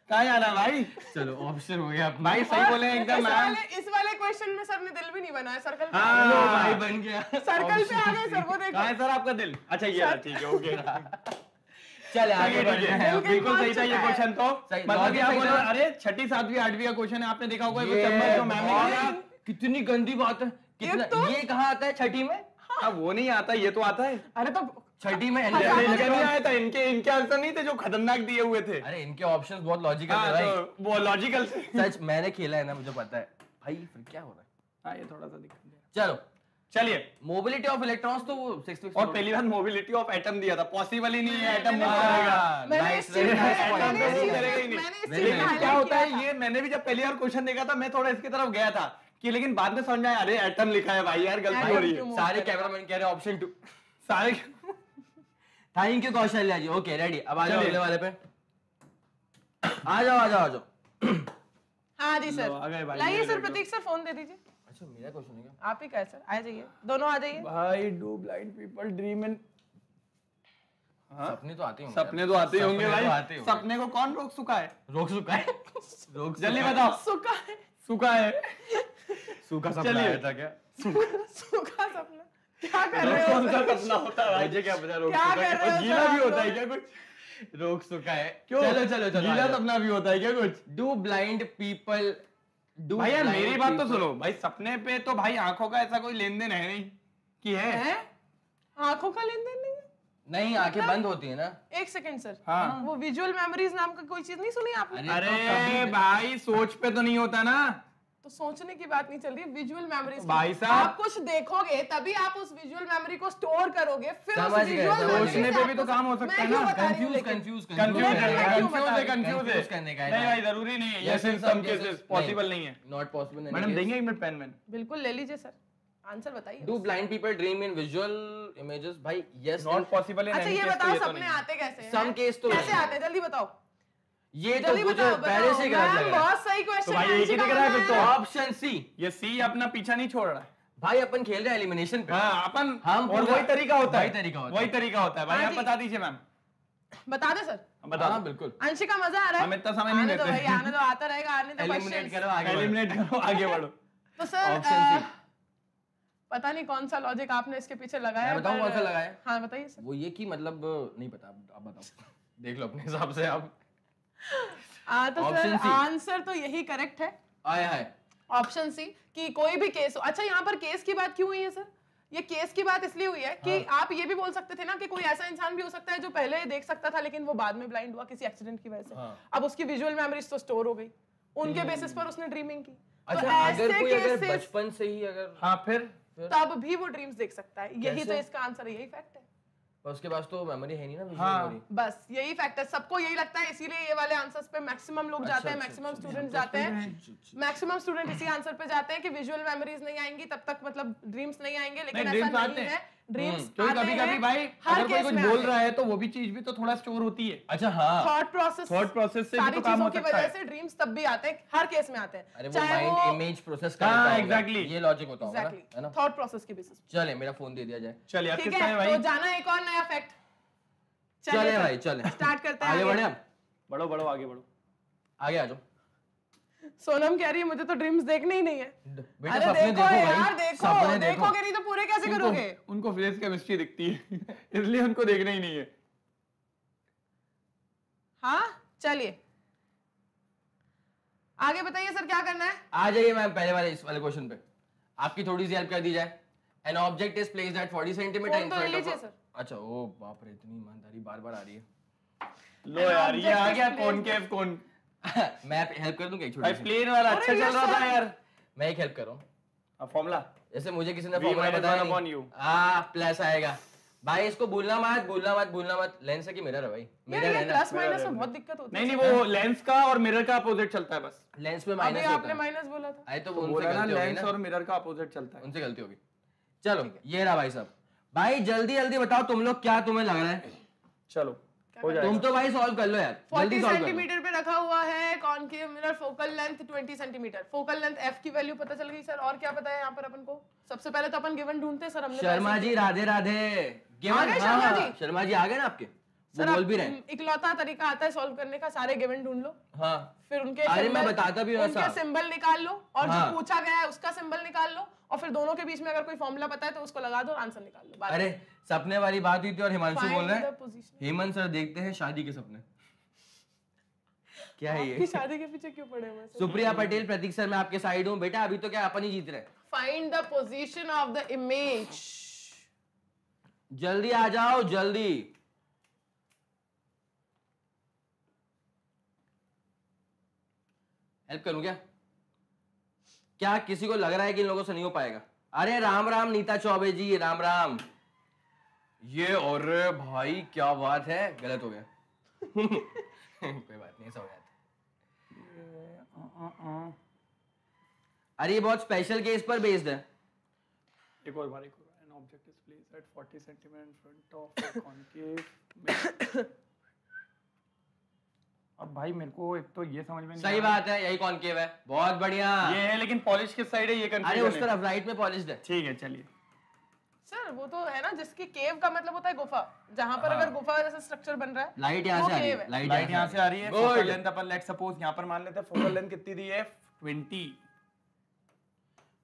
कहाँ जाना भाई? चलो ऑप्शन हो गया भाई, सही बोले एकदम। इस वाले क्वेश्चन में सर ने दिल भी नहीं बनाया, सर्कल पे भाई बन गया, सर्कल पे आ गए सर। वो देखो कहाँ है सर आपका दिल? अच्छा ये ठीक है, ओके चल आगे बढ़ते हैं। बिल्कुल सही था ये क्वेश्चन तो। मतलब अरे छठी सातवीं आठवीं का क्वेश्चन है, आपने देखा होगा। कितनी गंदी बात है, कितना ये कहाँ आता है छठी में? अब वो नहीं आता, ये तो आता है। अरे तो छठी में इनके नहीं आया था, इनके इनके आंसर नहीं थे जो खतरनाक दिए हुए थे। अरे इनके ऑप्शंस बहुत लॉजिकल थे भाई, बहुत लॉजिकल थे। सच मैंने खेला है ना, मुझे पता है भाई फिर क्या हो रहा है। हां ये थोड़ा सा दिक्कत है। चलो चलिए, मोबिलिटी ऑफ इलेक्ट्रॉन्स तो वो सिक्स। और पहली बार मोबिलिटी ऑफ एटम दिया था, पॉसिबल ही नहीं है एटम मूव करेगा। मैंने इस चीज में क्या होता है ये मैंने भी जब पहली बार क्वेश्चन देखा था मैं थोड़ा इसकी तरफ गया था कि, लेकिन बाद में समझ में आया अरे एटम लिखा है भाई, यार गलती हो रही है। सारे कैमरामैन कह रहे हैं ऑप्शन टू सारे। Thank you Kaushalya ji, okay ready. अब आ जाओ अगले वाले पे, आ जाओ आ जाओ आ जाओ। हाँ जी सर, लाइए सर प्रतीक सर फोन दे दीजिए। अच्छा मेरा क्वेश्चन है क्या? आप ही कहे सर, आ जाइए दोनों आ जाइए भाई। Do blind people dream in? सपने तो आते होंगे, सपने तो आते होंगे भाई। सपने को कौन रोक चुका है? रोक चुका है, रोक जल्दी बताओ। सुका है, सूखा है, सूखा सपना था क्या? सूखा सपना क्या कर रहे हो? कौन सा सपना होता है भाई? क्या पता, रोक सूखा है, गीला भी होता है क्या कुछ? रोक सूखा है क्यों? चलो चलो चलो, गीला सपना भी होता है क्या कुछ? Do blind people do? भाई यार मेरी बात तो सुनो भाई, सपने पे तो भाई आंखों का ऐसा कोई लेन देन है नहीं कि है। आंखों का लेन देन नहीं, नहीं आंखें बंद होती है ना। एक सेकंड सर, हाँ वो विजुअल मेमोरीज नाम का कोई चीज नहीं सुनी आपने? अरे भाई सोच पे तो नहीं होता ना, तो सोचने की बात नहीं चल रही, विजुअल मेमोरीज भाई साहब। आप कुछ देखोगे तभी आप उस विजुअल मेमोरी को स्टोर करोगे, फिर उस विजुअल सोचने पे भी तो काम हो सकता है ना। कंफ्यूज कंफ्यूज कंफ्यूज कंफ्यूज करने का है नहीं भाई, जरूरी नहीं है। पॉसिबल नहीं है, नॉट पॉसिबल। मैडम देंगे एक मिनट पेन मैन? बिल्कुल ले लीजिए सर। आंसर बताइए। Do blind people dream in visual images? भाई yes, not possible in any case। अच्छा ये बताओ सपने आते कैसे हैं? Some case तो कैसे आते हैं? जल्दी बताओ। ये तो मुझे पहले से गलत लग रहा है। बहुत सही क्वेश्चन है। भाई ये क्या करा है फिर तो? Option C। ये C अपना पीछा नहीं छोड़ रहा है। भाई अपन खेल रहे हैं एलिमिनेशन पे। हाँ अपन हम और वही तरीका होता है। वही तरीका होता है। वही तरीका होता है। भाई आप बता दीजिए मैम। बता दे सर। बता हाँ बिल्कुल। अंशिका मजा आ रहा है। हम इतना समय नहीं लेते। भाई आने दो आता रहेगा आने दो। एलिमिनेट करो आगे। एलिमिनेट करो आगे बढ़ो। तो सर पता नहीं कौन सा लॉजिक आपने इसके पीछे लगाया। बताओ कौन सा लगाया। हाँ बताइए सर। वो ये कि मतलब नहीं पता आप बताओ। देख लो अपने हिसाब से आप। आ तो सर आंसर तो यही करेक्ट है। आया है। ऑप्शन सी कि कोई भी केस हो। अच्छा यहाँ पर केस की बात क्यों हुई है सर? ये केस की बात इसलिए हुई है कि हाँ। आप ये भी बोल सकते थे ना कि कोई ऐसा इंसान भी हो सकता है जो पहले देख सकता था लेकिन वो बाद में ब्लाइंड हुआ किसी एक्सीडेंट की वजह से। हाँ। अब उसकी विजुअल मेमोरीज तो स्टोर हो गई, उनके बेसिस पर उसने ड्रीमिंग की। अच्छा, तो अगर कोई अगर बचपन से ही अगर हाँ फिर, फिर तब भी वो ड्रीम्स देख सकता है। यही तो इसका आंसर है, यही फैक्ट है। उसके पास तो मेमोरी है नहीं ना विजुअल मेमोरी। बस यही फैक्ट है, सबको यही लगता है, इसीलिए ये वाले आंसर्स पे मैक्सिमम लोग जाते हैं, मैक्सिमम स्टूडेंट्स जाते हैं, मैक्सिमम स्टूडेंट इसी आंसर पे जाते हैं कि विजुअल मेमोरीज नहीं आएंगी तब तक मतलब ड्रीम्स नहीं आएंगे। लेकिन ऐसा नहीं है, ड्रीम्स कभी कभी भाई अगर कोई कुछ बोल रहा है तो वो भी चीज भी तो थोड़ा स्टोर होती है। अच्छा हाँ, थॉट प्रोसेस थॉट प्रोसेस से भी तो काम होता है। सारी चीजों की वजह से ड्रीम्स तब भी आते हैं, हर केस में आते हैं, चाहे वो माइंड इमेज प्रोसेस का होता है। एग्जैक्टली ये लॉजिक होता होगा है ना, थॉट प्रोसेस के बेसिस। चले मेरा फोन दे दिया जाए। चलिए ठीक है तो जाना एक और नया फैक्ट। चले भाई चले स्टार्ट करते हैं, आगे बढ़े हम। बढ़ो बढ़ो आगे बढ़ो आगे आ जाओ। सोनम कह रही है मुझे तो ड्रीम्स देखने ही नहीं है। अरे देखो, देखो यार देखो, देखोगे नहीं तो पूरे कैसे करोगे? उनको फ्रेश केमिस्ट्री दिखती है इसलिए उनको देखना ही नहीं है। हाँ चलिए आगे बताइए सर क्या करना है। आ जाइए मैम पहले वाले इस वाले क्वेश्चन पे आपकी थोड़ी सी हेल्प कर दी जाए। An object is placed at चालीस सेंटीमीटर इन फ्रंट ऑफ। अच्छा ओ बाप रे इतनी ईमानदारी बार बार आ रही है। लो यार ये आ गया कॉनकेव कौन। मैं हेल्प कर दूं क्या? छोटा भाई प्लेन वाला अच्छा चल रहा था यार। मैं एक हेल्प कर रहा हूं। अब फॉर्मूला जैसे मुझे किसी ने फॉर्मूला बताया नहीं। हां प्लस आएगा भाई, इसको भूलना मत भूलना मत भूलना मत। लेंस है कि मिरर है भाई? मिरर है ना। प्लस माइनस में बहुत दिक्कत होती है। नहीं नहीं वो लेंस का और मिरर का अपोजिट चलता है, बस लेंस में माइनस होता है। आपने माइनस बोला था। आई तो बोला ना लेंस और मिरर का अपोजिट चलता है, उनसे गलती होगी। चलो ये रहा भाई साहब। भाई जल्दी जल्दी बताओ तुम लोग क्या तुम्हें लग रहा है। चलो तुम तो भाई सॉल्व कर लो यार। चालीस सेंटीमीटर पे रखा हुआ है कॉनकेव मिरर, फोकल लेंथ बीस सेंटीमीटर, फोकल लेंथ f की वैल्यू पता चल गई सर। और क्या पता है यहाँ पर अपन को? सबसे पहले तो अपन गिवन ढूंढते हैं सर। हमने शर्मा जी राधे राधे। गिवन शर्मा जी, शर्मा जी आ गए ना आपके, वो बोल भी रहे। इकलौता तरीका आता है सॉल्व करने का, सारे गिवन ढूंढ लो। हाँ फिर उनके अरे मैं बताता भी हूं, उनका सिंबल निकाल लो और जो पूछा गया है उसका सिंबल निकाल लो और फिर दोनों के बीच में अगर कोई फॉर्मूला पता है तो उसको लगा दो, आंसर निकाल लो। अरे सपने वाली बात हुई थी और हिमांशु बोल रहे हैं हेमंत सर देखते हैं शादी के सपने। क्या है ये, शादी के पीछे क्यों पड़े हुए? सुप्रिया पटेल प्रतीक सर मैं आपके साइड हूँ बेटा, अभी तो क्या अपन ही जीत रहे। Find the position of the image. जल्दी आ जाओ जल्दी। हेल्प करूं क्या? क्या किसी को लग रहा है कि इन लोगों से नहीं हो पाएगा? अरे राम राम नीता चौबे जी, राम राम। ये और भाई क्या बात है, गलत हो गया। कोई बात नहीं, समझ आता। अरे ये बहुत स्पेशल केस पर बेस्ड है। एक और बार, एक और। An object is placed at चालीस centimetre in front of concave. अब भाई मेरे को एक तो ये समझ में नहीं। सही बात है, यही कॉनकेव है। बहुत बढ़िया। ये है लेकिन पॉलिश किस साइड है ये कंफ्यूजन है। अरे उस तरफ राइट में पॉलिश है। ठीक है चलिए। सर वो तो है ना जिसकी केव का मतलब होता है गुफा, जहां पर अगर गुफा जैसा स्ट्रक्चर बन रहा है। लाइट यहां से आ रही है, लाइट यहां से आ रही है। फोकल लेंथ अपन लेट सपोज यहां पर मान लेते हैं। फोकल लेंथ कितनी दी है? बीस।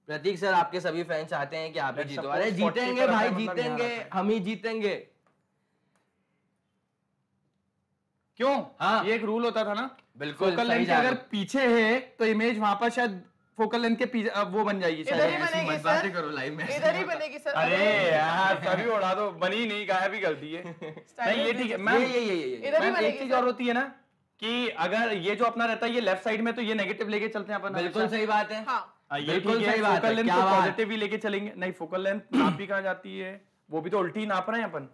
प्रतीक सर आपके सभी फैन चाहते हैं कि आप ही जीतो। अरे जीतेंगे भाई, जीतेंगे, हम ही जीतेंगे। क्यों? हाँ ये एक रूल होता था ना, बिल्कुल। फोकल लेंथ अगर पीछे है तो इमेज वहां पर शायद फोकल लेंथ के पीछे वो बन जाएगी। इधर ही बनेगी सर, करो लाइव में इधर ही बनेगी सर। अरे यार सभी उड़ा दो, बनी नहीं, गायब ही गलती है। नहीं ये ठीक है मैम, ये ये ये इधर ही बनेगी। एक चीज और होती है ना कि अगर ये जो अपना रहता है ये लेफ्ट साइड में तो ये नेगेटिव लेके चलते हैं अपन। बिल्कुल सही बात है। हां ये ठीक है, फोकल लेंथ को पॉजिटिव ही लेके चलेंगे। नहीं फोकल लेंथ नापी कहां जाती है, वो भी तो उल्टी नाप रहे हैं अपन।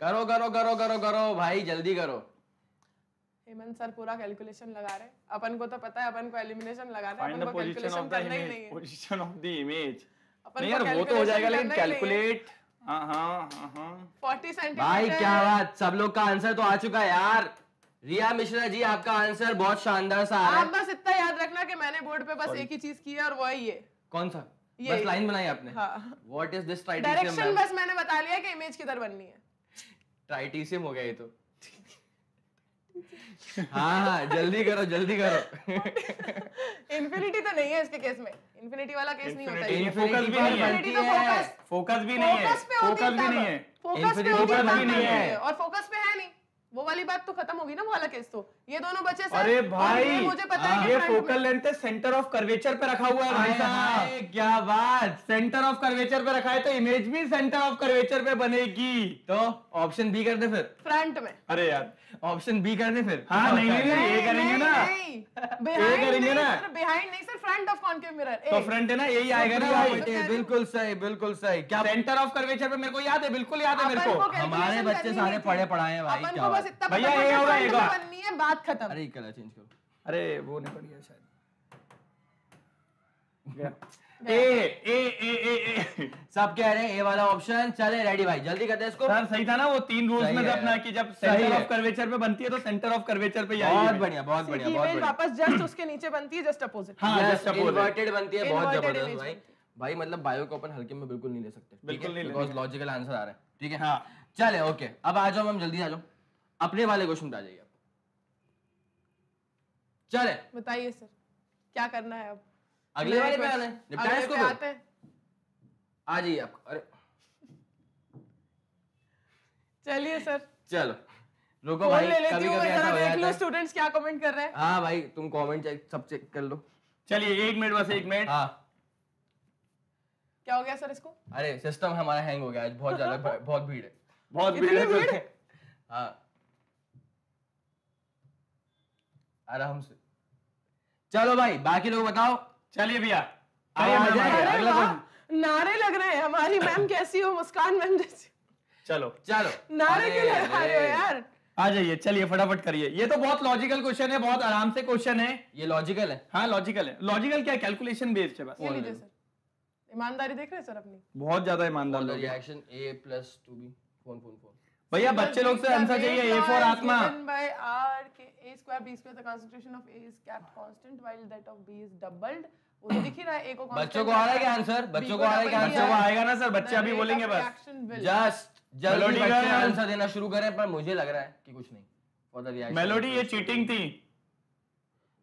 करो करो करो करो करो भाई जल्दी करो। हेमंत सर पूरा कैलकुलेशन लगा रहे। अपन को तो पता है अपन को एलिमिनेशन लगाना है, अपन को कैलकुलेशन करना ही नहीं है। पोजीशन ऑफ द इमेज नहीं यार वो तो हो जाएगा लेकिन कैलकुलेट हां हां हां चालीस सेंटीमीटर। भाई क्या बात, सब लोग का आंसर तो आ चुका है यार। रिया मिश्रा जी आपका आंसर बहुत शानदार सा आ रहा है। आप बस इतना याद रखना कि मैंने बोर्ड पे बस एक ही चीज की है और वो ये कौन सा ये बस लाइन बनाई आपने। व्हाट इज दिस ट्राइटिसियम? डायरेक्शन बस मैंने बता लिया कि इमेज किधर बननी है। ट्राइटिसियम हो गया ये तो। हाँ जल्दी करो जल्दी करो। इन्फिनिटी तो नहीं है इसके केस में, इन्फिनिटी वाला केस नहीं होता है। फोकस भी नहीं है, फोकस भी नहीं है, फोकस भी नहीं है, फोकस भी नहीं है और फोकस पे है नहीं। वो वाली बात तो खत्म होगी ना, वो वाला केस तो। ये दोनों बचे सर। अरे भाई मुझे पता है ये फोकल लेंथ है, सेंटर ऑफ कर्वेचर पे रखा हुआ है भाई साहब। क्या बात, सेंटर ऑफ कर्वेचर पे रखा है तो इमेज भी सेंटर ऑफ कर्वेचर पे बनेगी। तो ऑप्शन बी कर दे फिर फ्रंट में। अरे यार ऑप्शन बी कर दे फिर। हाँ नहीं नहीं ये करेंगे ना, ये करेंगे ना बिहाइंड नहीं sir, front of concave mirror. तो फ्रंट है ना, यही आएगा ना भाई। बिल्कुल सही बिल्कुल सही। क्या सेंटर ऑफ कर्वेचर पे मेरे को याद है, बिल्कुल याद है मेरे को। हमारे बच्चे सारे पढ़े पढ़ाए हैं भाई। क्या बस इतना भैया ये होगा ये बननी है बात खत्म। अरे कलर चेंज करो। अरे वो नहीं पड़ गया शायद। ए ए ए ए सब कह रहे हैं ए वाला ऑप्शन। चले रेडी भाई जल्दी करते हैं इसको। सर सही था ना वो तीन रूल्स में अपना कि जब सेंटर ऑफ कर्वेचर पे बनती है तो सेंटर ऑफ कर्वेचर पे आएगी। बहुत बढ़िया बहुत बढ़िया बहुत बढ़िया। वापस जस्ट उसके नीचे बनती है, जस्ट अपोजिट। हां जस्ट अपोजिट इनवर्टेड बनती है। बहुत जबरदस्त भाई। भाई मतलब बायो को अपन हल्के में बिल्कुल नहीं ले सकते, बिल्कुल नहीं, बिकॉज़ लॉजिकल आंसर आ रहा है। ठीक है हाँ चले ओके। अब आ जाओ मैम जल्दी आ जाओ अपने वाले क्वेश्चन पे आ जाइए आप। चले बताइए सर क्या करना है अब। अगले वाले पे आना है, निपटा इसको आते हैं। आ जाइए आप। अरे चलिए सर चलो रुको भाई कभी कभी ऐसा हो जाता है। स्टूडेंट्स क्या कमेंट कर रहे हैं? हाँ भाई तुम कमेंट चेक सब चेक कर लो। चलिए एक मिनट बस एक मिनट। हाँ क्या हो गया सर इसको? अरे सिस्टम हमारा हैंग हो गया आज, बहुत ज्यादा बहुत भीड़ है, बहुत भीड़ है। हाँ आराम से चलो भाई बाकी लोग बताओ। चलिए भैया नारे लग रहे हैं। हमारी मैम कैसी हो, मुस्कान मैम जैसी। चलो चलो नारे क्यों लगा रहे हो यार, आ जाइए। चलिए फटाफट करिए। ये तो बहुत लॉजिकल क्वेश्चन है, बहुत आराम से क्वेश्चन है। ये लॉजिकल है? हाँ लॉजिकल है। लॉजिकल क्या, कैलकुलेशन बेस्ड है बस। ये लीजिए सर, ईमानदारी देख रहे हैं सर अपनी, बहुत ज्यादा ईमानदारी। Reaction A plus two B phone phone phone. भैया बच्चे लोग से आंसर चाहिए। ए फॉर आत्मा। By R K A square B square the concentration of A is kept constant while that of B is doubled. वो तो दिख ही रहा है ए को कांस्टेंट। बच्चों को आ रहा है क्या आंसर? बच्चों को आ रहा है क्या आंसर? वो आएगा ना सर, बच्चे अभी बोलेंगे बस। जस्ट जल्दी बच्चे आंसर देना शुरू करें, पर मुझे लग रहा है कि कुछ नहीं फॉर द रिएक्शन। मेलोडी ये चीटिंग थी।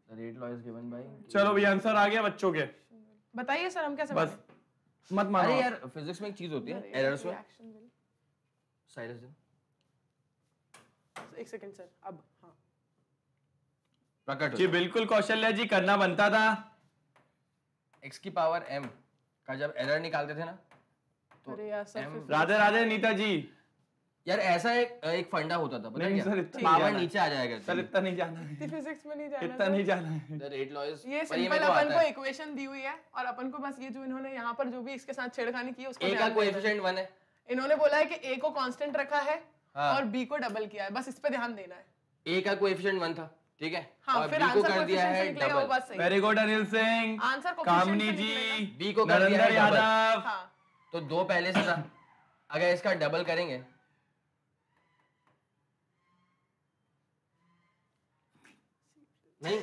The rate law is given by. चलो भैया आंसर आ गया बच्चों के। बताइए सर हम क्या समझ बस मत मारो। अरे यार फिजिक्स में एक चीज होती है एरर्स में। साइलेंस दो एक सेकंड सर। अब हाँ प्रकट जी बिल्कुल कौशल्या जी, करना बनता था। x की पावर m का जब एरर निकालते थे ना तो अरे यार सर राधे राधे नीता जी। यार ऐसा एक एक फंडा होता था पता है क्या, पावर नीचे आ जाएगा सर। इतना नहीं जाना है फिजिक्स में, नहीं जाना इतना नहीं जाना है। द रेट लॉ इज ये सिंपल। अपन को इक्वेशन दी हुई है और अपन को बस ये जो इन्होंने यहाँ पर जो भी इसके साथ छेड़खानी की उसको a का कोएफिशिएंट वन है। इन्होंने बोला है कि a को कांस्टेंट रखा है हाँ। और बी को डबल किया है, बस इस पे ध्यान देना है। ए का कोएफिशिएंट वन था ठीक है हाँ, और फिर बी को कर दिया है double. Very good Anil Singh. Answer Kamini ji. B को कर दिया है डबल हाँ। तो दो पहले से था, अगर इसका डबल करेंगे नहीं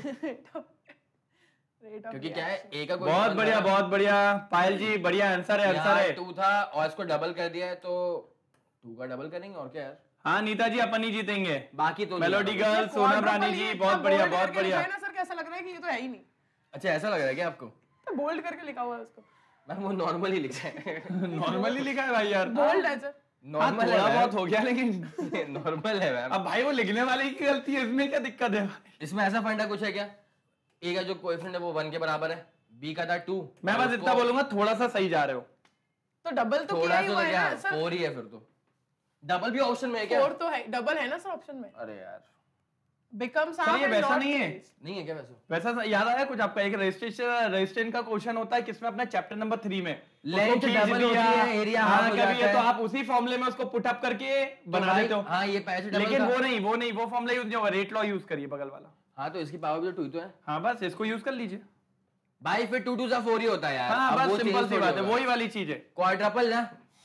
क्योंकि क्या है ए का। बहुत बढ़िया बहुत बढ़िया पायल जी, बढ़िया आंसर है। आंसर है टू था और इसको डबल कर दिया है तो टू का डबल करेंगे और क्या यार। हाँ नीता जी अपन ही जीतेंगे बाकी तो। मेलोडी गर्ल सोनम रानी जी बहुत बढ़िया बहुत बढ़िया। है ना सर कैसा लग रहा है कि ये तो है ही नहीं। अच्छा ऐसा लग रहा है क्या आपको? तो बोल्ड करके लिखा हुआ है उसको मैम, वो नॉर्मली लिखा है। नॉर्मली लिखा है भाई यार, बोल्ड है सर। नॉर्मल थोड़ा बहुत हो गया लेकिन नॉर्मल है मैम। अब भाई वो लिखने वाले की गलती है, इसमें क्या दिक्कत है? इसमें ऐसा फंडा कुछ है क्या, ए का जो कोएफिशिएंट है वो वन के बराबर है, बी का था टू। मैं बस इतना बोलूंगा थोड़ा सा सही जा रहे हो। तो डबल तो किया ही हुआ है ना सर, फोर ही है फिर तो। डबल भी ऑप्शन में है क्या? फोर तो है, डबल है ना सर ऑप्शन में। अरे यार बिकम्स ये वैसा नहीं है, नहीं है क्या वैसा वैसा याद आया कुछ आपका? एक रजिस्ट्रेशन रजिस्ट्रेशन का क्वेश्चन होता है किसमें अपना चैप्टर नंबर थ्री में लेंथ डबल होती है, एरिया हाफ हो जाता है, तो आप उसी फॉर्मूले में उसको पुट अप करके बना लेते हो। हां ये पैसे डबल, लेकिन वो नहीं वो नहीं वो फॉर्मूला यूज नहीं होगा, रेट लॉ यूज करिए बगल वाला। हां तो इसकी पावर भी तो टू ही तो है। हां बस इसको यूज कर लीजिए भाई, फिर टू टू सा फोर ही होता है यार। हां बस सिंपल सी बात है, वही वाली चीज है। क्वाड्रपल ना,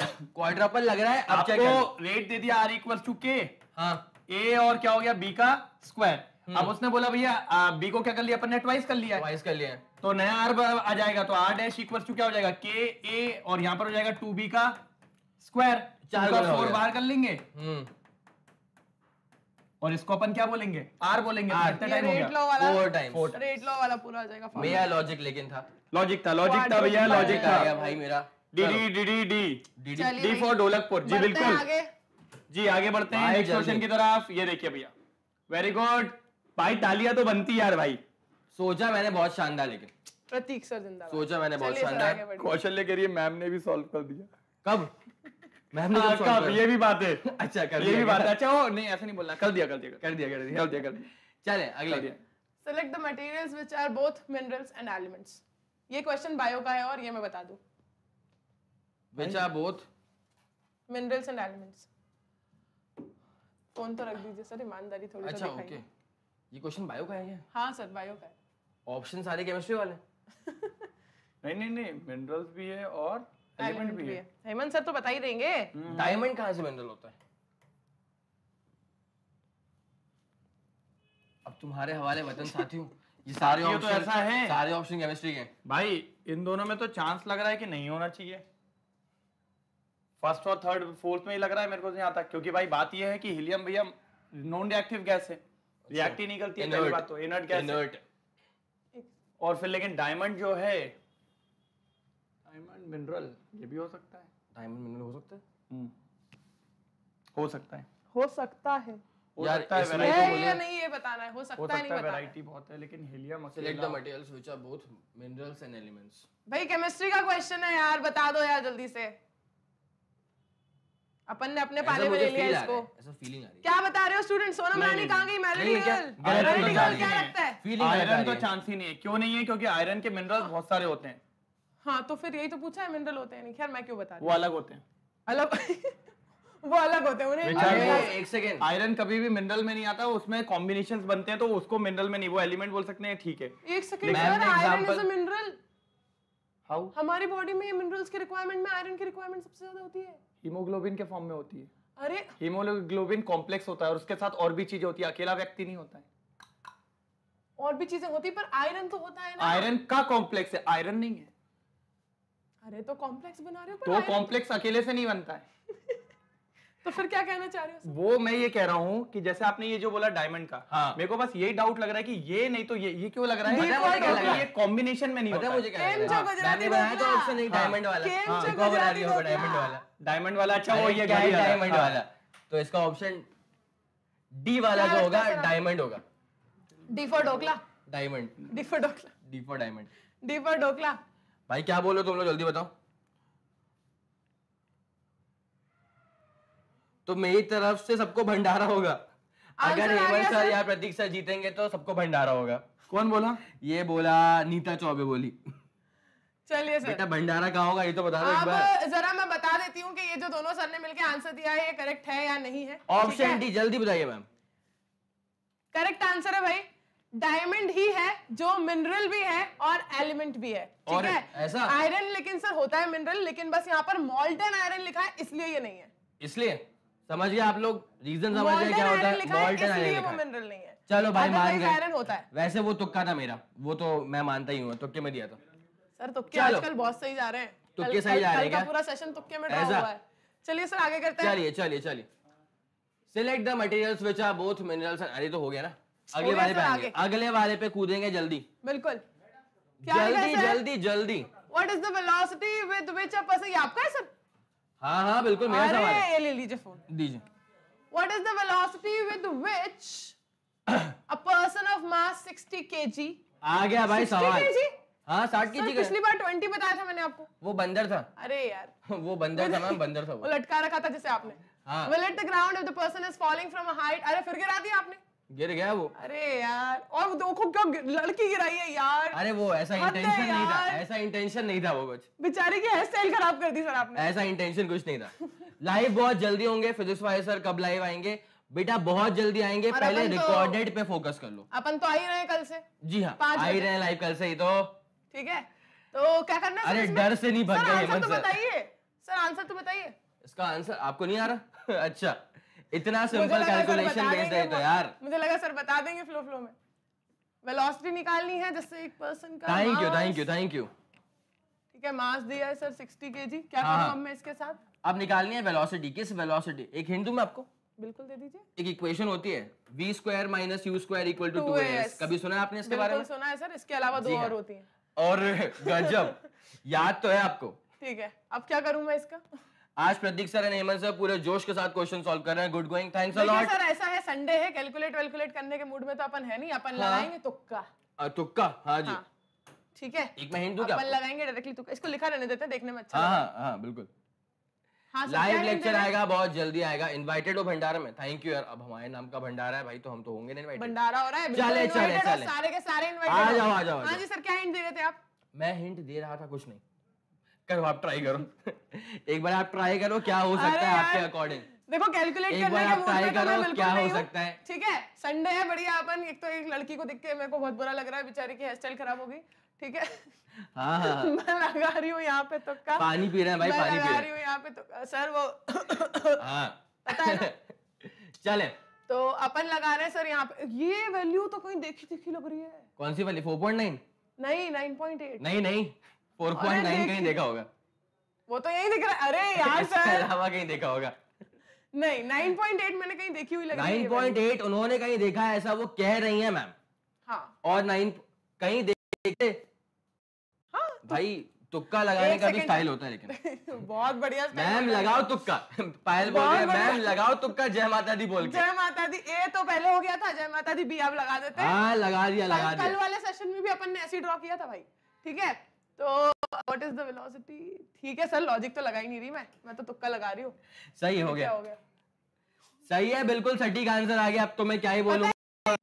क्वाड्रपल लग रहा है अब चेक करो, रेट दे दिया आर इक्वल्स टू के। हां ए और क्या हो गया बी का स्क्वायर। अब उसने बोला भैया बी को क्या कर लिया अपन ने, ट्वाइस कर लिया ट्वाइस कर लिया तो नया आर आ जाएगा, तो आर डैश इक्वल टू क्या हो जाएगा के ए और यहाँ पर हो जाएगा टू बी का स्क्वायर। चार का फोर बाहर कर लेंगे और इसको अपन क्या बोलेंगे आर बोलेंगे। रेट लॉ वाला रेट लॉ वाला पूरा आ जाएगा भैया। लॉजिक लेकिन था लॉजिक था लॉजिक था भैया लॉजिक था भाई मेरा। D D D D D for Dholakpur. जी बिल्कुल जी आगे बढ़ते हैं नेक्स्ट क्वेश्चन की तरफ। ये देखिए भैया वेरी गुड भाई, तालियां तो बनती यार भाई। सोचा मैंने बहुत शानदार, लेकिन प्रतीक सर जिंदाबाद। सोचा मैंने बहुत शानदार। कौशल्य के लिए मैम ने भी सॉल्व कर दिया। कब मैम ने सॉल्व कर दिया? ये भी बात है। अच्छा कर दिया, ये भी बात है। अच्छा वो नहीं ऐसा नहीं बोलना, कर दिया कर दिया कर दिया कर दिया कर दिया कर दिया। चले अगला, select the materials which are both minerals and elements. ये क्वेश्चन बायो का है और ये मैं बता दूं which are both minerals and elements. कौन तो रख दीजिए सर ईमानदारी थोड़ी। अच्छा ओके okay. ये क्वेश्चन बायो का है क्या? हाँ सर बायो का है। ऑप्शन सारे केमिस्ट्री वाले नहीं नहीं नहीं मिनरल्स भी है और एलिमेंट भी, भी है। हेमंत सर तो बता ही देंगे। डायमंड कहाँ से मिनरल होता है? अब तुम्हारे हवाले वतन साथियों ये सारे ऑप्शन तो ऐसा है, सारे ऑप्शन केमिस्ट्री के भाई। इन दोनों में तो चांस लग रहा है कि नहीं होना चाहिए, फर्स्ट और थर्ड फोर्थ में ही लग रहा है मेरे को नहीं आता, क्योंकि भाई बात ये है कि हीलियम भैया नॉन रिएक्टिव गैस है, रिएक्ट ही नहीं करती है, पहली बात तो इनर्ट गैस है। और फिर लेकिन डायमंड जो है डायमंड मिनरल ये भी हो सकता है, डायमंड मिनरल हो सकता है हो सकता है हो सकता है यार ये नहीं ये बताना है, हो सकता है नहीं बताना, वैरायटी बहुत है। लेकिन helium select the materials which are both minerals and elements. भाई केमिस्ट्री का क्वेश्चन है यार, बता दो यार जल्दी से, अपन ने अपने पाले में ले लिया इसको। ऐसा फीलिंग आ रही है। क्या बता रहे हो स्टूडेंट? सोनम रानी कहाँ गई? मेलोडी गर्ल क्या लगता है? आयरन तो चांस ही नहीं है। क्यों नहीं है? क्योंकि आयरन के मिनरल्स बहुत सारे होते हैं। हाँ तो फिर यही तो पूछा है मिनरल होते हैं नहीं, खैर मैं क्यों बता रही हूँ, वो अलग होते हैं, अलग वो अलग होते हैं। एक सेकेंड, आयरन कभी भी मिनरल में नहीं आता, उसमें कॉम्बिनेशन बनते हैं तो उसको मिनरल में नहीं, वो एलिमेंट बोल सकते हैं। ठीक है एक second, iron is a mineral. How? हमारी बॉडी में मिनरल्स की रिक्वायरमेंट में आयरन की रिक्वायरमेंट सबसे ज्यादा होती है, हीमोग्लोबिन के फॉर्म में होती है। अरे हीमोग्लोबिन कॉम्प्लेक्स होता है और उसके साथ और भी चीजें होती है, अकेला व्यक्ति नहीं होता है, और भी चीजें होती है, पर आयरन तो होता है ना, आयरन का कॉम्प्लेक्स है, आयरन नहीं है। अरे तो कॉम्प्लेक्स बना रहे हो, पर तो कॉम्प्लेक्स अकेले से नहीं बनता है तो फिर क्या कहना चाह रहे हो? वो मैं ये कह रहा हूँ कि जैसे आपने ये जो बोला डायमंड का, हाँ। मेरे को बस यही डाउट लग रहा है कि ये नहीं तो ये ये क्यों लग रहा है? पता मुझे क्या लग रहा है, ये कॉम्बिनेशन में नहीं होता मुझे क्या लग रहा है। मैंने बनाया तो ऑप्शन एक डायमंड वाला, हां इसको बना रही हो डायमंड वाला, डायमंड वाला। अच्छा वो ये गाइस डायमंड वाला, तो इसका ऑप्शन डी वाला जो होगा डायमंड होगा। D for dhokla, diamond, D for dhokla, D for diamond, D for dhokla. भाई क्या बोलो तुम लोग, जल्दी बताओ। तो मेरी तरफ से सबको भंडारा होगा, अगर हेमंत सर या प्रतीक सर जीतेंगे तो सबको भंडारा होगा। कौन बोला? ये बोला नीता चौबे बोली। चलिए सर बेटा भंडारा कहाँ होगा ये तो बता दो एक बार। जरा मैं बता देती हूँ कि ये जो दोनों सर ने मिलके आंसर दिया है ये करेक्ट है या नहीं है। ऑप्शन डी जल्दी बताइए मैम। करेक्ट आंसर है भाई डायमंड ही है, जो मिनरल भी है और एलिमेंट भी है। ठीक है आयरन लेकिन सर होता है मिनरल, लेकिन बस यहाँ पर मॉल्टन आयरन लिखा है इसलिए ये नहीं है। इसलिए समझ गए आप लोग रीजन, समझ गए क्या होता है? मॉल्टन आयरन वो मिनरल नहीं है। चलो भाई मान गए, वैसे वो तुक्का था मेरा, वो तो मैं मानता ही हूँ, तुक्के में दिया था सर। तुक्के आजकल बहुत सही जा रहे हैं, तुक्के सही जा रहे हैं, पूरा सेशन तुक्के में ड्रा हुआ है। चलिए सर आगे करते हैं। चलिए चलिए चलिए select the materials which are both minerals. अरे तो हो गया ना, अगले वाले पे आएंगे, अगले वाले पे कूदेंगे जल्दी, बिल्कुल जल्दी जल्दी जल्दी। What is the velocity with which a person, ये आपका है सर? हाँ हाँ बिल्कुल मेरा सवाल है। ये ले लीजिए फोन दीजिए। What is the velocity with which a person of mass sixty kilogram? आ गया भाई सवाल। हाँ साठ किलोग्राम का। पिछली बार बीस बताया था मैंने आपको। वो बंदर था। अरे यार। वो बंदर था मैम, बंदर था वो। वो लटका रखा था जैसे आपने। हाँ। Will hit the ground if the person is falling from a height? अरे फिर गिरा दिया आपने। गिर गया वो। अरे यार, और वो तो क्यों लड़की गिराई है यार? अरे वो ऐसा इंटेंशन नहीं था, ऐसा इंटेंशन नहीं था वो कुछ। बेचारे की हेयर स्टाइल खराब कर दी सर आपने। ऐसा इंटेंशन कुछ नहीं था। लाइव बहुत जल्दी होंगे फिजिक्स वाले सर। कब लाइव आएंगे बेटा? बहुत जल्दी आएंगे, पहले रिकॉर्डेड पे फोकस कर लो। अपन तो आ ही रहे कल से। जी हाँ, आ ही रहे लाइव कल से ही। तो ठीक है, तो क्या करना? अरे डर से नहीं भर गए सर। आंसर तो बताइए। इसका आंसर आपको नहीं आ रहा? अच्छा, इतना सिंपल कैलकुलेशन बेस्ड है तो यार। मुझे लगा सर बता देंगे फ्लो फ्लो में। वेलोसिटी निकालनी है जैसे एक पर्सन का। Thank you thank you thank you. ठीक है, मास दिया है सर साठ केजी। क्या करूं अब मैं इसके साथ? अब निकालनी है वेलोसिटी। किस वेलोसिटी? एक हिंट दूं मैं आपको? बिल्कुल दे दीजिए। एक इक्वेशन होती है v square minus u square equal to two a s। कभी सुना है आपने इसके बारे में? बिल्कुल सुना है सर। इसके अलावा दो और होती हैं। और गजब याद तो है आपको। ठीक है, अब क्या करूं मैं इसका? आज प्रतीक सर और हेमंत सर पूरे जोश के साथ क्वेश्चन सॉल्व कर रहे हैं। Good going, thanks a lot. Sir ऐसा है, संडे है, कैलकुलेट वेलकुलेट करने के मूड में तो अपन है नहीं। अपन लगाएंगे तुक्का। हां तुक्का, हां जी ठीक है। एक मैं हिंट दूं क्या? अपन लगाएंगे डायरेक्टली तुक्का। इसको लिखा रहने देते हैं, देखने में अच्छा। हां हां बिल्कुल। लाइव लेक्चर आएगा, बहुत जल्दी आएगा। इनवाइटेड हो भंडारा में? थैंक यू यार। अब हमारे नाम का भंडारा है भाई, तो हम तो होंगे इनवाइटेड। भंडारा हो रहा है, चले चले सारे के सारे इनवाइटेड। आ जाओ आ जाओ। हां जी सर, क्या हिंट दे रहे थे आप? मैं हिंट दे रहा था कुछ नहीं। करो आप ट्राई करो। एक बार आप ट्राई करो क्या हो सकता है आपके अकॉर्डिंग। देखो कैलकुलेट करने का ट्राई करो क्या हो सकता है। ठीक है, संडे है, बढ़िया। अपन एक तो एक लड़की को देख के मेरे को बहुत बुरा लग रहा है, बेचारी की हेयर स्टाइल खराब हो गई। ठीक है, हाँ हाँ मैं लगा रही हूँ यहाँ पे तुक्का। पानी पी रहे हैं भाई, पानी पी रही हूँ यहाँ पे तुक्का सर। वो पता है, चले तो अपन लगा रहे हैं सर यहाँ पे। ये वैल्यू तो कहीं देखी देखी लग रही है। कौन सी वाली? फोर पॉइंट नाइन नहीं नाइन पॉइंट एट नहीं नहीं फोर पॉइंट नाइन कहीं देखा होगा। वो तो यही दिख रहा है। अरे यार सर हवा कहीं देखा होगा। नहीं नाइन पॉइंट एट मैंने कहीं देखी हुई लग रही है। नाइन पॉइंट एट उन्होंने कहीं देखा है, ऐसा वो कह रही है मैम। हाँ, और नाइन कहीं देखते। हाँ भाई, तुक्का लगाने का भी स्टाइल होता है लेकिन। बहुत बढ़िया मैम, लगाओ तुक्का। पायल बोल रही है मैम लगाओ तुक्का। जय माता दी बोल के। जय माता दी। ए तो पहले हो गया था, जय माता दी बी आप लगा देते हैं। हां लगा दिया लगा दिया। कल वाले सेशन में भी अपन ने ऐसे ड्रॉ किया था भाई। ठीक है, तो व्हाट इज द वेलोसिटी? ठीक है सर, लॉजिक तो लगा ही नहीं रही मैं मैं तो तुक्का लगा रही हूँ। सही हो गया, हो गया सही है, बिल्कुल सटीक आंसर आ गया। अब तो मैं क्या ही बोलूँ,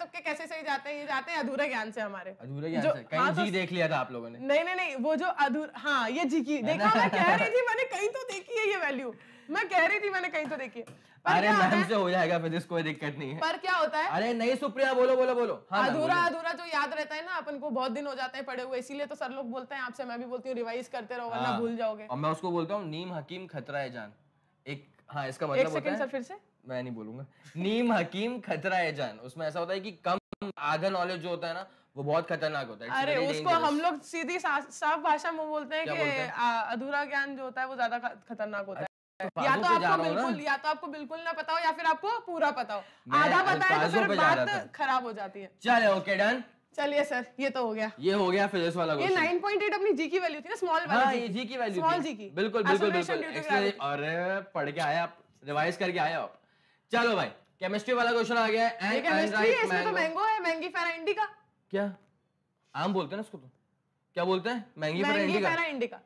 तुक्के कैसे सही जाते हैं? ये जाते हैं अधूरे ज्ञान से हमारे, अधूरे ज्ञान से। कहीं जी देख लिया था आप लोगों ने? नहीं नहीं नहीं वो जो अधूरा, हाँ ये जी की देखा। मैं कह रही थी मैंने कहीं तो देखी है ये वैल्यू। मैं कह रही थी मैंने कहीं तो देखी है। अरे मैम से हो जाएगा फिर, इसको कोई दिक्कत नहीं है। पर क्या होता है? अरे नहीं सुप्रिया, बोलो बोलो बोलो। हाँ, अधूरा अधूरा जो याद रहता है ना अपन को, बहुत दिन हो जाते हैं पढ़े हुए, इसीलिए तो सर लोग बोलते हैं आपसे, मैं भी बोलती हूँ रिवाइज करते रहो वरना भूल जाओगे। और मैं उसको बोलता हूँ नीम हकीम खतरा है जान। एक हाँ इसका मतलब होता है, सर फिर से मैं नहीं बोलूंगा, नीम हकीम खतरा है जान। उसमें ऐसा होता है की कम आधा नॉलेज जो होता है ना वो बहुत खतरनाक होता है। अरे उसको हम लोग सीधी साफ भाषा में बोलते हैं कि अधूरा ज्ञान जो होता है वो ज्यादा खतरनाक होता है। या तो आपको बिल्कुल या तो आपको बिल्कुल ना पता हो या फिर आपको पूरा पता हो। आधा पता है तो फिर बात खराब हो जाती है। चले ओके डन। चलिए सर, ये तो हो गया, ये हो गया फिजिक्स वाला। ये नाइन पॉइंट एट अपनी जी की वैल्यू थी ना, स्मॉल वाली। हाँ, ये जी की वैल्यू, स्मॉल जी की। बिल्कुल बिल्कुल बिल्कुल। अरे पढ़ के आए आप, रिवाइज करके आए आप। चलो भाई, केमिस्ट्री वाला क्वेश्चन आ गया है। इसमें तो मैंगो है, मैंगी फेरा इंडिका। क्या आम बोलते हैं ना इसको? तो क्या बोलते हैं? मैंगी फेरा इंडिका।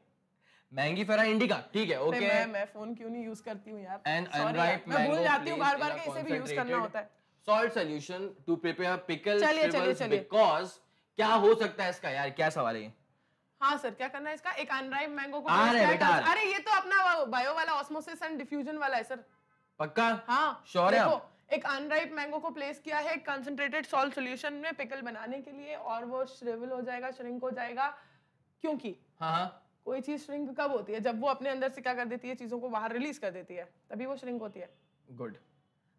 मैंगी फेरा इंडिका, ठीक है ओके। मैं मैं फोन क्यों नहीं यूज करती हूं यार। एंड अनराइप मैं भूल जाती हूं बार-बार कि इसे भी यूज करना होता है। Salt solution to prepare pickle flavours because क्या हो सकता है इसका? यार क्या सवाल है ये? हां सर, क्या करना है इसका? एक अनराइप मैंगो को। अरे बेटा, अरे ये तो अपना बायो वाला ऑस्मोसिस एंड डिफ्यूजन वाला है सर। पक्का? हां श्योर है आप? एक अनराइप मैंगो को प्लेस किया है कंसंट्रेटेड सॉल्ट सॉल्यूशन में पिकल बनाने के लिए, और वो श्रिवल हो जाएगा, श्रिंक हो जाएगा। क्योंकि हां हां कोई चीज श्रिंक कब होती है? जब वो अपने अंदर से क्या कर देती है, चीजों को बाहर रिलीज कर देती है, तभी वो श्रिंक होती है। गुड।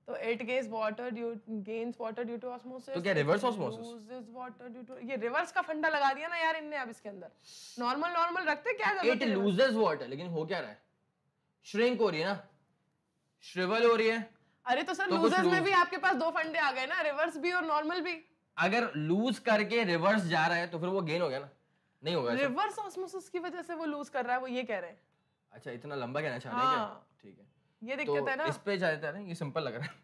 तो it gains water due gains water due to osmosis. तो क्या reverse osmosis? Loses water due to, ये रिवर्स का फंडा लगा दिया ना यार इनने। अब इसके अंदर नॉर्मल नॉर्मल रखते क्या जरूरत है? इट लूजेस वाटर, लेकिन हो क्या रहा है? श्रिंक हो रही है ना, श्रिवल हो रही है। अरे तो सर लूजेस में भी आपके पास दो फंडे आ गए ना, रिवर्स भी और नॉर्मल भी। अगर लूज करके रिवर्स जा रहा है तो फिर वो गेन हो गया ना, नहीं होगा। रिवर्स ऑस्मोसिस की वजह से वो लूज कर रहा है, वो ये कह रहे हैं। अच्छा, इतना लंबा कहना चाह रहे हैं क्या? ठीक है, ये दिक्कत है ना, इस पे जाते हैं। ये सिंपल लग रहा है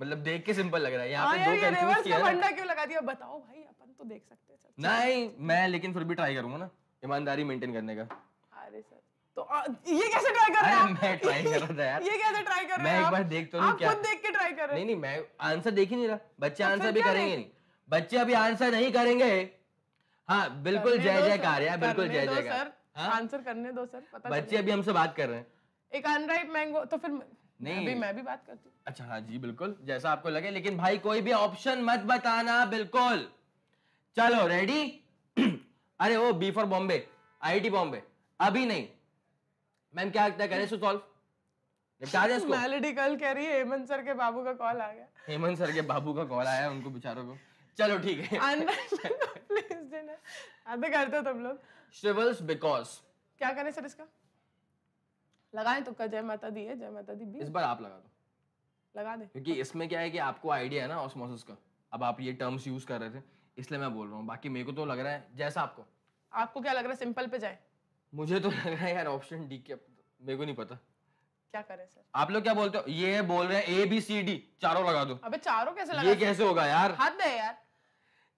मतलब देख के सिंपल लग रहा है। यहां पे दो कंफ्यूज किया है, फंडा क्यों लगा दिया बताओ भाई? अपन तो देख सकते हैं। नहीं मैं लेकिन फिर भी ट्राई करूंगा ना ईमानदारी मेंटेन करने का। अरे सर तो ये कैसे ट्राई कर रहे हैं? मैं ट्राई कर रहा था यार। ये कैसे ट्राई कर रहे हैं? मैं एक बार देख तो लूं क्या? आप खुद देख के ट्राई कर रहे हैं? नहीं नहीं मैं आंसर देख ही नहीं रहा। बच्चे आंसर भी करेंगे नहीं, बच्चे अभी आंसर नहीं करेंगे। हाँ बिल्कुल जय जयकार यार, बिल्कुल जय जयकार। आंसर करने दो सर, पता बच्चे अभी हमसे बात कर रहे हैं। एक अनराइप मैंगो तो फिर नहीं अभी मैं भी बात करती हूँ। अच्छा हाँ जी बिल्कुल, जैसा आपको लगे, लेकिन भाई कोई भी ऑप्शन मत बताना बिल्कुल। चलो रेडी। अरे वो B for Bombay, I I T Bombay. अभी नहीं मैम, क्या लगता है करें इसको सॉल्व? निपटा दें इसको। मेलोडी कल कह रही है हेमंत सर के बाबू का कॉल आ गया। हेमंत सर के बाबू का कॉल आया उनको बेचारों को। चलो ठीक है। प्लीज देना आधे करते हो तुम लोग। श्रिवल्स बिकॉज क्या करें सर इसका? लगाएं तुक्का? जय माता दी है, जय माता दी बी। इस बार आप लगा दो, लगा दे, क्योंकि इसमें क्या है कि आपको आइडिया है ना ऑस्मोसिस का। अब आप ये टर्म्स यूज कर रहे थे इसलिए मैं बोल रहा हूँ, बाकी मेरे को तो लग रहा है जैसा आपको। आपको क्या लग रहा है? सिंपल पे जाए। मुझे तो लग रहा है यार ऑप्शन डी के, मेरे को नहीं पता क्या करें सर। आप लोग क्या बोलते हो? ये बोल रहे हैं ए बी सी डी चारों लगा दो। अबे चारों कैसे लगा? ये कैसे होगा यार, हद है यार।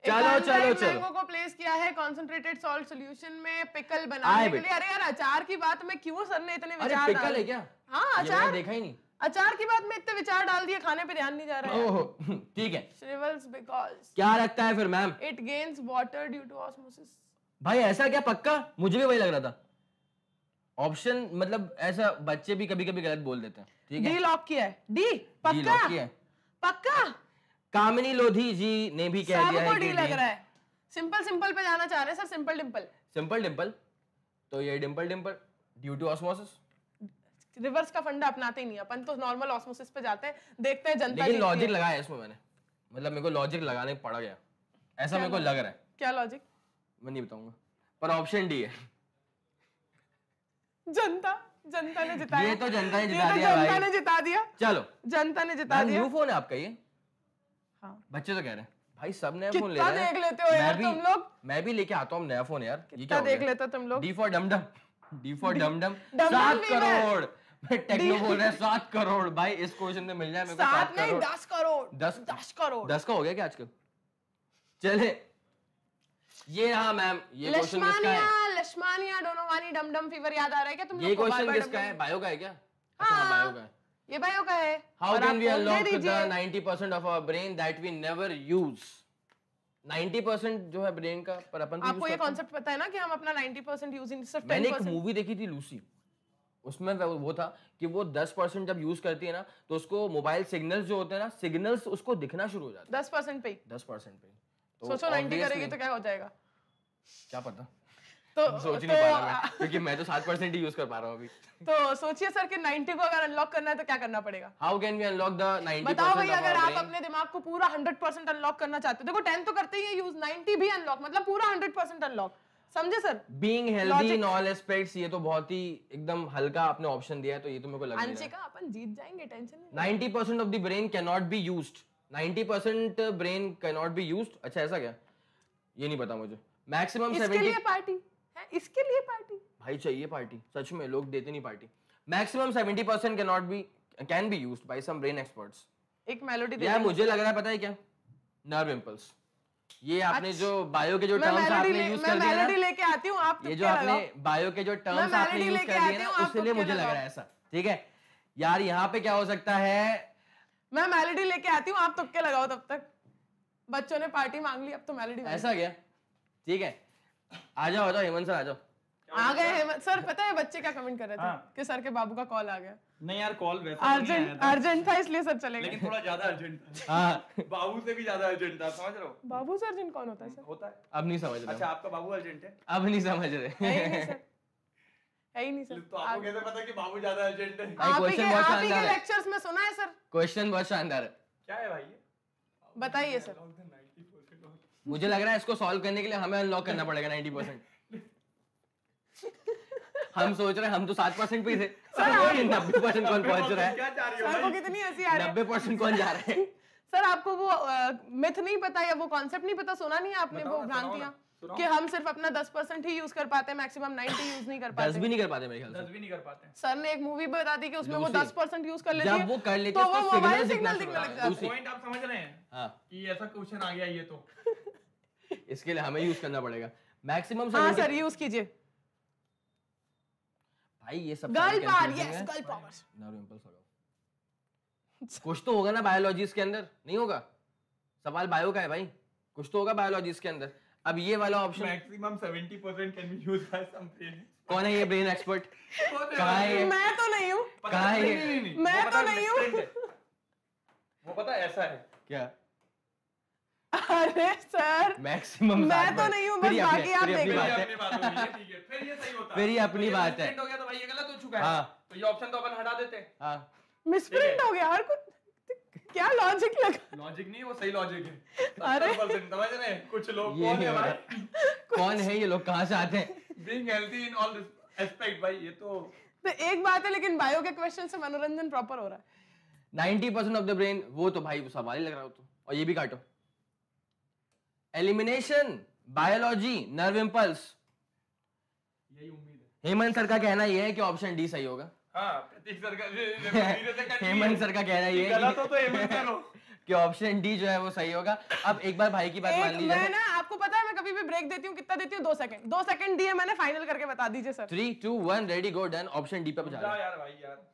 चलो चलो चलो को प्लेस किया है कंसंट्रेटेड सॉल्ट सॉल्यूशन में पिकल बनाने के लिए। अरे यार अचार की बात में क्यों सर ने इतने विचार? अरे पिकल है क्या? हाँ अचार, देखा ही नहीं। अचार की बात में इतने विचार डाल दिए, खाने पे ध्यान नहीं जा रहा है। ओह ठीक है। श्रिवल्स बिकॉज क्या लगता है फिर ma'am? It gains water due to osmosis. भाई ऐसा क्या? पक्का मुझे भी वही लग रहा था। ऑप्शन मतलब ऐसा बच्चे भी कभी कभी गलत बोल देते हैं। ठीक है डी लॉक किया है। डी पक्का है, पक्का। कामिनी लोधी जी ने भी कह दिया है, लग रहा है। सिंपल सिंपल पे जाना चाह रहे हैं sir. Simple dimple, simple dimple, तो ये dimple dimple due to osmosis. Reverse का फंडा अपनाते ही नहीं अपन, तो नॉर्मल ऑस्मोसिस पे जाते हैं, देखते हैं जनता। लेकिन लॉजिक लगाया इसमें मैंने, मतलब मेरे को लॉजिक लगाने पड़ गया ऐसा मेरे को लग रहा है। क्या लॉजिक मैं नहीं बताऊंगा, पर ऑप्शन डी है। जनता, जनता ने जिताया। ये तो जनता ने जिता दिया, जनता ने जिता दिया। चलो जनता ने जिता दिया। न्यू फोन है आपका ये? हाँ। बच्चे तो कह रहे हैं भाई सबने फोन ले रहा है। देख लेते हो यार तुम लोग। मैं भी लेके आता हूँ नया फोन यार। कितना देख लेता तुम लोग। D for dumdum, D for Dumdum. सात करोड़ मैं टेक्नो बोल रहा है। सात करोड़ भाई इस क्वेश्चन में मिल जाए मेरे को। सात नहीं दस करोड़। दस दस करोड़ दस का हो गया क्या आजकल? चले ये हाँ मैम, ये क्वेश्चन किसका है? लक्ष्मणिया डोनोवानी डमडम फीवर याद आ रहा है क्या तुम लोग? ये क्वेश्चन किसका है? बायो का है क्या? हाँ बायो का है, ये बायो का है। How can we unlock the ninety percent of our brain that we never use? Ninety percent जो है ब्रेन का पर अपन यूज। आपको ये कांसेप्ट पता है ना कि हम अपना नाइंटी परसेंट यूज इन सिर्फ टेन परसेंट। मैंने एक मूवी देखी थी लूसी, उसमें वो था कि वो टेन परसेंट जब यूज करती है ना तो उसको मोबाइल सिग्नल्स जो होते हैं ना, सिग्नल्स उसको दिखना शुरू हो जाते हैं टेन परसेंट पे टेन परसेंट पे। सोचो नाइंटी करेगी तो क्या हो जाएगा? क्या पता, तो सोच नहीं पा रहा मैं, क्योंकि मैं तो सात परसेंट ही यूज कर पा रहा हूँ अभी। तो सोचिए सर कि नाइंटी को अगर अनलॉक करना है तो क्या करना पड़ेगा? How can we unlock the ninety? बताओ भाई अगर आप अपने दिमाग को पूरा हंड्रेड परसेंट अनलॉक करना चाहते हो। देखो टेन तो करते ही यूज, नाइंटी भी अनलॉक, मतलब पूरा हंड्रेड परसेंट अनलॉक। समझे sir? Being healthy in all aspects, ये तो बहुत ही एकदम हल्का आपने ऑप्शन दिया है, तो ये तो मेरे को लग रहा है अंशिका अपन जीत जाएंगे, टेंशन नहीं। Ninety percent of the brain can not be used. Ninety percent brain can not be used. अच्छा ऐसा क्या? ये नहीं पता मुझे। मैक्सिमम सेवेंटी इसके लिए पार्टी है, इसके लिए पार्टी भाई चाहिए पार्टी सच में, लोग देते नहीं party. Maximum seventy percent can not be can be used by some brain experts. एक मेलोडी दे यार, मुझे लग रहा है पता है क्या? Nerve impulse. ये आपने जो बायो के जो टर्म्स आपने यूज कर दिए ना, मैं मेलोडी लेके आती हूं। आप ये जो आपने बायो के जो टर्म्स आपने यूज कर दिए ना उससे मुझे लग रहा है ऐसा। ठीक है यार, यहाँ पे क्या हो सकता है? मैं मेलोडी लेके आती हूँ, आप तुक्के लगाओ तब तक। बच्चों ने पार्टी मांग ली, अब तो मेलोडी ऐसा गया। ठीक है आ जाओ आ जाओ हेमंत सर, आ जाओ। आ गए हेमंत सर। पता है बच्चे क्या कमेंट कर रहे थे? हाँ। कि सर के बाबू का कॉल आ गया। नहीं यार कॉल वैसा अर्जेंट अर्जेंट था इसलिए सर चले गए, लेकिन थोड़ा ज्यादा अर्जेंट था। हाँ बाबू से भी ज्यादा अर्जेंट था, समझ रहे हो? बाबू से अर्जेंट कौन होता है सर? होता है, अब नहीं समझ रहे। अच्छा आपका बाबू अर्जेंट है, अब नहीं समझ रहे ही नहीं सर। तो आपको कैसे पता कि बाबू ज्यादा अर्जेंट है? आप ही के आप ही के लेक्चर्स में सुना है सर। क्वेश्चन बहुत शानदार है। क्या है भाई ये बताइए सर? मुझे लग रहा है इसको सॉल्व करने के लिए हमें अनलॉक करना पड़ेगा नाइंटी परसेंट। हम सोच रहे हैं हम तो सात परसेंट पे थे, नब्बे परसेंट कौन पहुंच रहा है? सर को कितनी हंसी आ रही है। नब्बे परसेंट कौन जा रहे हैं? सर आपको वो मिथ नहीं पता या वो कॉन्सेप्ट नहीं पता, सुना नहीं आपने वो भ्रांतियां कि हम सिर्फ अपना दस परसेंट ही यूज कर पाते हैं, मैक्सिमम नब्बे यूज नहीं कर पाते। दस भी नहीं कर पाते मेरे ख्याल से। दस भी नहीं कर पाते। सर ने एक मूवी बता दी कि उसमें वो दस परसेंट यूज कर लेती है, जब वो कर लेती है तो मोबाइल सिग्नल दिखने लग जाता है। पॉइंट आप समझ रहे हैं कि ऐसा क्वेश्चन आ गया ये तो इसके लिए हमें यूज करना पड़ेगा मैक्सिमम। सर यूज कीजिए भाई ये सब girl power, yes girl power, नरो इंपल्स फॉलो। कुछ तो होगा ना बायोलॉजी के अंदर, नहीं होगा? सवाल बायो का है भाई, कुछ तो होगा बायोलॉजी के अंदर। अब ये वाला ऑप्शन मैक्सिमम सत्तर percent can be used by some brain. कौन है ये ब्रेन एक्सपर्ट? कहां है? मैं तो नहीं हूं, कहां है? मैं तो नहीं हूं। वो पता ऐसा है क्या? अरे सर मैक्सिमम मैं तो नहीं हूं, बस बाकी आप देख लो। अपनी बात हो गई, ठीक है, फिर ये सही होता है, फिर ये अपनी बात है। हो गया तो भाई ये गलत हो चुका है, तो ये ऑप्शन तो अपन हटा देते हैं। हां मिसप्रिंट हो गया हर कुछ। क्या लॉजिक लगा? लॉजिक नहीं, वो सही लॉजिक है। अरे समझ रहे हैं कुछ लोग कौन है भाई? कौन है ये लोग, कहां से आते हैं? Being healthy in all aspect भाई, ये तो तो एक बात है, लेकिन बायो के क्वेश्चन से मनोरंजन प्रॉपर हो रहा है। नब्बे परसेंट ऑफ द ब्रेन, वो तो भाई सवाल ही लग रहा हो तो। और ये भी काटो, एलिमिनेशन, बायोलॉजी, नर्व इंपल्स। यही उम्मीद है। हेमंत सर का कहना यह है कि ऑप्शन डी सही होगा। प्रतीक सर का, हेमंत सर का कहना ये गलत हो तो हेमंत सर हो कि ऑप्शन डी जो है वो सही होगा। अब एक बार भाई की बात मान लीजिए। मैं ना आपको पता है मैं कभी भी ब्रेक देती हूँ, कितना देती हूँ? दो सेकंड, दो सेकंड दिए मैंने, फाइनल करके बता दीजिए sir. Three two one ready go done, option D पे पहुंचा जाओ यार। भाई यार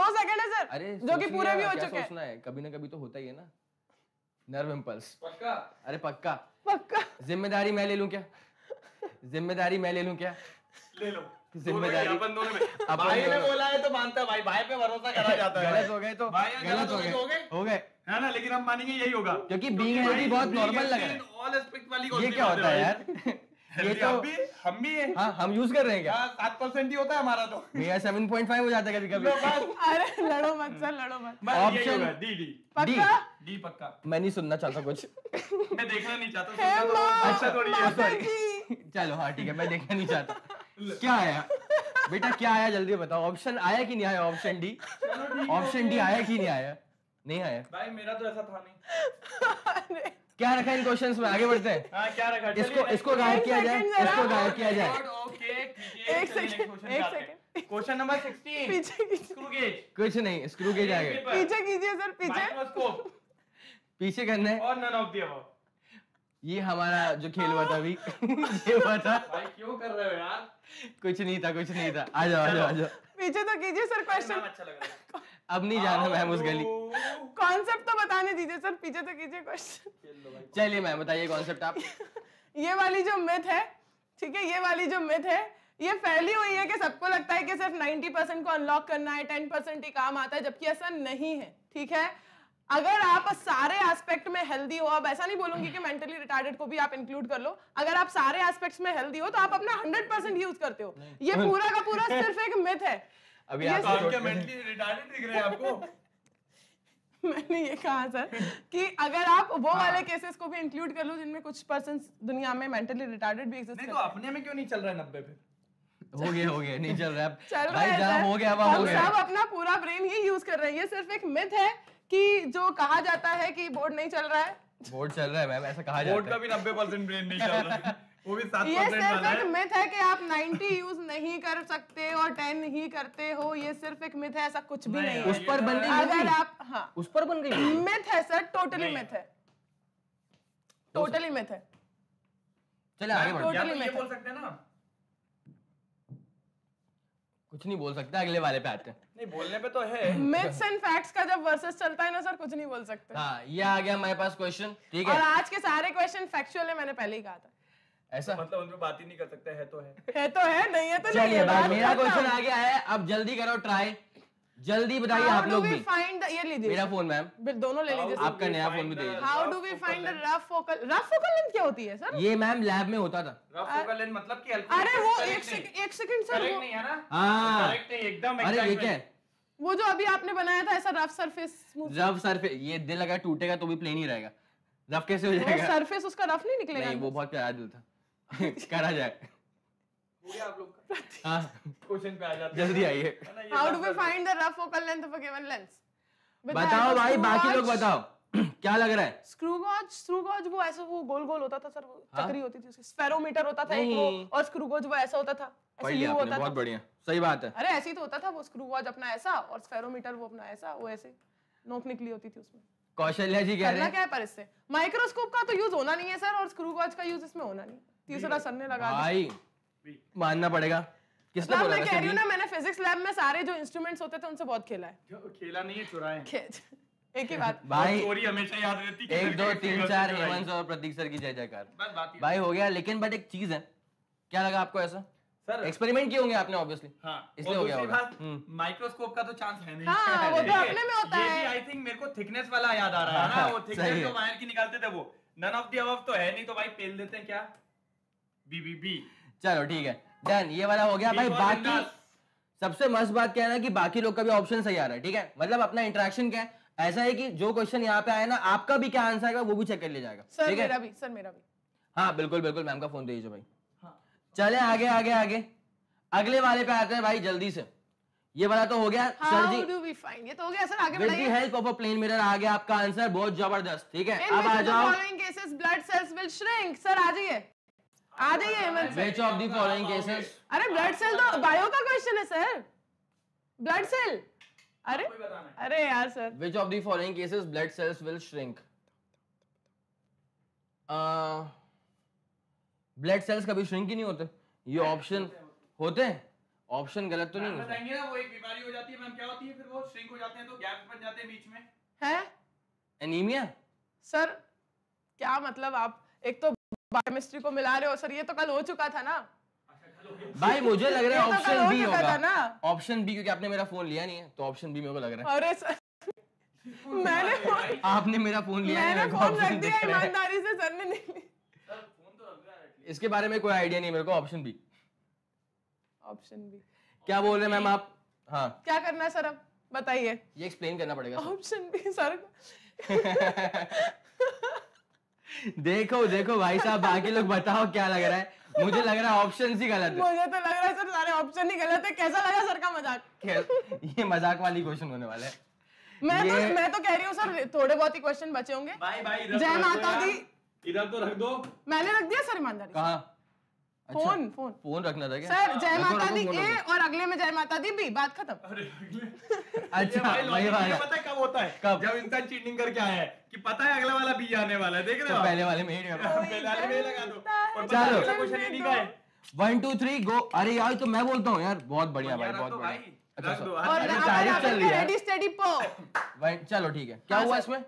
दो सेकंड है सर, अरे जो कि पूरे भी हो चुके हैं। सोचना है, कभी ना कभी तो होता ही है ना। नर्व इंपल्स पक्का? अरे पक्का पक्का। जिम्मेदारी मैं ले लूँ क्या? जिम्मेदारी मैं ले लूँ क्या? ले लो जिम्मेदारी अपन दोनों में। भाई ने बोला है तो मानता, भाई भाई पे भरोसा करा जाता है। गलत हो गए तो गलत हो गए, हो गए है ना, लेकिन हम मानेंगे यही होगा क्योंकि बीइंग हेल्दी बहुत नॉर्मल लग रहा है। ऑल एस्पेक्ट वाली ये क्या होता है यार? ये तो हम भी है, हां हम यूज कर रहे हैं क्या? सात परसेंट ही होता है हमारा, तो मेरा सेवन पॉइंट फाइव हो जाता है कभी कभी। अरे लड़ो मत सर, लड़ो मत। ऑप्शन डी, डी पक्का, डी पक्का। मैं नहीं सुनना चाहता कुछ, मैं देखना नहीं चाहता। अच्छा थोड़ी है, सॉरी चलो हाँ ठीक है, मैं देखना नहीं चाहता। क्या आया बेटा, क्या आया जल्दी बताओ? ऑप्शन आया कि नहीं आया? ऑप्शन डी, ऑप्शन डी आया कि नहीं आया? नहीं आया भाई, मेरा तो ऐसा था नहीं। क्या रखा इन क्वेश्चंस में, आगे बढ़ते हैं। हाँ, क्या रखा? इसको इसको गायब किया जाए, इसको गायब किया जाए। एक सेकंड, एक सेकंड। क्वेश्चन नंबर सोलह, पीछे स्क्रू गेज। कुछ नहीं, स्क्रू गेज आ गया। पीछे कीजिए सर, पीछे पीछे करना है। और नन ऑफ द अबव, ये हमारा जो खेल हुआ था अभी ये हुआ था। भाई क्यों कर रहे हो यार? कुछ नहीं था, कुछ नहीं था। आ जाओ आ जाओ आ जाओ, पीछे तो कीजिए सर क्वेश्चन। अच्छा लग रहा है, अब नहीं जाना मैम उस गली। कॉन्सेप्ट तो बताने दीजिए सर, पीछे तो कीजिए क्वेश्चन। चलिए मैम बताइए कॉन्सेप्ट आप। ये वाली जो मिथ है, ठीक है, ये वाली जो मिथ है ये फैली हुई है कि सबको लगता है कि सिर्फ नाइन्टी परसेंट को अनलॉक करना है, टेन परसेंट ही काम आता है, जबकि ऐसा नहीं है। ठीक है, अगर आप सारे एस्पेक्ट में हेल्दी हो, अब ऐसा नहीं बोलूंगी कि मेंटली रिटार्डेड को भी आप इंक्लूड कर लो, अगर आप सारे एस्पेक्ट्स में हेल्दी हो तो आप अपना हंड्रेड परसेंट यूज करते हो। ये पूरा का पूरा सिर्फ एक मिथ है। अभी आप क्या मेंटली रिटार्डेड दिख रहे हैं आपको? मैंने ये कहा सर कि अगर आप वो हाँ। वाले केसेस को भी इंक्लूड कर लो जिनमें कुछ पर्सन दुनिया में मेंटली रिटार्डेड भी एग्जिस्ट करते हैं। तो अपने में क्यों नहीं चल रहा है? नब्बे पे हो गया, हो गया, नहीं चल रहा है, चल रहा है, हो गया, हो गया। सब अपना पूरा ब्रेन ही यूज कर रहे हैं। ये सिर्फ एक मिथ है कि जो कहा जाता है कि बोर्ड नहीं चल रहा है, बोर्ड चल रहा है मैम, ऐसा कहा जाता है। बोर्ड का भी नब्बे परसेंट ब्रेन नहीं चल रहा है, वो भी सात परसेंट वाला है। ये सिर्फ एक मिथ है कि आप नब्बे यूज नहीं कर सकते और दस ही करते हो, ये सिर्फ एक मिथ है, ऐसा कुछ भी नहीं है। उस पर बन गई, अगर आप हां उस पर बन गई मिथ है सर, टोटली मिथ है, टोटली मिथ है। चलो आगे बढ़ो, टोटली मिथ बोल सकते हैं ना, कुछ नहीं बोल सकता। अगले वाले पे आते हैं। नहीं बोलने पे तो है। मिथ्स एंड फैक्ट्स का जब वर्सेस चलता है ना सर, कुछ नहीं बोल सकते। हाँ, ये आ गया हमारे पास क्वेश्चन, ठीक है। और आज के सारे क्वेश्चन फैक्चुअल है, मैंने पहले ही कहा था। ऐसा मतलब उन पे बात ही नहीं कर सकते, है तो है, है तो है, नहीं है तो नहीं। चलिए मेरा क्वेश्चन आ गया है, अब जल्दी करो ट्राई, जल्दी बताइए आप लोग भी। फाइंड, ये लीजिए मेरा फोन मैम, दोनों ले लीजिए, आपका नया फोन भी दीजिए। How do we find the rough focal, rough focal length क्या होती है सर? ये मैम लैब में होता था रफ फोकल लेंथ, मतलब कि अरे वो एक सेकंड सर, करेक्ट नहीं है ना? हां करेक्ट नहीं एकदम। अरे ये क्या है? वो जो अभी आपने बनाया था ऐसा रफ सरफेस, रफ सरफेस, ये दिल अगर टूटेगा तो भी प्लेन ही रहेगा, रफ कैसे हो जाएगा? सरफेस उसका रफ नहीं निकलेगा। नहीं वो बहुत प्यारा दिल था, करा जाए। आप लोग का क्वेश्चन पे आ जाते हैं, जल्दी आइए। How do we find the rough focal length of a given lens? बताओ भाई, बाकी लोग बताओ क्या लग रहा है? स्क्रू गॉज, स्क्रू गॉज वो ऐसा, वो गोल गोल होता था सर, वो चक्री होती थी उसकी, स्फेरोमीटर होता था एक वो, और स्क्रू गॉज वो ऐसा होता था, ऐसे यू होता था। बहुत बढ़िया, सही बात है। अरे ऐसे ही तो होता था वो, स्क्रू गॉज अपना ऐसा और स्फेरोमीटर वो अपना ऐसा, वो ऐसे नोक निकली होती थी उसमें। कौशल्या जी कह रहे हैं क्या है पर इससे माइक्रोस्कोप का तो यूज होना नहीं है सर, और स्क्रू गॉज का यूज इसमें होना नहीं। तीसरा सर ने लगा दिया, मानना पड़ेगा। किसने बोला? मैं कह रही हूं ना, मैंने फिजिक्स लैब में सारे जो इंस्ट्रूमेंट्स होते थे उनसे बहुत खेला है। खेला नहीं है, चुराए हैं। एक ही बात भाई, स्टोरी हमेशा याद रहती है। एक दो तीन चार हेमंत और प्रतीक सर की जय जयकार भाई। हो गया, लेकिन बट एक चीज है, क्या लगा आपको ऐसा? सर एक्सपेरिमेंट किए होंगे आपने ऑब्वियसली, हाँ, इसलिए हो गया होगा। माइक्रोस्कोप का तो चांस है नहीं, हाँ, वो तो अपने में होता है। आई थिंक मेरे को थिकनेस वाला याद आ रहा है ना, वो थिकनेस जो वायर की निकालते थे वो नन ऑफ द अबव तो है नहीं, तो भाई पेल देते हैं क्या, बीबीबी। चलो ठीक है, डन, ये वाला हो गया भाई। बाकी सबसे मस्त बात क्या है ना कि बाकी लोग का भी ऑप्शन सही आ रहा है, ठीक है। मतलब अपना इंटरेक्शन क्या है, ऐसा है कि जो क्वेश्चन यहाँ पे आया ना, आपका भी क्या आंसर आएगा वो भी चेक कर लिया जाएगा। सर मेरा भी, सर मेरा भी, हाँ बिल्कुल बिल्कुल। मैम का फोन दे दीजिए भाई। चले आगे आगे आगे अगले वाले पे आते हैं भाई जल्दी से। ये वाला तो हो गया सर जी, ये तो हो गया सर। आगे बढ़ाइए। With the help of a plane mirror आ गया आपका आंसर, बहुत जबरदस्त, ठीक है। अब आ जाओ, following cases blood cells will shrink. Sir आ जाइए आ जाइए Hemant. Which of the following cases? अरे ब्लड सेल तो बायो का क्वेश्चन है सर, ब्लड सेल। अरे अरे यार sir, which of the following cases blood cells will shrink? Uh blood cells कभी श्रिंक ही नहीं होते, ये ऑप्शन होते हैं। ऑप्शन गलत तो नहीं बताएंगे ना, वो एक बीमारी हो जाती है मैम, क्या होती है फिर वो श्रिंक हो जाते हैं तो गैप बन जाते हैं बीच में, है एनीमिया। सर क्या मतलब, आप एक तो बायोकेमिस्ट्री को मिला रहे हो। सर ये तो कल हो चुका था ना भाई, मुझे लग रहा है ऑप्शन बी होगा ना, ऑप्शन बी, क्योंकि आपने मेरा फोन लिया नहीं है तो ऑप्शन बी मेरे को लग रहा है। अरे सर मैंने, आपने मेरा फोन लिया, मैंने फोन रख दिया ईमानदारी से, सर ने नहीं। इसके बारे में कोई आइडिया नहीं मेरे को। ऑप्शन बी, ऑप्शन बी क्या बोल रहे हैं मैम आप? हाँ क्या करना है सर, अब बताइए, ये एक्सप्लेन करना पड़ेगा। ऑप्शन बी सर देखो देखो भाई साहब, बाकी लोग बताओ क्या लग रहा है। मुझे लग रहा है ऑप्शन ही गलत है। मुझे तो लग रहा है सर सारे ऑप्शन ही गलत है। कैसा लगा सर का मजाक? ये मजाक वाली क्वेश्चन होने वाला है। मैं तो मैं तो कह रही हूँ सर थोड़े बहुत ही क्वेश्चन बचे होंगे। जय माता दी, इधर तो रख दो। मैंने रख दिया सर ईमानदारी। कहाँ? फोन अच्छा, फोन फोन रखना था क्या? सर जय माता दी ए और अगले में जय माता दी बी, बात खत्म। अच्छा भाई, भाई पता है कब होता है? कब? जब इंसान चीटिंग करके आया है कि पता है अगला वाला बी आने वाला है, देख रहे हो? पहले वाले में लगा दो। चलो वन टू थ्री गो। अरे यार तो मैं बोलता हूँ यार, बहुत बढ़िया भाई, बहुत बढ़िया। चलो ठीक है, क्या हुआ इसमें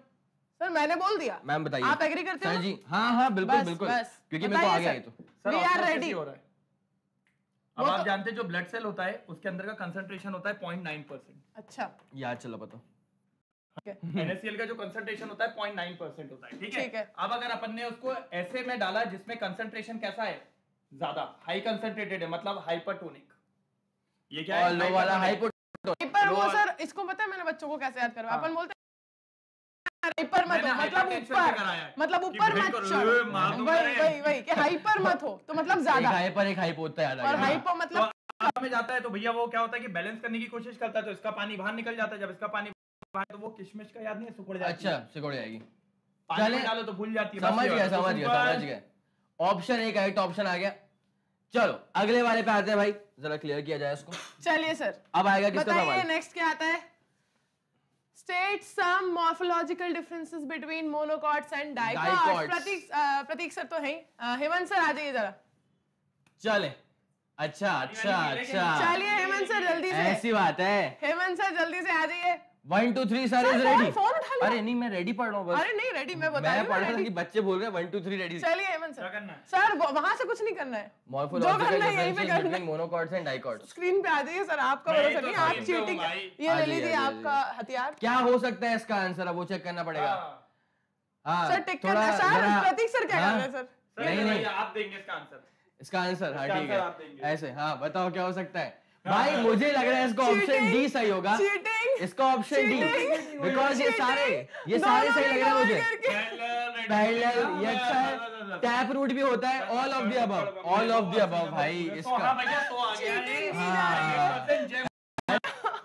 सर? मैंने बोल दिया। मैम बताइए आप एग्री करते हैं? जी हाँ हाँ बिल्कुल बिल्कुल, क्योंकि मेरे को आ गया ये तो। सर वी आर रेडी हो रहा है। अब आप जानते हैं जो ब्लड सेल होता है उसके अंदर का कंसंट्रेशन होता है पॉइंट नाइन परसेंट। अच्छा यार चलो बताओ, एन ए सी एल का जो कंसंट्रेशन होता है पॉइंट नाइन परसेंट होता है, ठीक है। अब अगर अपन ने उसको ऐसे में डाला जिसमें कंसंट्रेशन कैसा है, ज्यादा हाई कंसंट्रेटेड है, मतलब हाइपरटोनिक। ये क्या है लो वाला? हाइपरटोनिक। वो सर इसको पता है मैंने बच्चों को कैसे याद करवाया, अपन बोलते हाइपर मत हो, मतलब ऊपर, मतलब ऊपर मत चढ़ो, वही वही वही कि हाइपर मत हो तो मतलब ज्यादा। हाइपर एक हाइप होता है और हाइपो मतलब आप में जाता है तो भैया वो क्या होता है कि बैलेंस करने की कोशिश करता है तो इसका पानी बाहर निकल जाता है, जब इसका पानी बाहर तो वो किशमिश का याद नहीं सिकुड़ जाती है। अच्छा सिकुड़ जाएगी, चले डालो तो भूल जाती है। समझ गया समझ गया समझ गया, ऑप्शन एक राइट ऑप्शन आ गया। चलो अगले वाले पे आते हैं भाई, जरा क्लियर किया जाए इसको। चलिए सर अब आएगा किसका सवाल, नेक्स्ट क्या आता है? State some morphological differences between monocots and dicots. Pratik Pratik sir तो है ही, हेमंत सर आ जाइए जरा। चले अच्छा अच्छा अच्छा, चलिए हेमंत सर जल्दी से। ऐसी बात है हेमंत सर जल्दी से आ जाइए। One two three sir is ready. अरे नहीं मैं रेडी पढ़ रहा हूँ। अरे नहीं रेडी मैं बता रहा हूँ, बच्चे बोल रहे हैं वन टू थ्री रेडी। चलिए हेमंत सर करना सर, वहां से कुछ नहीं करना है, morphological monocots and dicots. Screen पे आ जाइए सर, आपका भरोसा नहीं, आप चीटिंग ये ले लीजिए आपका हथियार। क्या हो सकता है इसका आंसर, अब वो चेक करना पड़ेगा। हां सर टिक करना सर, प्रतीक सर क्या कर रहे हैं सर? नहीं नहीं आप देंगे इसका आंसर, इसका आंसर हां ठीक है ऐसे। हां बताओ क्या हो सकता है भाई? मुझे लग रहा है इसका ऑप्शन डी सही होगा, इसका ऑप्शन डी, बिकॉज ये सारे ये सारे सही लग रहा है मुझे। पैरेलल ये अच्छा है, टैप रूट भी होता है, all of the above, all of the above भाई इसका,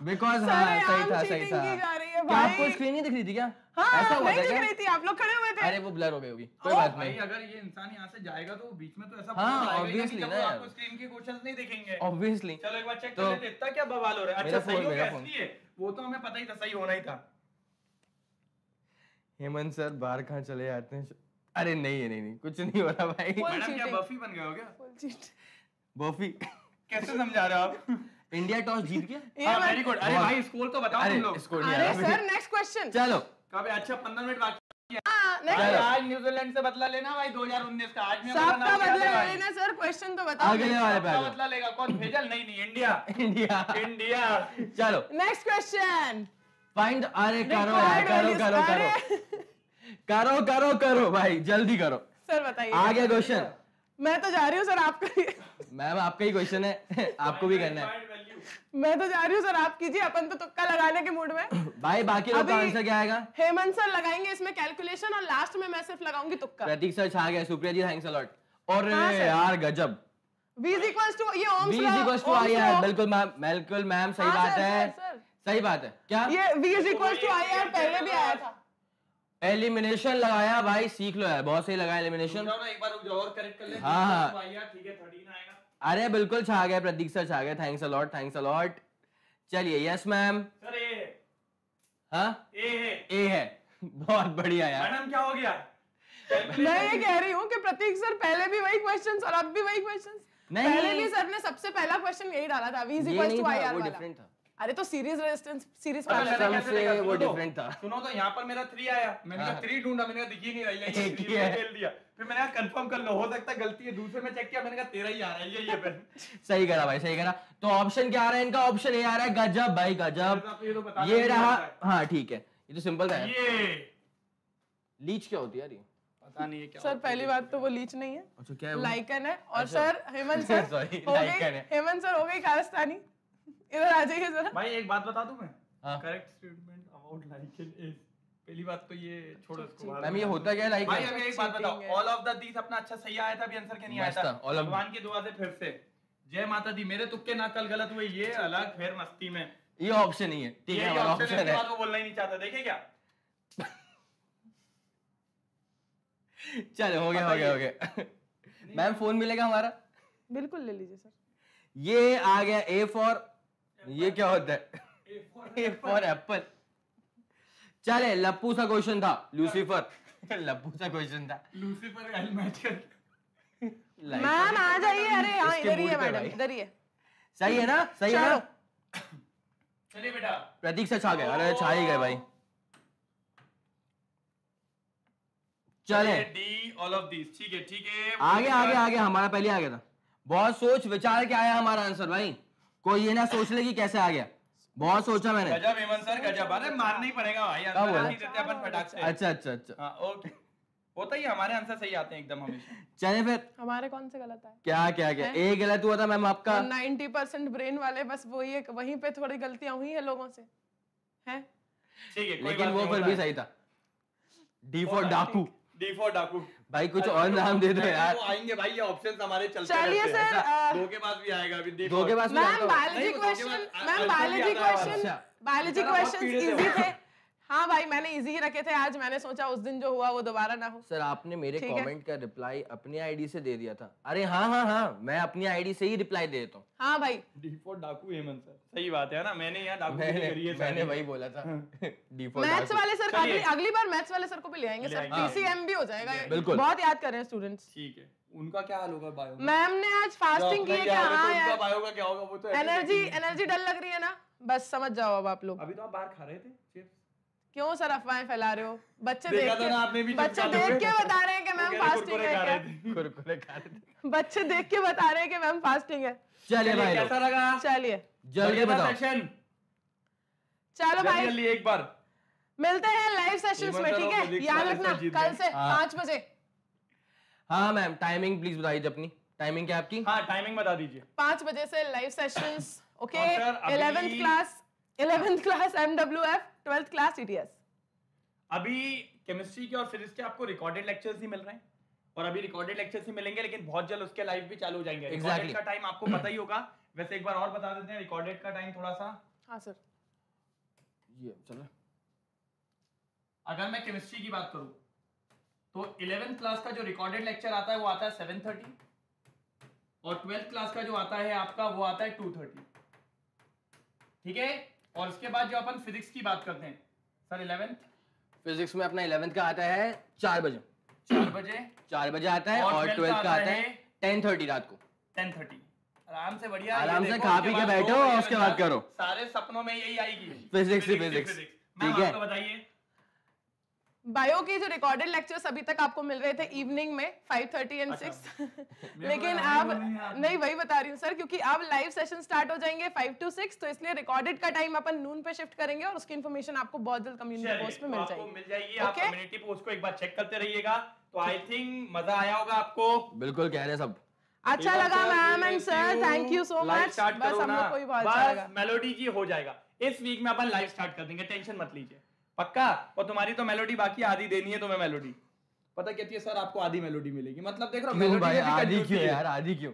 बिकॉज हाँ सही था सही था। आपको स्क्रीन नहीं दिख रही थी क्या? ऐसा हुआ था क्या? आप लोग खड़े हुए थे। अरे वो ब्लर हो गई होगी, कोई बात नहीं। अगर ये इंसान यहाँ से जाएगा तो बीच में तो ऐसा हाँ ऑब्वियसली ना, आपको स्क्रीन के क्वेश्चंस नहीं दिखेंगे ऑब्वियसली। चलो एक बार चेक कर लेते हैं, इतना क्या बवाल हो रहा है। अच्छा सही हो गया, वो तो हमें पता ही था सही होना ही था। हेमंत सर बाहर कहाँ चले जाते हैं? अरे नहीं नहीं नहीं कुछ नहीं हो रहा भाई। मैडम क्या बफी बन गए हो क्या? बफी कैसे समझा रहे आप? इंडिया टॉस जीत गया। Very good. अरे भाई स्कोर तो बताओ तुम लोग। अरे सर नेक्स्ट क्वेश्चन। चलो अच्छा पंद्रह मिनट बाकी है। आज न्यूजीलैंड से बदला लेना भाई दो हज़ार उन्नीस का। आज में सबका बदला लेना सर। क्वेश्चन तो बताओ अगले वाले पे। बदला लेगा कौन? भेजल नहीं नहीं इंडिया इंडिया इंडिया। चलो नेक्स्ट क्वेश्चन। फाइंड अरे करो करो करो करो करो करो करो भाई जल्दी करो। सर बताइए आ गया क्वेश्चन। मैं तो जा रही हूँ सर आपका। मैम आपका ही क्वेश्चन है आपको भी करना है। मैं तो जा रही हूँ सर आप कीजिए। अपन तो तुक्का लगाने के मूड में भाई। बाकी लोग का आंसर क्या आएगा? हेमंत सर लगाएंगे इसमें कैलकुलेशन और लास्ट में मैं सिर्फ लगाऊंगी तुक्का। प्रतीक सर छा गए। Supriya ji thanks a lot. और यार गजब v इक्वल्स टू ये Ohm's law. v equals to I है। बिल्कुल मैम बिल्कुल मैम सही बात है सही बात है। क्या ये v equals to I R पहले भी आया था? एलिमिनेशन लगाया भाई सीख लो यार। बहुत सही लगाया एलिमिनेशन। एक बार रुक जाओ और करेक्ट कर ले। हाँ हाँ ठीक है थर्टीन आएगा। अरे बिल्कुल छा गया प्रतीक सर छा गया। Thanks a lot thanks a lot. चलिए यस मैम। सर ए है। हाँ ए है ए है। बहुत बढ़िया यार। मैडम क्या हो गया? मैं ये कह रही हूँ कि प्रतीक सर पहले भी वही क्वेश्चंस और अब भी वही क्वेश्चंस। पहले भी सर ने सबसे पहला क्वेश्चन यही डाला था v equals to I R वाला। अरे तो सीरीज रेजिस्टेंस सीरीज से वो डिफरेंट था। सुनो तो यहाँ पर मेरा थ्री आया। मैंने कहा थ्री ढूंढा मैंने कहा दिखी नहीं रही है। थ्री खेल दिया फिर मैंने कहा कंफर्म कर लो हो सकता है गलती है। दूसरे में चेक किया मैंने कहा तेरा ही आ रहा है ये ये पेन। सही करा भाई सही करा। तो ऑप्शन क्या आ रहा है इनका? ऑप्शन ए आ रहा है। गजब भाई गजब। ये रहा। हाँ ठीक है ये तो सिंपल था। ये लीच क्या होती है यार? पता नहीं है क्या सर। पहली बात तो वो लीच नहीं है। अच्छा क्या है? लाइकन है। और sir Hemant sir sorry lichen है। हेमंत सर हो गई कालिस्तानी। इधर आ जाइए जरा। भाई एक बात बता दूं मैं। Correct statement about lichen is. पहली बात तो ये छोड़ो इसको। मैम ये होता क्या है लाइकन? भाई अभी एक बात बताओ ऑल ऑफ द दीस अपना अच्छा सही आया था अभी आंसर क्या नहीं आया था? भगवान की दुआ से फिर से जय माता दी। मेरे तुक्के ना कल गलत हुए ये अलग फिर मस्ती में। ये ऑप्शन ही है ठीक है ये ऑप्शन है। बात वो बोलना ही नहीं चाहता देखे क्या। चलो हो गया हो गया हो गया। मैम फोन मिलेगा हमारा? बिल्कुल ले लीजिए सर। ये आ गया ए फॉर ये क्या होता है? A for apple. चले लप्पू सा क्वेश्चन था लूसीफर। लप्पू सा क्वेश्चन था लूसीफर। मैम आ जाइए। अरे हाँ इधर ही है मैडम इधर ही है। सही है ना सही है ना। चलिए बेटा प्रतीक से छा गए। अरे छा ही गए भाई। चले डी ऑल ऑफ दिस ठीक है ठीक है। आगे आगे आगे हमारा पहले आ गया था। बहुत सोच विचार के आया हमारा आंसर भाई। कोई ये ना सोच ले कि कैसे आ गया। बहुत सोचा मैंने। गजब हेमंत सर गजब। अरे मारना ही पड़ेगा भाई आंसर नहीं देते अपन फटाक से। अच्छा अच्छा अच्छा हां ओके होता ही हमारे आंसर सही आते हैं एकदम हमेशा। चले फिर हमारे कौन से गलत है? क्या क्या क्या ए गलत हुआ था मैम आपका। नब्बे परसेंट ब्रेन वाले बस वही वहीं पे थोड़ी गलतियां हुई है लोगों से हैं ठीक है। लेकिन वो फिर भी सही था। डी फॉर डाकू। डी फॉर डाकू भाई कुछ और नाम दे दो यार। वो आएंगे भाई ये ऑप्शंस हमारे चलते चलिए सर दो के बाद भी आएगा अभी दो के बाद। Ma'am biology question ma'am biology question biology questions easy थे। हाँ भाई मैंने इजी ही रखे थे। आज मैंने सोचा उस दिन जो हुआ वो दोबारा ना हो। सर आपने मेरे कमेंट का रिप्लाई अपनी आईडी से दे दिया था। अरे हाँ हाँ हाँ मैं अपनी आईडी से ही रिप्लाई दे देता हूँ। हाँ भाई डी फॉर डाकू हेमंत सर सही बात है ना। मैंने यहाँ डाकू करी है। मैंने वही बोला था डी फॉर मैथ्स वाले सर। अगली बार मैथ्स वाले सर को भी ले आएंगे सर। पीसीएम भी हो जाएगा बिल्कुल। बहुत याद कर रहे हैं स्टूडेंट्स ठीक है। उनका क्या हाल होगा बायो? मैम ने आज फास्टिंग की है क्या? हाँ यार बायो का क्या होगा वो तो एनर्जी एनर्जी डल लग रही है ना। बस समझ जाओ अब आप लोग। अभी तो आप बाहर खा रहे थे क्यों सर अफवाहें फैला रहे हो? बच्चे देख के बच्चे देख के बता रहे हैं कि मैम फास्टिंग है क्या? कुरकुरे खा रहे थे। बच्चे देख के बता रहे हैं कि मैम फास्टिंग है। चलिए भाई कैसा लगा? चलिए जल्दी बताओ सेशन। चलो भाई जल्दी एक बार मिलते हैं लाइव सेशंस में ठीक है। याद रखना कल से पाँच बजे। हाँ मैम टाइमिंग प्लीज बता दीजिए अपनी। टाइमिंग क्या आपकी? हाँ टाइमिंग बता दीजिए। पाँच बजे से live sessions okay. Eleventh class eleventh class MWF twelfth class ETS. अभी केमिस्ट्री के और फिजिक्स के आपको रिकॉर्डेड लेक्चर्स ही मिल रहे हैं और अभी रिकॉर्डेड लेक्चर्स ही मिलेंगे लेकिन बहुत जल्द उसके लाइव भी चालू हो जाएंगे। रिकॉर्डेड का टाइम आपको पता ही होगा। वैसे एक बार और बता देते हैं रिकॉर्डेड का टाइम थोड़ा सा। हाँ सर ये चलो अगर मैं केमिस्ट्री की बात करूं तो इलेवेंथ क्लास का जो रिकॉर्डेड लेक्चर आता है वो आता है सेवन थर्टी और ट्वेल्थ क्लास का जो आता है आपका वो आता है टू थर्टी ठीक है। और उसके बाद जो अपन फिजिक्स की बात करते हैं सर इलेवेंथ फिजिक्स में अपना इलेवेंथ का आता है चार बजे चार बजे चार बजे आता है और ट्वेल्थ का आता है टेन थर्टी रात को टेन थर्टी आराम से बढ़िया आराम से खा पी के बैठो और उसके बाद करो। सारे सपनों में यही आएगी फिजिक्स से फिजिक्स। ठीक है, बताइए बायो के जो रिकॉर्डेड लेक्चर्स अभी तक आपको मिल रहे थे इवनिंग में फाइव थर्टी एंड सिक्स, लेकिन अब नहीं वही बता रही हूँ सर, क्योंकि अब लाइव सेशन स्टार्ट हो जाएंगे फाइव टू सिक्स, तो इसलिए रिकॉर्डेड का टाइम अपन नून पे शिफ्ट करेंगे और उसकी इन्फॉर्मेशन आपको बहुत जल्द कम्युनिटी पोस्ट पे मिल जाएगी मिल जाएगी आप कम्युनिटी पोस्ट को एक बार चेक करते रहिएगा। तो आई थिंक मजा आया होगा आपको। बिल्कुल कह रहे सब। अच्छा लगा ma'am and sir, thank you so much. बस हम लोग कोई बात नहीं, मेलोडी जी हो जाएगा इस वीक में, अपन लाइव स्टार्ट कर देंगे, टेंशन मत लीजिए पक्का। और तुम्हारी तो मेलोडी बाकी आधी देनी है तुम्हें। मेलोडी पता कहती है सर आपको आधी मेलोडी मिलेगी, मतलब देख रहा हूँ आधी क्यों यार, आधी क्यों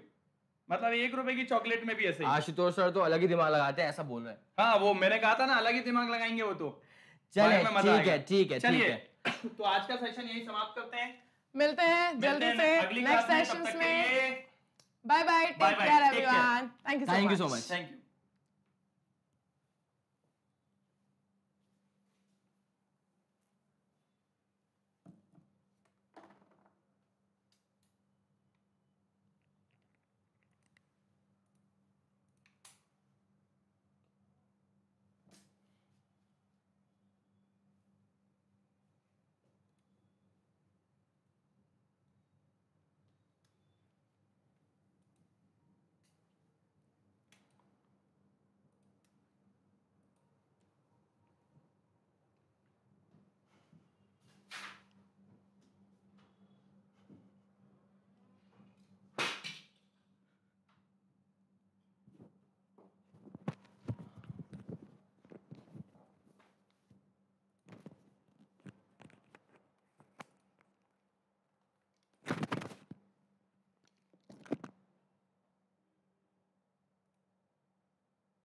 मतलब एक रुपए की चॉकलेट में भी ऐसे। आशुतोष सर तो अलग ही दिमाग लगाते हैं ऐसा बोल रहे हैं। हाँ वो मैंने कहा था ना अलग ही दिमाग लगाएंगे वो तो। चलिए ठीक है ठीक है चलिए, तो आज का सेशन यही समाप्त करते हैं, मिलते हैं जल्दी से नेक्स्ट सेशंस में। Bye Bye-bye. Take care, everyone. Thank you so much. Thank you so much. Thank you.